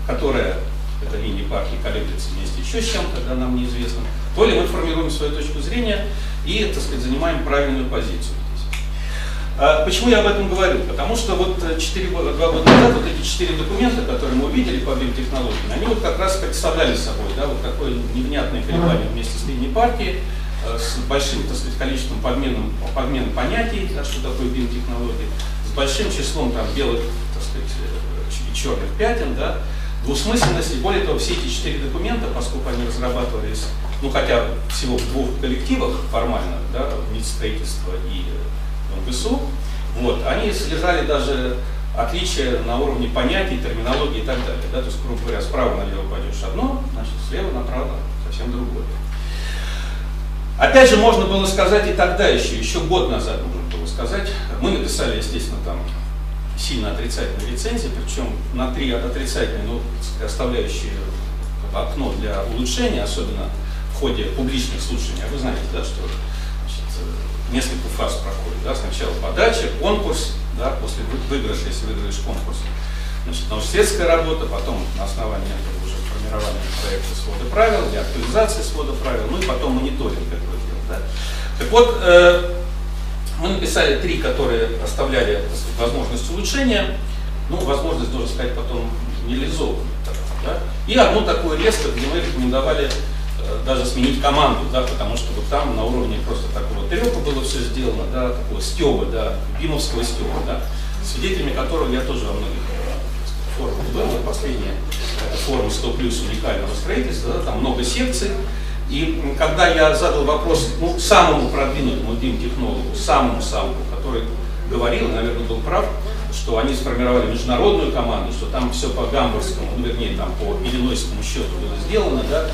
которая, эта линия партии колеблется вместе еще с чем-то, да, нам неизвестно, то ли мы формируем свою точку зрения и, так сказать, занимаем правильную позицию. Почему я об этом говорю? Потому что вот 2 года назад вот эти 4 документа, которые мы увидели по BIM-технологиям, они вот как раз представляли собой, да, вот такое невнятное колебание вместе с линией партии, с большим, так сказать, количеством подмен понятий, да, что такое BIM-технологии, с большим числом там белых, так сказать, и черных пятен, да, двусмысленности. Более того, все эти 4 документа, поскольку они разрабатывались, ну, хотя всего в 2 коллективах формально, да, строительство и ГСУ, вот, они содержали даже отличия на уровне понятий, терминологии и так далее. Да, то есть, грубо говоря, справа налево пойдешь одно, значит, слева направо совсем другое. Опять же, можно было сказать и тогда еще год назад можно было сказать. Мы написали, естественно, там сильно отрицательные рецензии, причем на 3 отрицательные, но оставляющие окно для улучшения, особенно в ходе публичных слушаний. А вы знаете, да, что, значит, несколько фаз проходит. Да? Сначала подача, конкурс, да, после выигрыша, если выиграешь конкурс, значит, научно-исследовательская работа, потом на основании этого уже формирования проекта свода правил и актуализации свода правил, ну и потом мониторинг этого дела. Да? Так вот, мы написали 3, которые оставляли, так сказать, возможность улучшения, ну, возможность, должен сказать, потом нереализованную. Да? И одну такую резко, где мы рекомендовали даже сменить команду, да, потому что вот там на уровне просто такого трёпа было все сделано, да, такого стёба, да, бимовского стёба, да, свидетелями которого я тоже во многих форумах был. Последняя форум 100+ уникального строительства, да, там много секций. И когда я задал вопрос, ну, самому продвинутому BIM-технологу, самому-самому, который говорил, наверное, был прав, что они сформировали международную команду, что там все по гамбургскому, ну, вернее, там по Иллинойскому счету было сделано, да,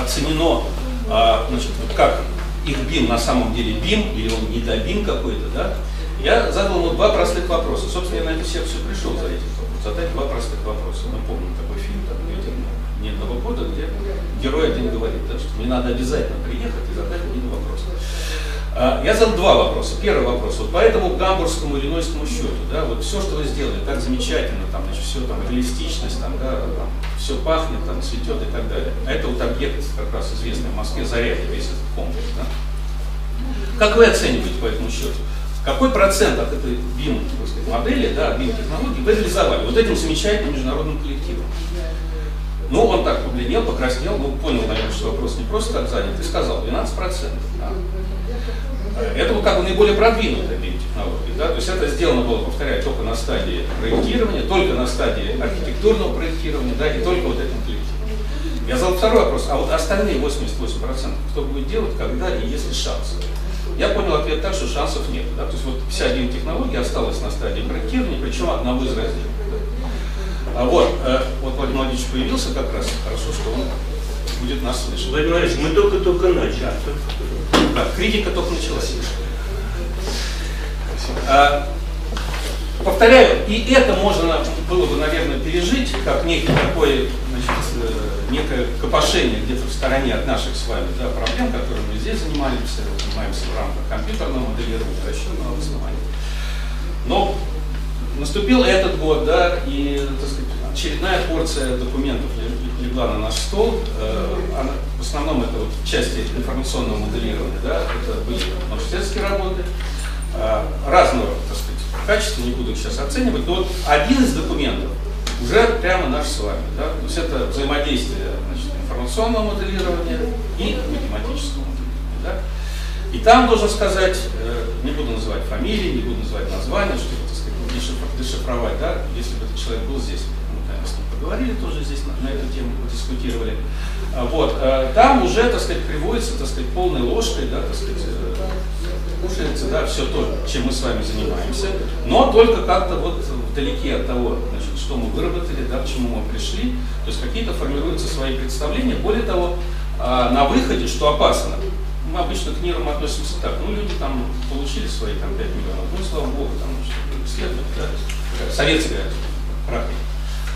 оценено, значит, вот как их БИМ на самом деле БИМ, или он не до БИМ какой-то, да. Я задал ему два простых вопроса. Собственно, я на эту секцию пришел за этим, задать два простых вопроса. Ну, помню такой фильм, там, не одного года, где герой один говорит, да, что мне надо обязательно приехать и задать один вопрос. Я задал два вопроса. Первый вопрос. Вот по этому гамбургскому или Иллинойскому счету, да, вот все, что вы сделали, так замечательно, там, значит, все там реалистичность, там, да, там, все пахнет, там, цветет и так далее. А это вот объект, как раз известный в Москве, Зарядье, весь этот комплекс. Да? Как вы оцениваете по этому счету? Какой процент от этой BIM-модели, да, BIM-технологии вы реализовали вот этим замечательным международным коллективом? Ну, он так побледнел, покраснел, ну, понял, наверное, что вопрос не просто так занят, и сказал 12%. Да. Это вот как бы наиболее продвинутая BIM-технология. Да? То есть это сделано было, повторяю, только на стадии проектирования, только на стадии архитектурного проектирования, да, и только вот этим коллективом. Я задал второй вопрос, а вот остальные 88% кто будет делать, когда и есть ли шансы? Я понял ответ так, что шансов нет. Да? То есть вот вся BIM-технология осталась на стадии проектирования, причем одного из разделов. Да? А вот, вот Владимир Владимирович появился как раз, хорошо, что он будет нас слышать. Владимир Владимирович, мы только-только начали. Да, критика только началась. Повторяю, и это можно было бы, наверное, пережить, как некое такое, значит, некое копошение где-то в стороне от наших с вами, да, проблем, которые мы здесь занимаемся в рамках компьютерного моделирования, расчетного основания. Но наступил этот год, да, и, так сказать, очередная порция документов легла на наш стол. Она, в основном это вот части информационного моделирования, да, это были университетские работы разного, так сказать, качество, не буду сейчас оценивать, но вот один из документов уже прямо наш с вами. Да? То есть это взаимодействие, значит, информационного моделирования и математического моделирования. Да? И там, должен сказать, не буду называть фамилии, не буду называть названия, чтобы, так сказать, дешифровать, да? Если бы этот человек был здесь, мы, конечно, поговорили тоже здесь, на эту тему подискутировали. Вот. Там уже, так сказать, приводится, так сказать, полной ложкой, да, так сказать, кушается, да, все то, чем мы с вами занимаемся, но только как-то вот вдалеке от того, значит, что мы выработали, да, к чему мы пришли. То есть какие-то формируются свои представления. Более того, на выходе, что опасно, мы обычно к нервам относимся так. Ну, люди там получили свои там 5 миллионов, ну, слава богу, там, исследовать, да, советская практика.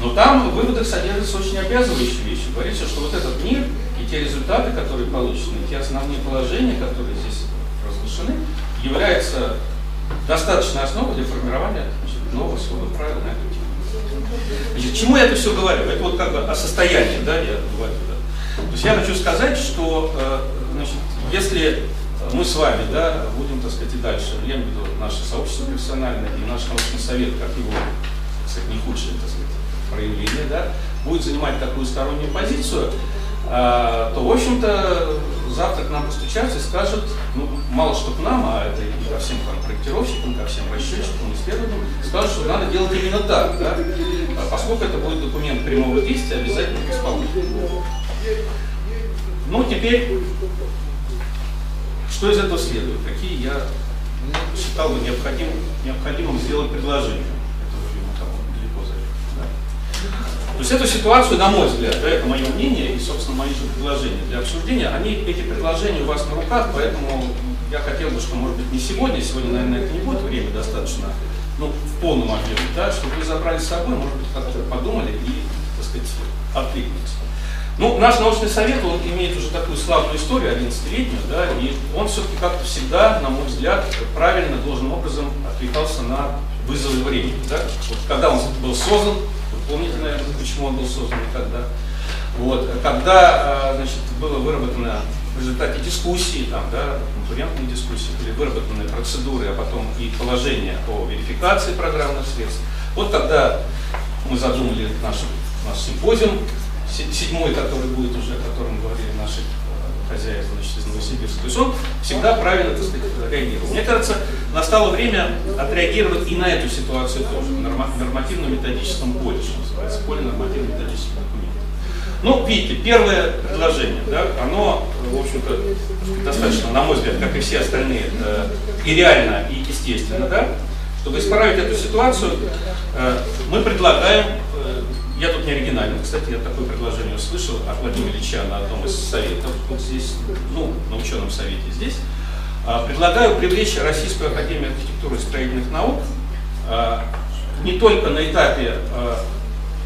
Но там в выводах содержатся очень обязывающие вещи. Говорится, что вот этот мир и те результаты, которые получены, и те основные положения, которые здесь разглашены, являются достаточной основой для формирования, значит, нового своего правила на эту тему. Значит, чему я это все говорю? Это вот как бы о состоянии, да, я говорю, да. То есть я хочу сказать, что, значит, если мы с вами, да, будем, так сказать, и дальше, я имею в виду наше сообщество профессиональное и наш научный совет, как его, так сказать, не худшее, так сказать, проявление, да, будет занимать такую стороннюю позицию, то, в общем-то, завтра к нам постучатся и скажут, ну, мало что к нам, а это и ко всем там проектировщикам, ко всем расчетчикам, исследователям, скажут, что надо делать именно так, да, поскольку это будет документ прямого действия, обязательно к исполнению. Ну, теперь, что из этого следует? Какие я считал бы необходимым сделать предложение? То есть эту ситуацию, на мой взгляд, да, это мое мнение и, собственно, мои же предложения для обсуждения, они, эти предложения у вас на руках, поэтому я хотел бы, что, может быть, не сегодня, наверное, это не будет время достаточно, ну, в полном объеме, да, чтобы вы забрали с собой, может быть, как-то подумали и, так сказать, откликнулись. Ну, наш научный совет, он имеет уже такую славную историю, 11-летнюю, да, и он все-таки как-то всегда, на мой взгляд, правильно, должным образом откликался на вызовы времени, да, вот, когда он был создан. Помните, наверное, почему он был создан и когда. Вот. Когда, значит, было выработано в результате дискуссии, там, да, конкурентной дискуссии, были выработаны процедуры, а потом и положения о верификации программных средств. Вот когда мы задумали наш симпозиум, седьмой, который будет уже, о котором говорили наши хозяева, значит, из Новосибирска. То есть он всегда правильно, так сказать, реагировал. Мне кажется, настало время отреагировать и на эту ситуацию тоже, в нормативно-методическом поле, что называется, поле нормативно-методических документов. Ну, видите, первое предложение, да, оно, в общем-то, достаточно, на мой взгляд, как и все остальные, и реально, и естественно, да, Чтобы исправить эту ситуацию, мы предлагаем, я тут не оригинальный, кстати, я такое предложение услышал от Владимира Ильича на одном из советов, вот здесь, ну, на ученом совете здесь, предлагаю привлечь Российскую академию архитектуры и строительных наук не только на этапе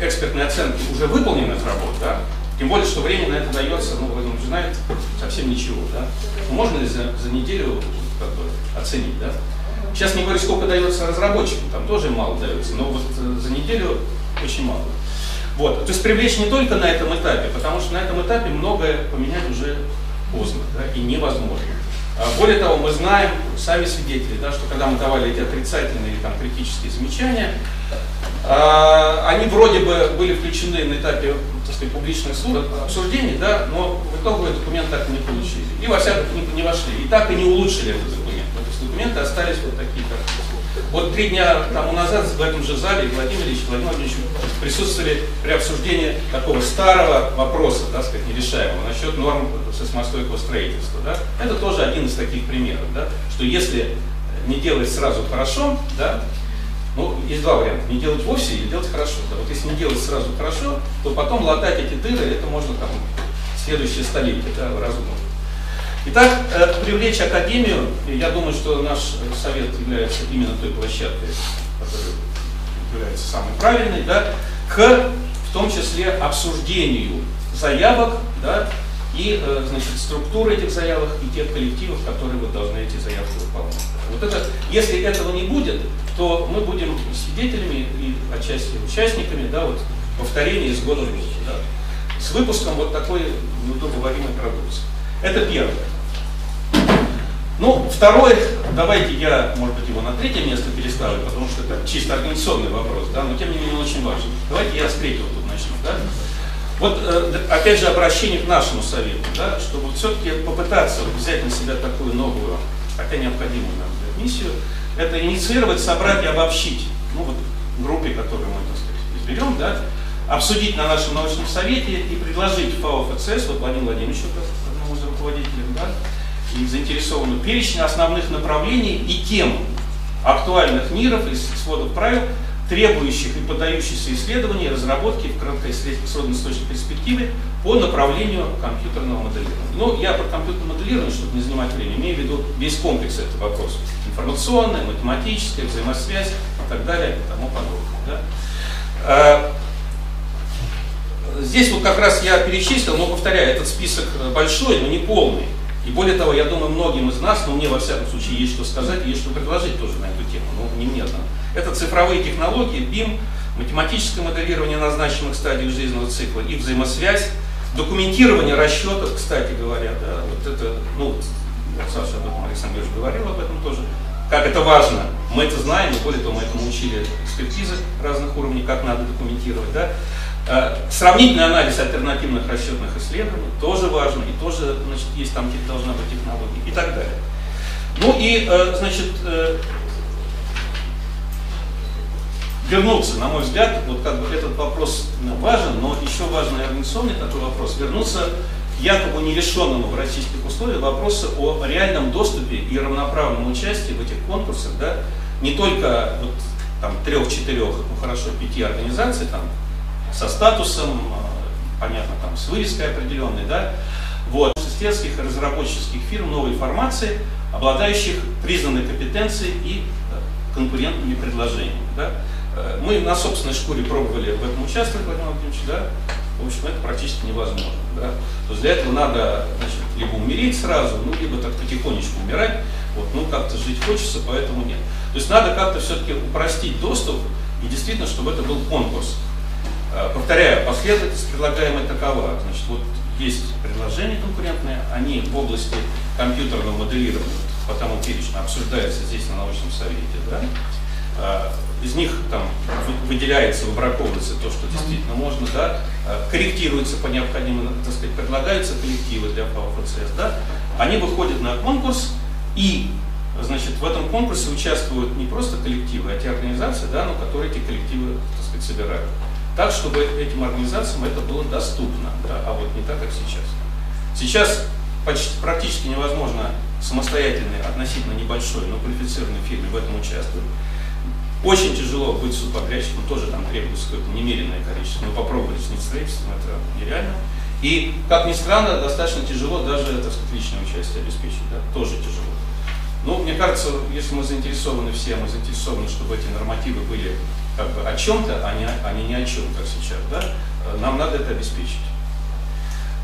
экспертной оценки уже выполненных работ, да, тем более, что время на это дается, ну, вы знаете, совсем ничего, да, можно ли за неделю как бы оценить, да. Сейчас не говорю, сколько дается разработчикам, там тоже мало дается, но вот за неделю очень мало. Вот. То есть привлечь не только на этом этапе, потому что на этом этапе многое поменять уже поздно, да, и невозможно. Более того, мы знаем, сами свидетели, да, что когда мы давали эти отрицательные или там критические замечания, они вроде бы были включены на этапе, так сказать, публичных обсуждений, да, но в итоге документ так и не получили. И во всяком не вошли, и так и не улучшили этот документ. То есть документы остались вот такие, как. Вот 3 дня тому назад в этом же зале Владимир Ильич и Владимир Владимирович присутствовали при обсуждении такого старого вопроса, так сказать, нерешаемого, насчет норм сейсмостойкого строительства. Да? Это тоже один из таких примеров, да? Что если не делать сразу хорошо, да, ну, есть два варианта, не делать вовсе или делать хорошо. Да? Вот если не делать сразу хорошо, то потом латать эти дыры, это можно там следующее столетие, да, разумно. Итак, привлечь Академию, я думаю, что наш совет является именно той площадкой, которая является самой правильной, да, к, в том числе, обсуждению заявок, да, и, значит, структуры этих заявок и тех коллективов, которые вот должны эти заявки выполнять. Вот это, если этого не будет, то мы будем свидетелями и отчасти участниками, да, вот, повторения из года в год, да, с выпуском вот такой неудобоваримой продукции. Это первое. Ну, второе, давайте я, может быть, его на 3-е место переставлю, потому что это чисто организационный вопрос, да, но тем не менее он очень важен. Давайте я с 3-го тут начну. Да? Вот, опять же, обращение к нашему совету, да, чтобы все-таки попытаться взять на себя такую новую, хотя необходимую нам миссию, это инициировать, собрать и обобщить, ну, вот, группе, которую мы, так сказать, изберем, да, обсудить на нашем научном совете и предложить ФАУ ФЦС, вот Владимир Владимирович, одному из руководителей, да, и заинтересованным, перечень основных направлений и тем актуальных миров и сводов правил, требующих и поддающихся исследований и разработки в краткосрочной перспективе по направлению компьютерного моделирования. Ну, я про компьютерное моделирование, чтобы не занимать время, имею в виду весь комплекс этого вопроса. Информационная, математическая, взаимосвязь и так далее и тому подобное. Да. Здесь вот как раз я перечислил, но повторяю, этот список большой, но не полный. И более того, я думаю, многим из нас, но мне во всяком случае есть что сказать, есть что предложить тоже на эту тему, но не мне одному. Это цифровые технологии, BIM, математическое моделирование назначенных стадий жизненного цикла и взаимосвязь, документирование расчетов, кстати говоря, да, вот это, ну, Саша об этом, Александр Георгиевич говорил об этом тоже, как это важно. Мы это знаем, и более того, мы этому учили экспертизы разных уровней, как надо документировать, да. Сравнительный анализ альтернативных расчетных исследований тоже важно, и тоже, значит, есть там, где должна быть технология и так далее. Ну и, значит, вернуться, на мой взгляд, вот как бы этот вопрос важен, но еще важный организационный такой вопрос, вернуться к якобы нерешенному в российских условиях вопросу о реальном доступе и равноправном участии в этих конкурсах, да, не только вот, там 3-4, ну хорошо, 5 организаций там, со статусом, понятно, там, с вывеской определенной, да, вот, сестерских и разработческих фирм новой формации, обладающих признанной компетенцией и конкурентными предложениями, да. Мы на собственной шкуре пробовали в этом участвовать, Владимир Владимирович, да, в общем, это практически невозможно, да. То есть для этого надо, значит, либо умереть сразу, ну, либо так потихонечку умирать, вот, ну, как-то жить хочется, поэтому нет. То есть надо как-то все-таки упростить доступ и действительно, чтобы это был конкурс. Повторяю, последовательность предлагаемая такова. Значит, вот есть предложения конкурентные, они в области компьютерного моделирования, потому перечно обсуждаются здесь на научном совете. Да? Из них там выделяется, выбраковывается то, что действительно можно, да? Корректируется по необходимому, так сказать, предлагаются коллективы для ФАУ ФЦС, да? Они выходят на конкурс и, значит, в этом конкурсе участвуют не просто коллективы, а те организации, да, но которые эти коллективы, так сказать, собирают. Так, чтобы этим организациям это было доступно, да, а вот не так, как сейчас. Сейчас почти, практически невозможно самостоятельной, относительно небольшой, но квалифицированной фирме в этом участвовать. Очень тяжело быть субподрядчиком, тоже там требуется какое-то немеренное количество. Но попробовали снять строительство, это нереально. И, как ни странно, достаточно тяжело даже, так сказать, личное участие обеспечить. Да? Тоже тяжело. Ну, мне кажется, если мы заинтересованы все, мы заинтересованы, чтобы эти нормативы были как бы о чем-то, а не ни о чем, как сейчас, да? Нам надо это обеспечить.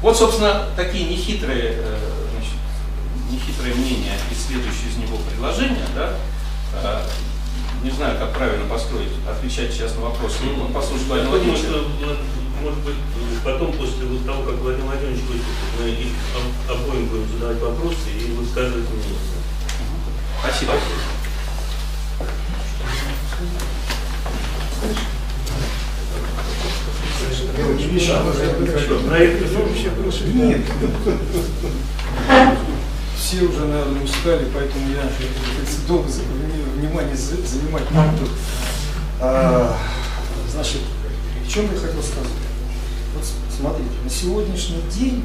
Вот, собственно, такие нехитрые, значит, нехитрые мнения и следующие из него предложения, да? Не знаю, как правильно построить, отвечать сейчас на вопросы. Ну, послушать Владимира Владимировича. Может быть, потом, после того, как Владимир Владимирович выступит, их обоим будем задавать вопросы и высказывать мнение. Спасибо. Нет. Все уже, наверное, устали, поэтому я долго внимание занимать не буду. Значит, о чем я хотел сказать? Вот смотрите, на сегодняшний день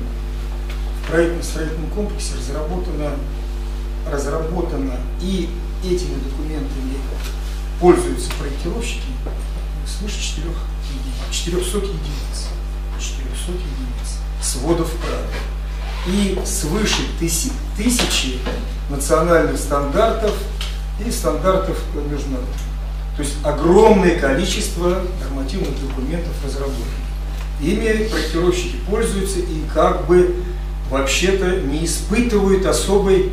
в проектно-строительном комплексе разработано, и этими документами пользуются проектировщики свыше 400 единиц. 400 единиц сводов правил. И свыше 1000 национальных стандартов и стандартов международных. То есть огромное количество нормативных документов разработано. Ими проектировщики пользуются и как бы вообще-то не испытывают особой,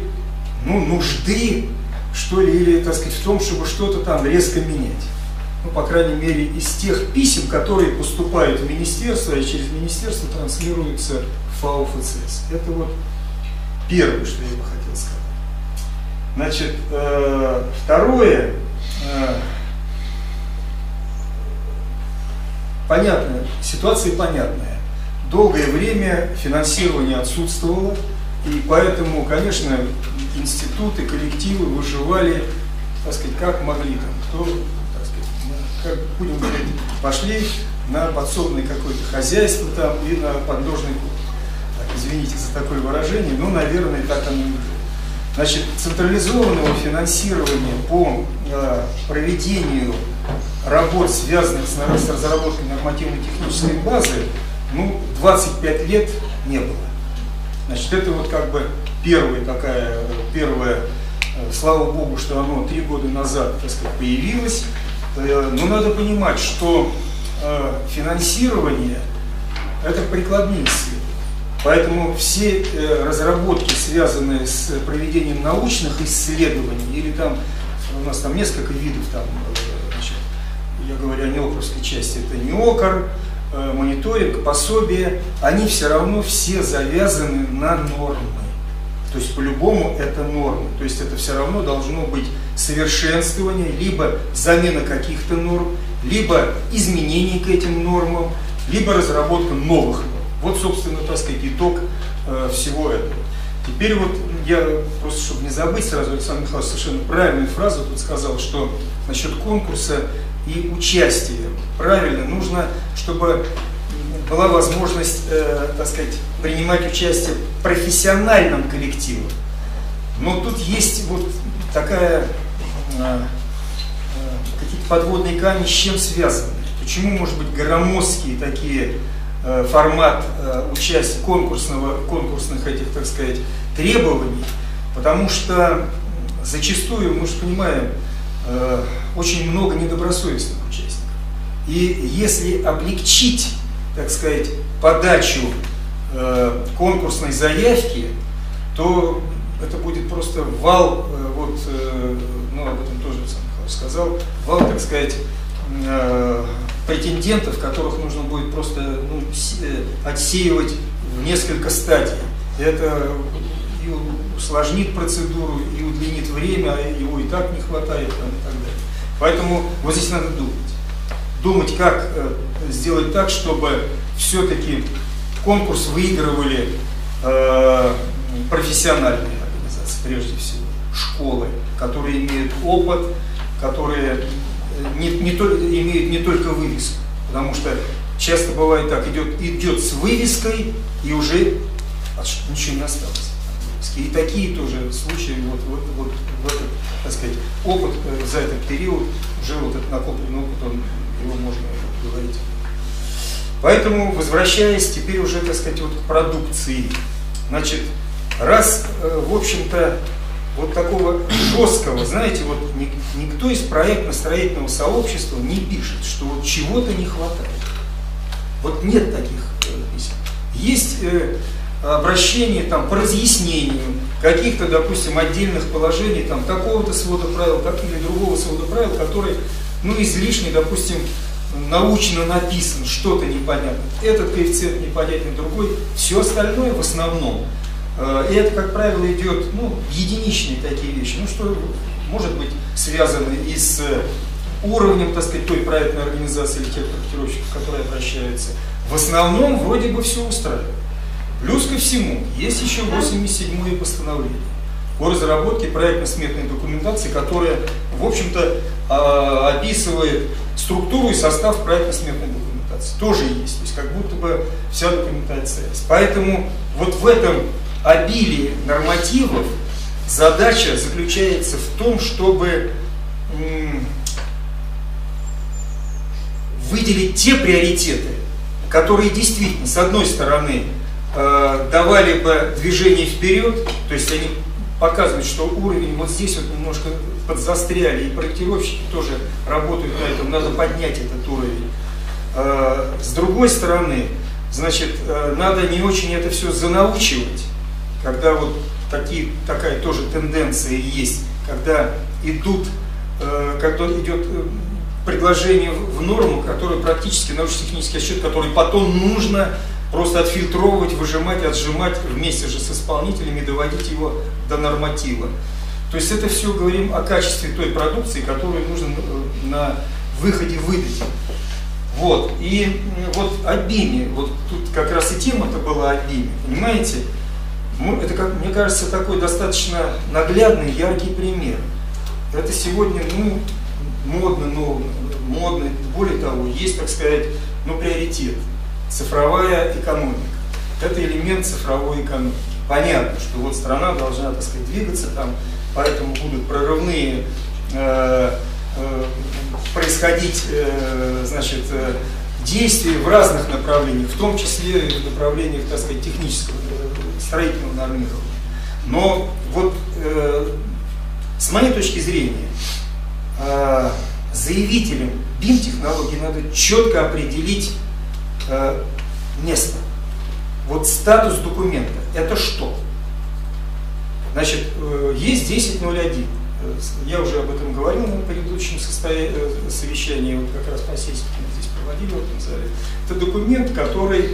ну, нужды, что ли, или, так сказать, в том, чтобы что-то там резко менять. Ну, по крайней мере, из тех писем, которые поступают в министерство и через министерство транслируются в ФАУ ФЦС. Это вот первое, что я бы хотел сказать. Значит, второе, понятно, ситуация понятная. Долгое время финансирование отсутствовало, и поэтому, конечно, институты, коллективы выживали, так сказать, как могли там. Кто, так сказать, как будем говорить, пошли на подсобное какое-то хозяйство там и на подножный курс. Так, извините за такое выражение, но, наверное, так оно и было. Значит, централизованного финансирования по проведению работ, связанных с разработкой нормативно-технической базы, ну, 25 лет не было. Значит, это вот как бы первое, слава богу, что оно 3 года назад, так сказать, появилось. Но надо понимать, что финансирование – это прикладные исследования. Поэтому все разработки, связанные с проведением научных исследований, или там у нас там несколько видов, там, значит, я говорю о неокровской части, это неокр, мониторинг, пособие, они все равно все завязаны на нормы. То есть по-любому это нормы. То есть это все равно должно быть совершенствование, либо замена каких-то норм, либо изменений к этим нормам, либо разработка новых норм. Вот, собственно, так сказать, итог всего этого. Теперь вот я, просто чтобы не забыть, сразу Александр Михайлович совершенно правильную фразу тут сказал, что насчет конкурса и участия. Правильно, нужно, чтобы была возможность, так сказать, принимать участие в профессиональном коллективе. Но тут есть вот такая, какие-то подводные камни, с чем связаны. Почему, может быть, громоздкие такие формат участия конкурсных этих, так сказать, требований, потому что зачастую, мы же понимаем, очень много недобросовестных участников. И если облегчить, так сказать, подачу конкурсной заявки, то это будет просто вал, вот, ну, об этом тоже Александр Михайлович сказал, вал, так сказать, претендентов, которых нужно будет просто, ну, отсеивать в несколько стадий. Это и усложнит процедуру, и удлинит время, его и так не хватает, там, и так далее. Поэтому вот здесь надо думать. Думать, как сделать так, чтобы все-таки конкурс выигрывали профессиональные организации, прежде всего, школы, которые имеют опыт, которые имеют не только вывеску, потому что часто бывает так, идет с вывеской и уже ничего не осталось. Иркутске. И такие тоже случаи, вот этот, так сказать, опыт за этот период, уже вот этот накопленный опыт, его можно говорить. Поэтому, возвращаясь теперь уже, так сказать, вот к продукции. Значит, раз, в общем-то, вот такого жесткого, знаете, вот никто из проектно-строительного сообщества не пишет, что вот чего-то не хватает. Вот нет таких писем. Есть обращение там, по разъяснению каких-то, допустим, отдельных положений, там, такого-то свода правил, так или другого свода правил, который, ну, излишне, допустим, научно написан, что-то непонятно. Этот коэффициент непонятен, другой. Все остальное в основном. И это, как правило, идет, ну, единичные такие вещи, ну, что может быть связано и с уровнем, так сказать, той проектной организации или тех проектировщиков, которые обращаются. В основном вроде бы все устраивает. Плюс ко всему, есть еще 87-е постановление о разработке проектно-сметной документации, которая, в общем-то, описывает структуру и состав проектно-сметной документации. Тоже есть, то есть как будто бы вся документация есть. Поэтому вот в этом обилии нормативов задача заключается в том, чтобы выделить те приоритеты, которые действительно, с одной стороны, давали бы движение вперед, то есть они показывают, что уровень вот здесь вот немножко подзастряли, и проектировщики тоже работают на этом, надо поднять этот уровень. С другой стороны, значит, надо не очень это все занаучивать, когда вот такая тоже тенденция есть, когда идет предложение в норму, которое практически научно-технический отчет, который потом нужно просто отфильтровывать, выжимать, отжимать вместе же с исполнителями, доводить его до норматива. То есть это все говорим о качестве той продукции, которую нужно на выходе выдать. Вот, и вот объеме, вот тут как раз и тема-то была объеме, понимаете? Это, как мне кажется, такой достаточно наглядный, яркий пример. Это сегодня, ну, модно, но модно, более того, есть, так сказать, ну, приоритет. Цифровая экономика. Это элемент цифровой экономики. Понятно, что вот страна должна, так сказать, двигаться там, поэтому будут прорывные происходить, значит, действия в разных направлениях, в том числе и в направлениях, так сказать, технического, строительного нормирования. Но вот с моей точки зрения, заявителям BIM-технологий надо четко определить место. Вот статус документа. Это что? Значит, есть 10.01. Я уже об этом говорил на предыдущем совещании, вот как раз по сессии здесь проводили в этом зале. Это документ, который,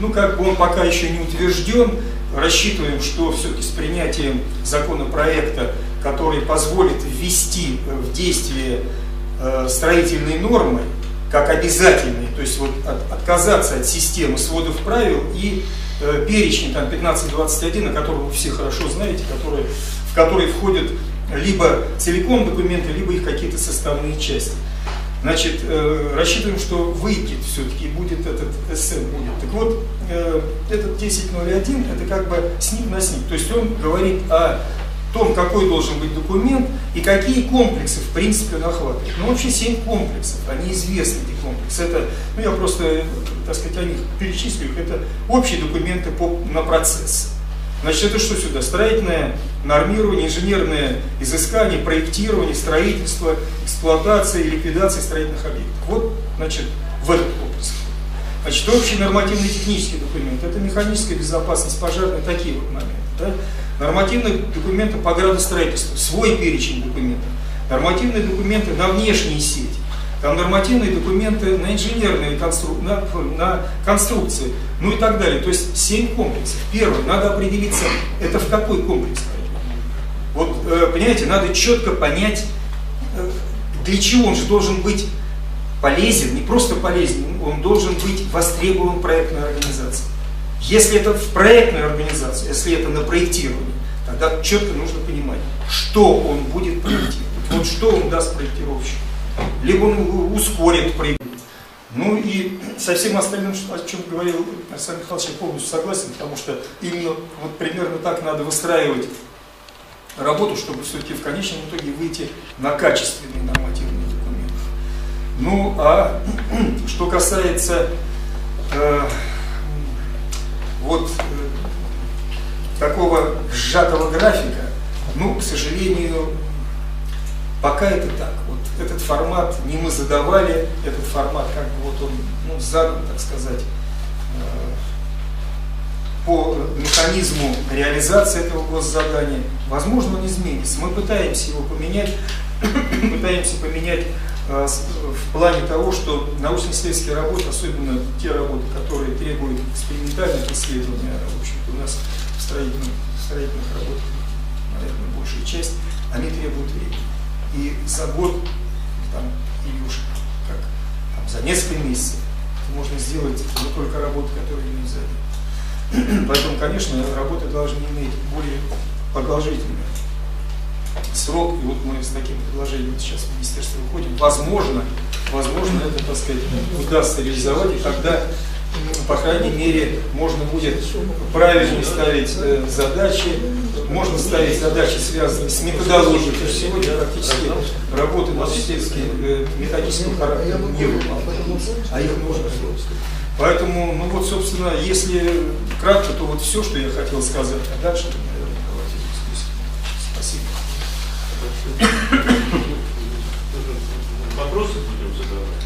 ну, как бы он пока еще не утвержден. Рассчитываем, что все-таки с принятием законопроекта, который позволит ввести в действие строительные нормы, как обязательные, то есть вот отказаться от системы сводов правил и перечня там 15-21, о котором вы все хорошо знаете, в который входят либо целиком документы, либо их какие-то составные части. Значит, рассчитываем, что выйдет все-таки, будет этот СН будет. Так вот, этот 10.01 это как бы сник на сник, то есть он говорит о том, какой должен быть документ и какие комплексы, в принципе, он охватывает. Ну, вообще 7 комплексов, они известны, эти комплексы. Это, ну, я просто, так сказать, о них перечислю. Это общие документы на процесс. Значит, это что сюда? Строительное нормирование, инженерное изыскание, проектирование, строительство, эксплуатация и ликвидация строительных объектов. Вот, значит, в этот комплекс. Значит, общий нормативно-технический документ. Это механическая безопасность, пожарная, такие вот моменты. Да? Нормативные документы по градостроительству, свой перечень документов, нормативные документы на внешние сети, там нормативные документы на инженерные конструкции, ну и так далее. То есть 7 комплексов. Первое, надо определиться, это в какой комплекс. Вот, понимаете, надо четко понять, для чего он же должен быть полезен, не просто полезен, он должен быть востребован проектной организацией. Если это в проектную организацию, если это на проектирование, тогда четко нужно понимать, что он будет проектировать, вот что он даст проектировщику. Либо он ускорит проект, Ну и со всем остальным, о чем говорил Александр Михайлович, я полностью согласен, потому что именно вот примерно так надо выстраивать работу, чтобы все-таки в конечном итоге выйти на качественные нормативные документы. Ну а что касается такого сжатого графика, ну, к сожалению, пока это так. Вот этот формат не мы задавали, этот формат как бы вот он задан, так сказать, по механизму реализации этого госзадания. Возможно, он изменится. Мы пытаемся его поменять, в плане того, что научно-исследовательские работы, особенно те работы, которые требуют экспериментальных исследований, в общем-то у нас в строительных работах, наверное, большая часть, они требуют времени. И за год, или уж за несколько месяцев можно сделать но только работы, которые нельзя делать. Поэтому, конечно, работы должны иметь более продолжительный срок. И вот мы с таким предложением сейчас в министерство выходим. Возможно, это, так сказать, удастся реализовать, и тогда, по крайней мере, можно будет правильно ставить задачи, можно ставить задачи, связанные с методологией. Сегодня практически работы научно-исследовательские методического характера не выполняются, а их нужно сделать. Поэтому, собственно, если кратко, то вот все, что я хотел сказать, а дальше, наверное, давайте дискуссию. Спасибо. Вопросы будем задавать?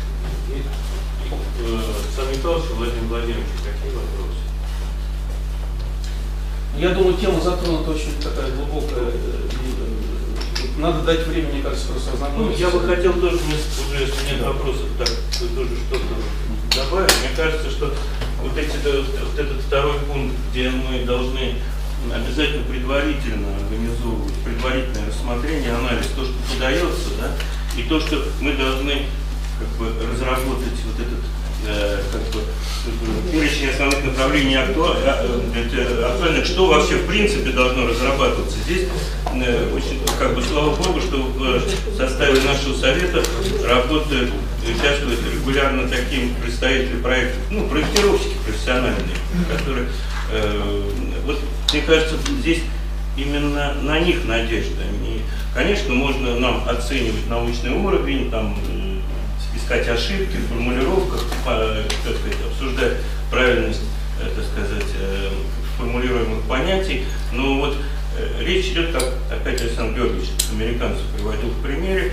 Сам Михайлович, Владимир Владимирович, какие вопросы? Я думаю, тема затронута очень такая глубокая. Надо дать время, мне кажется, просто ознакомиться. Я бы хотел тоже, уже, если нет вопросов, так, тоже что-то добавить. Мне кажется, что вот этот второй пункт, где мы должны обязательно предварительно организовывать, предварительное рассмотрение, анализ, то, что подается, да, и то, что мы должны разработать вот этот перечень основных направлений актуальных, что вообще в принципе должно разрабатываться. Здесь слава богу, что в составе нашего совета работают, участвуют регулярно такие представители проектов, проектировщики профессиональные, которые, мне кажется, здесь именно на них надежда. И, конечно, можно нам оценивать научный уровень, там, искать ошибки в формулировках, обсуждать правильность, формулируемых понятий. Но вот речь идет, как опять Александр Георгиевич американцев приводил в примере,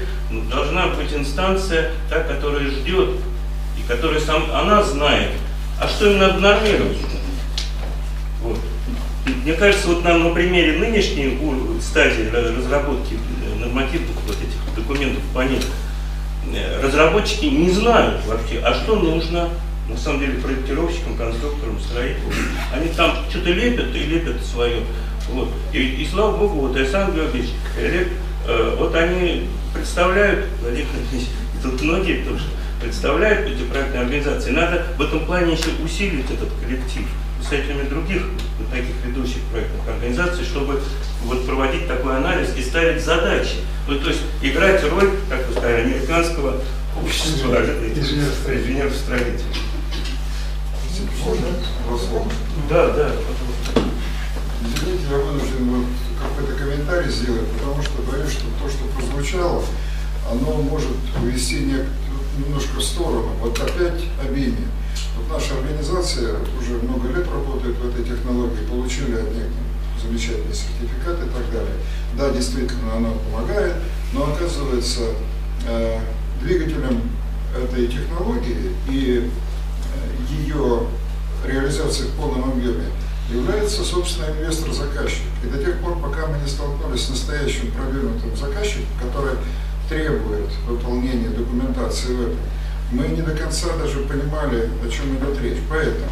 должна быть инстанция, та, которая ждет, и которая она знает, а что им надо нормировать. Вот. Мне кажется, вот нам на примере нынешней стадии разработки нормативных вот этих документов понятно. Разработчики не знают вообще, а что нужно, на самом деле, проектировщикам, конструкторам, строителям. Они там что-то лепят и лепят свое. Вот. И слава богу, вот Александр Георгиевич, вот они представляют, Владимир Владимирович, тут многие тоже представляют эти проектные организации. Надо в этом плане еще усилить этот коллектив с этими других таких ведущих проектных организаций, чтобы вот проводить такой анализ и ставить задачи. Ну, то есть играть роль, как вы сказали, американского общества инженеров-строителей. Да. Извините, я вынужден какой-то комментарий сделать, потому что боюсь, что то, что прозвучало, оно может увести немножко в сторону. Вот опять объединение. Вот наша организация уже много лет работает в этой технологии, получили от них замечательные сертификаты и так далее. Да, действительно, она помогает, но оказывается, двигателем этой технологии и ее реализации в полном объеме является, собственно, инвестор-заказчик. И до тех пор, пока мы не столкнулись с настоящим продвинутым заказчиком, который требует выполнения документации в этом, мы не до конца даже понимали, о чем идет речь. Поэтому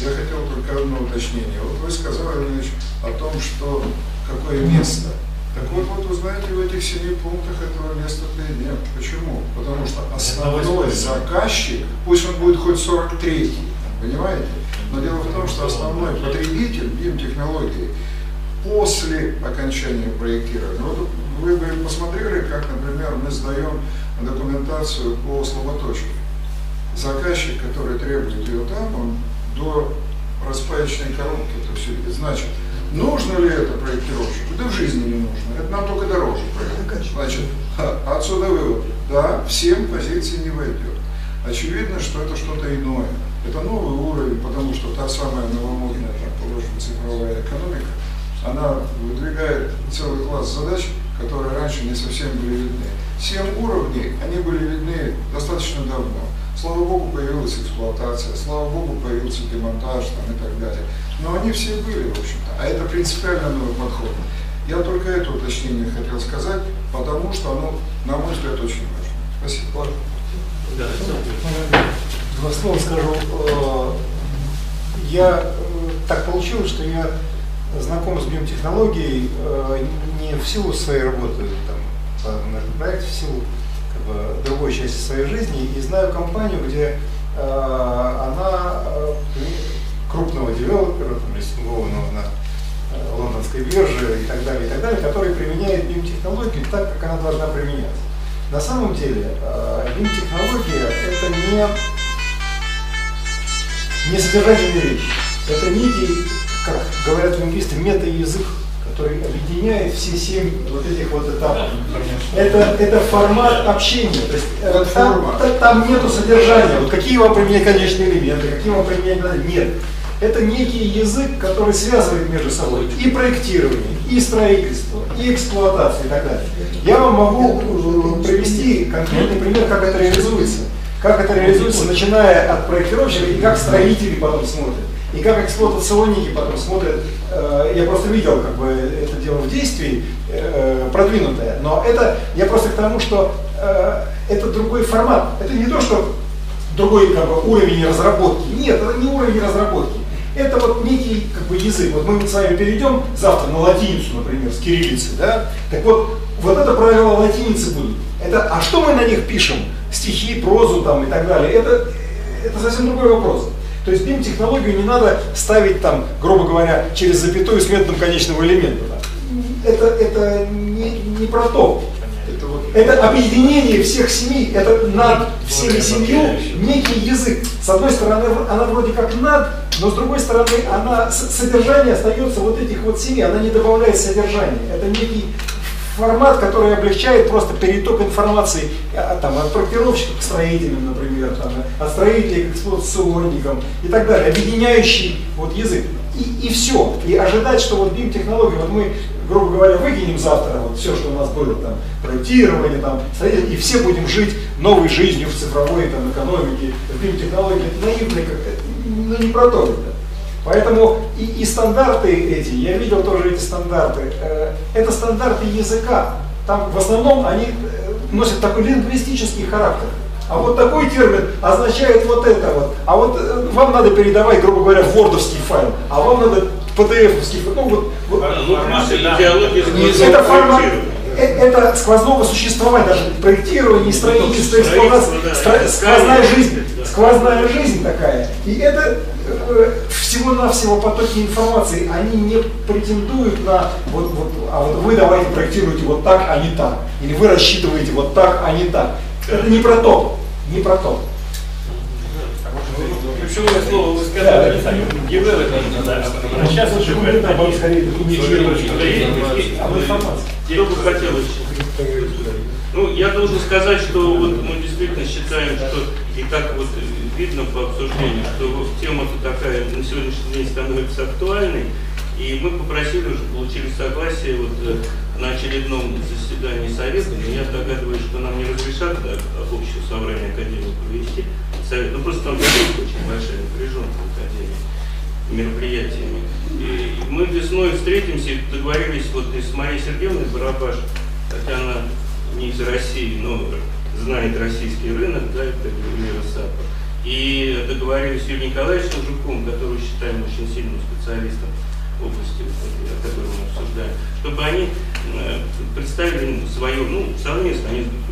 я хотел только одно уточнение. Вот вы сказали, Ильич, о том, что какое место. Так вот, вы знаете, в этих 7 пунктах этого места-то и нет. Почему? Потому что основной заказчик, пусть он будет хоть 43-й, понимаете? Но дело в том, что основной потребитель BIM-технологии после окончания проектирования. Вот вы бы посмотрели, как, например, мы сдаем документацию по словоточию. заказчик, который требует ее там, он до распаечной коробки это все видит. Значит, нужно ли это проектировщику? Да в жизни не нужно. Это нам только дороже. Значит, отсюда вывод. Да, всем позиции не войдет. Очевидно, что это что-то иное. Это новый уровень, потому что та самая новомодная, так положим, цифровая экономика, она выдвигает целый класс задач, которые раньше не совсем были видны. 7 уровней, они были видны достаточно давно. Слава богу, появилась эксплуатация, слава богу, появился демонтаж там, и так далее. Но они все были, в общем-то. А это принципиально новый подход. Я только это уточнение хотел сказать, потому что оно, на мой взгляд, очень важно. Спасибо. Два слова скажу. Я так получилось, что я знаком с биотехнологией не в силу своей работы там, по энергопроекту, в силу как бы другой части своей жизни, и знаю компанию, где она крупного девелопера, листингованного на лондонской бирже и так далее, который применяет биотехнологию так, как она должна применяться. На самом деле, биотехнология это не содержательная вещь, это некий, как говорят лингвисты, мета-язык, который объединяет все 7 вот этих вот этапов. Это формат общения, то есть там нету содержания, вот какие вам применять конечные элементы, какие вам применять надо, нет. Это некий язык, который связывает между собой и проектирование, и строительство, и эксплуатацию и так далее. Я вам могу привести конкретный пример, как это реализуется. Как это реализуется, начиная от проектировщика, и как строители потом смотрят, и как эксплуатационники потом смотрят. Я просто видел, как бы это дело в действии, продвинутое. Но это я просто к тому, что это другой формат. Это не то, что другой как бы, уровень разработки. Нет, это не уровень разработки. Это вот некий как бы, язык. Вот мы с вами перейдем завтра на латиницу, например, с кириллицы. Да? Так вот, вот это правило латиницы будут. Это, а что мы на них пишем? Стихи, прозу там, и так далее. Это совсем другой вопрос. То есть биотехнологию не надо ставить, там, грубо говоря, через запятую с методом конечного элемента. Да? Это не про то. Это объединение всех семей, это над всеми семью некий язык. С одной стороны, она вроде как над, но с другой стороны, она, содержание остается вот этих вот семей, она не добавляет содержания. Это некий формат, который облегчает просто переток информации там, от проектировщиков к строителям, например, там, от строителей к эксплуатационникам и так далее, объединяющий вот язык. И все. И ожидать, что вот биотехнологии, вот мы, грубо говоря, выкинем завтра вот все, что у нас было, там, проектирование, там, и все будем жить новой жизнью в цифровой там, экономике, в биотехнологии, это наивно, но не про то это. Поэтому и стандарты эти, я видел тоже эти стандарты, это стандарты языка. Там в основном они носят такой лингвистический характер. А вот такой термин означает вот это вот. А вот вам надо передавать, грубо говоря, вордовский файл, а вам надо PDF-овский файл. Ну, вот, это формат, это сквозного существования, даже проектирование, строительство, эксплуатация, сквозная жизнь такая. И это всего-навсего потоки информации, они не претендуют на а вот вы давайте проектируете вот так, а не так. Или вы рассчитываете вот так, а не так. Это не про то, не про то. Ключевое слово вы сказали, сейчас лучше говорить об информации. Я бы хотел еще. Ну, я должен сказать, что вот мы действительно считаем, что и так вот видно по обсуждению, что тема-то такая на сегодняшний день становится актуальной. И мы попросили, уже получили согласие вот, на очередном заседании совета, но я догадываюсь, что нам не разрешат общее собрание Академии провести. Совет, ну просто там очень большая напряженка в Академии мероприятиями. И мы весной встретимся и договорились вот и с Марией Сергеевной Барабаш, хотя она не из России, но знает российский рынок, да, это Росатом. И договорились с Юрием Николаевичем Жуковым, которого считаем очень сильным специалистом области, о которой мы обсуждаем, чтобы они представили свое, ну, совместно, они в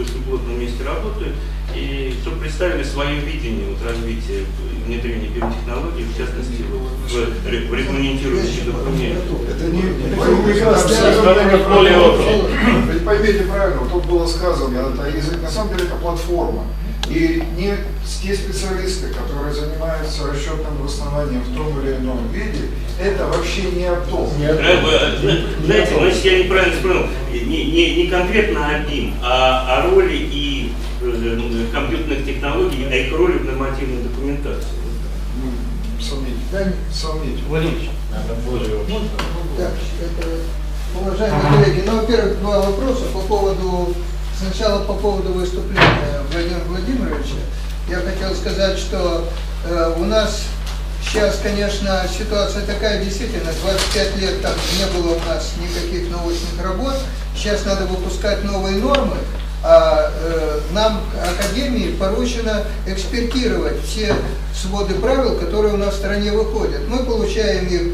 очень плотном месте работают, и чтобы представили свое видение вот, развития внедрения биотехнологий, в частности, в регламентирующих документах. Это не более общее. Поймите правильно, тут было сказано, язык на самом деле это платформа. И некие специалисты, которые занимаются расчетным обоснованием в том или ином виде, это вообще не о том. Знаете, значит, я неправильно вспомнил, не конкретно о BIM, а о роли и компьютерных технологий, а их роли в нормативной документации. Сомнительно. Да, сомнительно. Владимирович, надо более общее. Уважаемые коллеги, ну, во-первых, два вопроса по поводу... Сначала по поводу выступления Владимира Владимировича. Я хотел сказать, что у нас сейчас, конечно, ситуация такая, действительно, 25 лет там не было у нас никаких научных работ. Сейчас надо выпускать новые нормы, а нам, Академии, поручено экспертировать все своды правил, которые у нас в стране выходят. Мы получаем их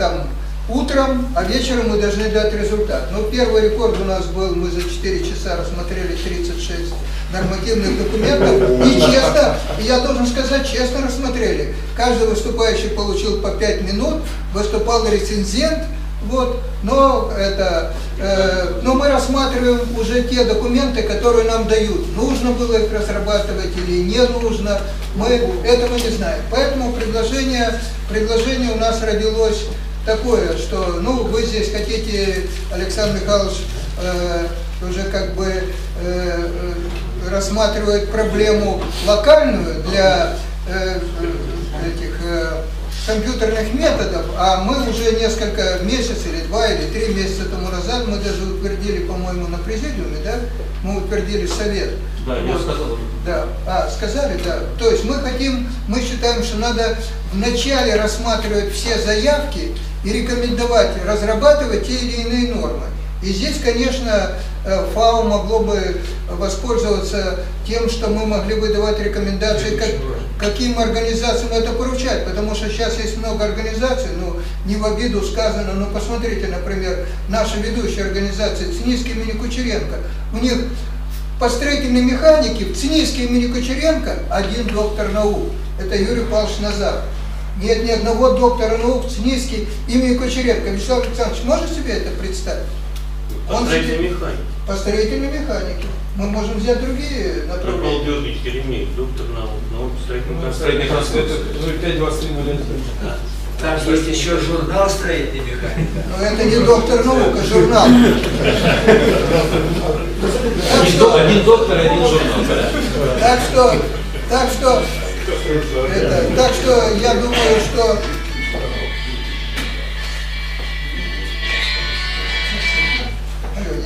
там... Утром, а вечером мы должны дать результат. Но первый рекорд у нас был, мы за 4 часа рассмотрели 36 нормативных документов. И честно, я должен сказать, честно рассмотрели. Каждый выступающий получил по 5 минут, выступал рецензент. Вот, но это, но мы рассматриваем уже те документы, которые нам дают. Нужно было их разрабатывать или не нужно, мы этого не знаем. Поэтому предложение у нас родилось... такое, что, ну, вы здесь хотите, Александр Михайлович уже как бы рассматривает проблему локальную для этих компьютерных методов, а мы уже несколько месяцев, или 2 или 3 месяца тому назад, мы даже утвердили, по-моему, на президиуме, да? Мы утвердили совет. Да, я сказал. Да. А, сказали, да. То есть мы хотим, мы считаем, что надо вначале рассматривать все заявки и рекомендовать разрабатывать те или иные нормы. И здесь, конечно, ФАО могло бы воспользоваться тем, что мы могли бы давать рекомендации, каким организациям это поручать, потому что сейчас есть много организаций, ну, не в обиду сказано, но посмотрите, например, наши ведущие организации ЦНИИ имени Кучеренко, у них по строительной механике в ЦНИИ имени Кучеренко один доктор наук, это Юрий Павлович Назаров. Нет ни одного доктора наук в ЦНИИ имени Кучеренко. Вячеслав Александрович, можете себе это представить? Он по строительной механике. Мы можем взять другие направления. Полдергич, Еремеев, доктор наук, строительной конструкции. 05-23-0. Там есть еще журнал строительной механики. Но это не доктор наук, а журнал. Один доктор, один журнал. Так что я думаю, что...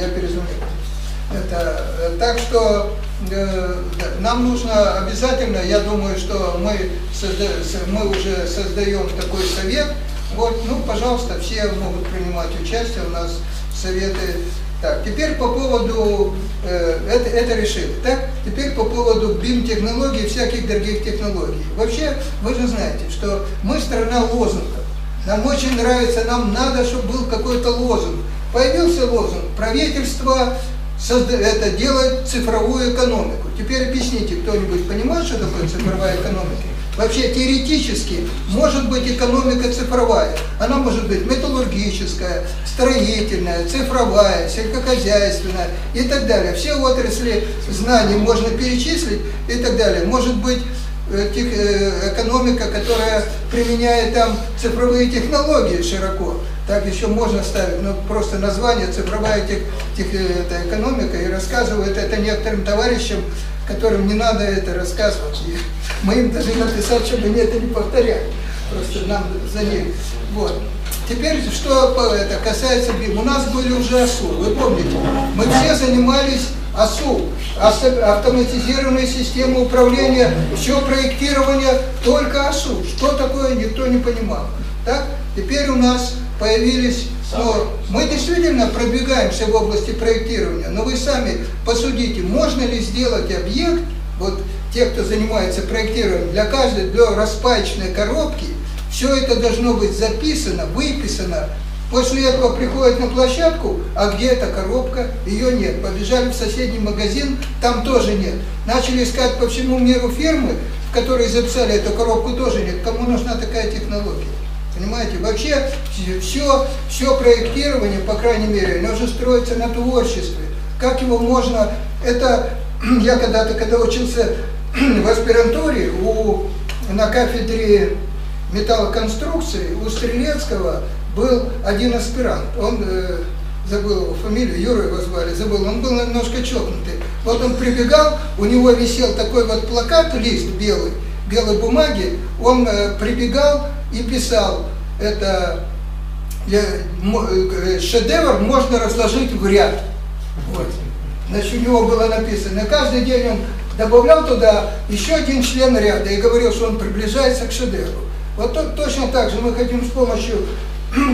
Я перезвоню. Так что нам нужно обязательно, я думаю, что мы уже создаем такой совет. Вот, ну, пожалуйста, все могут принимать участие, у нас советы. Так, теперь по поводу, это решили. Так, теперь по поводу BIM-технологий и всяких других технологий. Вообще, вы же знаете, что мы страна лозунгов. Нам очень нравится, нам надо, чтобы был какой-то лозунг. Появился лозунг, правительство это делает цифровую экономику. Теперь объясните, кто-нибудь понимает, что такое цифровая экономика? Вообще теоретически может быть экономика цифровая. Она может быть металлургическая, строительная, цифровая, сельскохозяйственная и так далее. Все отрасли знаний можно перечислить и так далее. Может быть экономика, которая применяет там цифровые технологии широко. Так еще можно ставить, но просто название цифровая экономика, и рассказывают это некоторым товарищам, которым не надо это рассказывать. И мы им должны написать, чтобы они это не повторяли. Просто нам за них. Вот. Теперь, что это касается BIM. У нас были уже ASCE, вы помните. Мы все занимались ASCE, автоматизированная система управления, все проектирование, только ASCE. Что такое, никто не понимал. Так? Теперь у нас появились, но мы действительно продвигаемся в области проектирования, но вы сами посудите, можно ли сделать объект, вот те, кто занимается проектированием, для каждой, для распаечной коробки, все это должно быть записано, выписано, после этого приходят на площадку, а где эта коробка, ее нет, побежали в соседний магазин, там тоже нет, начали искать по всему миру фирмы, в которые записали эту коробку, тоже нет, кому нужна такая технология? Понимаете, вообще все проектирование, по крайней мере, оно же строится на творчестве. Как его можно, это я когда-то, когда учился в аспирантуре, на кафедре металлоконструкции у Стрелецкого был один аспирант. Он, забыл его фамилию, Юра его звали, забыл, он был немножко чокнутый. Вот он прибегал, у него висел такой вот плакат, лист белый, белой бумаги, он прибегал и писал, это шедевр можно разложить в ряд. Вот. Значит, у него было написано, каждый день он добавлял туда еще один член ряда и говорил, что он приближается к шедевру. Вот точно так же мы хотим с помощью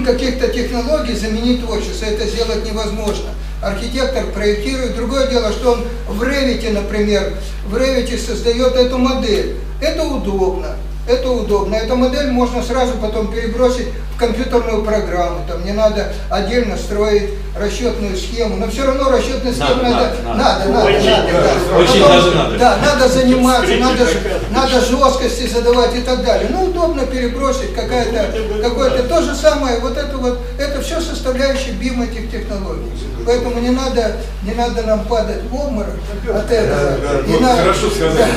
каких-то технологий заменить творчество, это сделать невозможно. Архитектор проектирует, другое дело, что он в Revit, например, в Revit создает эту модель. Это удобно, это удобно. Эту модель можно сразу потом перебросить в компьютерную программу, там не надо отдельно строить расчетную схему, но все равно расчетную схему надо заниматься, надо жесткости задавать и так далее. Ну, удобно перебросить какое-то то же самое, вот, это все составляющие BIM этих технологий. Поэтому не надо нам падать в обморок от этого. Хорошо сказали.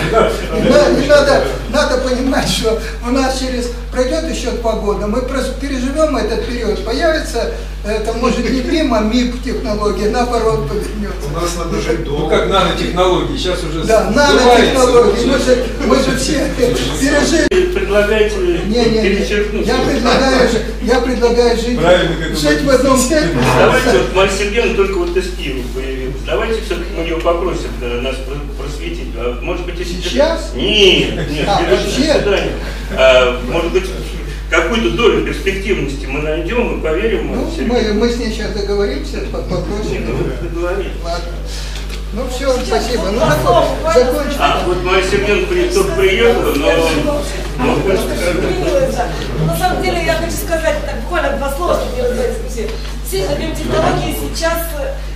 Надо понимать, что у нас пройдет еще 2 года, мы переживем этот период, появится, это может не BIM, а МИП технология, наоборот повернется. У нас надо жить долго. Ну как нанотехнологии, сейчас уже... Да, нанотехнологии, мы же все пережили. Предлагаете перечеркнуть? Я предлагаю жить в одном темпе. Давайте, вот Марья Сергеевна только вот из Киева появилась, давайте все-таки мы ее попросим нас просветить, может быть, если... Сейчас? Нет, может быть, какую-то долю перспективности мы найдем и поверим. Ну, мы с ней сейчас договоримся, попросим. Ну все, спасибо. Ну, закончим. Вот моя Семен тут приехала, но... На самом деле, я хочу сказать, буквально 2 слова, чтобы не раздать. Действительно, биотехнологии сейчас,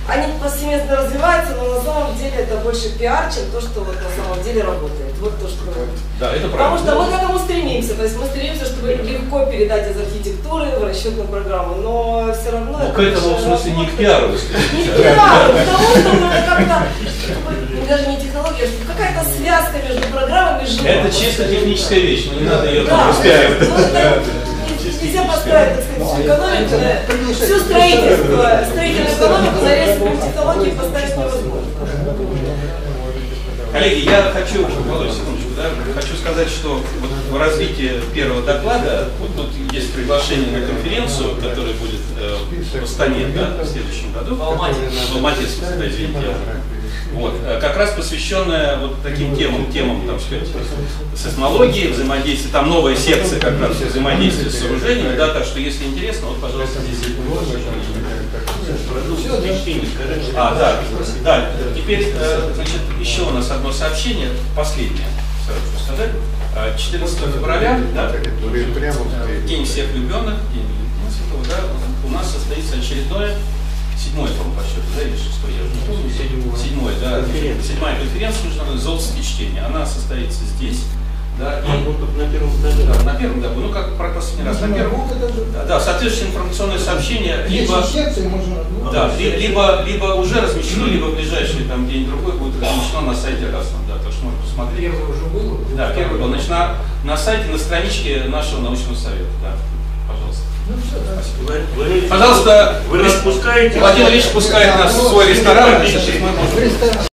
они повсеместно развиваются, но на самом деле это больше пиар, чем то, что вот на самом деле работает. Вот то, что работает. Да, это правильно. Потому что мы к этому стремимся. То есть мы стремимся, чтобы легко передать из архитектуры в расчетную программу, но все равно... Ну, к этому, в смысле, не к пиару. Не к пиару, потому что мы как-то... Даже не технология, а какая-то связка между программами и жизнью. Это чисто техническая вещь, не надо ее там распиарить. Нельзя поставить, так сказать, экономику, всю строительную экономику на рельсы технологии поставить невозможно. Коллеги, я хочу, Володя, секундочку, да, хочу сказать, что вот в развитии первого доклада, вот есть приглашение на конференцию, которая будет в Астане, да, в следующем году, в Алмате, извините, вот, как раз посвященная вот таким темам там, сказать, сейсмологии, взаимодействия, там новая секция как раз взаимодействия с сооружениями, да, так что если интересно, вот, пожалуйста, здесь. Да. Теперь, значит, еще у нас одно сообщение, последнее, сразу же сказать. 14 февраля, да, День всех влюбленных, День Святого, да, у нас состоится очередное, 7-й, по-моему, по счету, да, или 6-й, я уже не помню, 7-й, да, 7-я конференция международная «Золотские чтения». Она состоится здесь. Да, и, на первом этапе, ну как про последний раз, на первом, да, соответствующее информационное сообщение, либо уже размещено, либо в ближайший там день-другой будет размещено на сайте Росатома, да, так что можно посмотреть. Первый уже был? Да, первый был, значит, на сайте, на страничке нашего научного совета, да, пожалуйста. Ну все, да. Спасибо. Пожалуйста, вы нас пускаете? Владимир Ильич пускает нас в свой ресторан.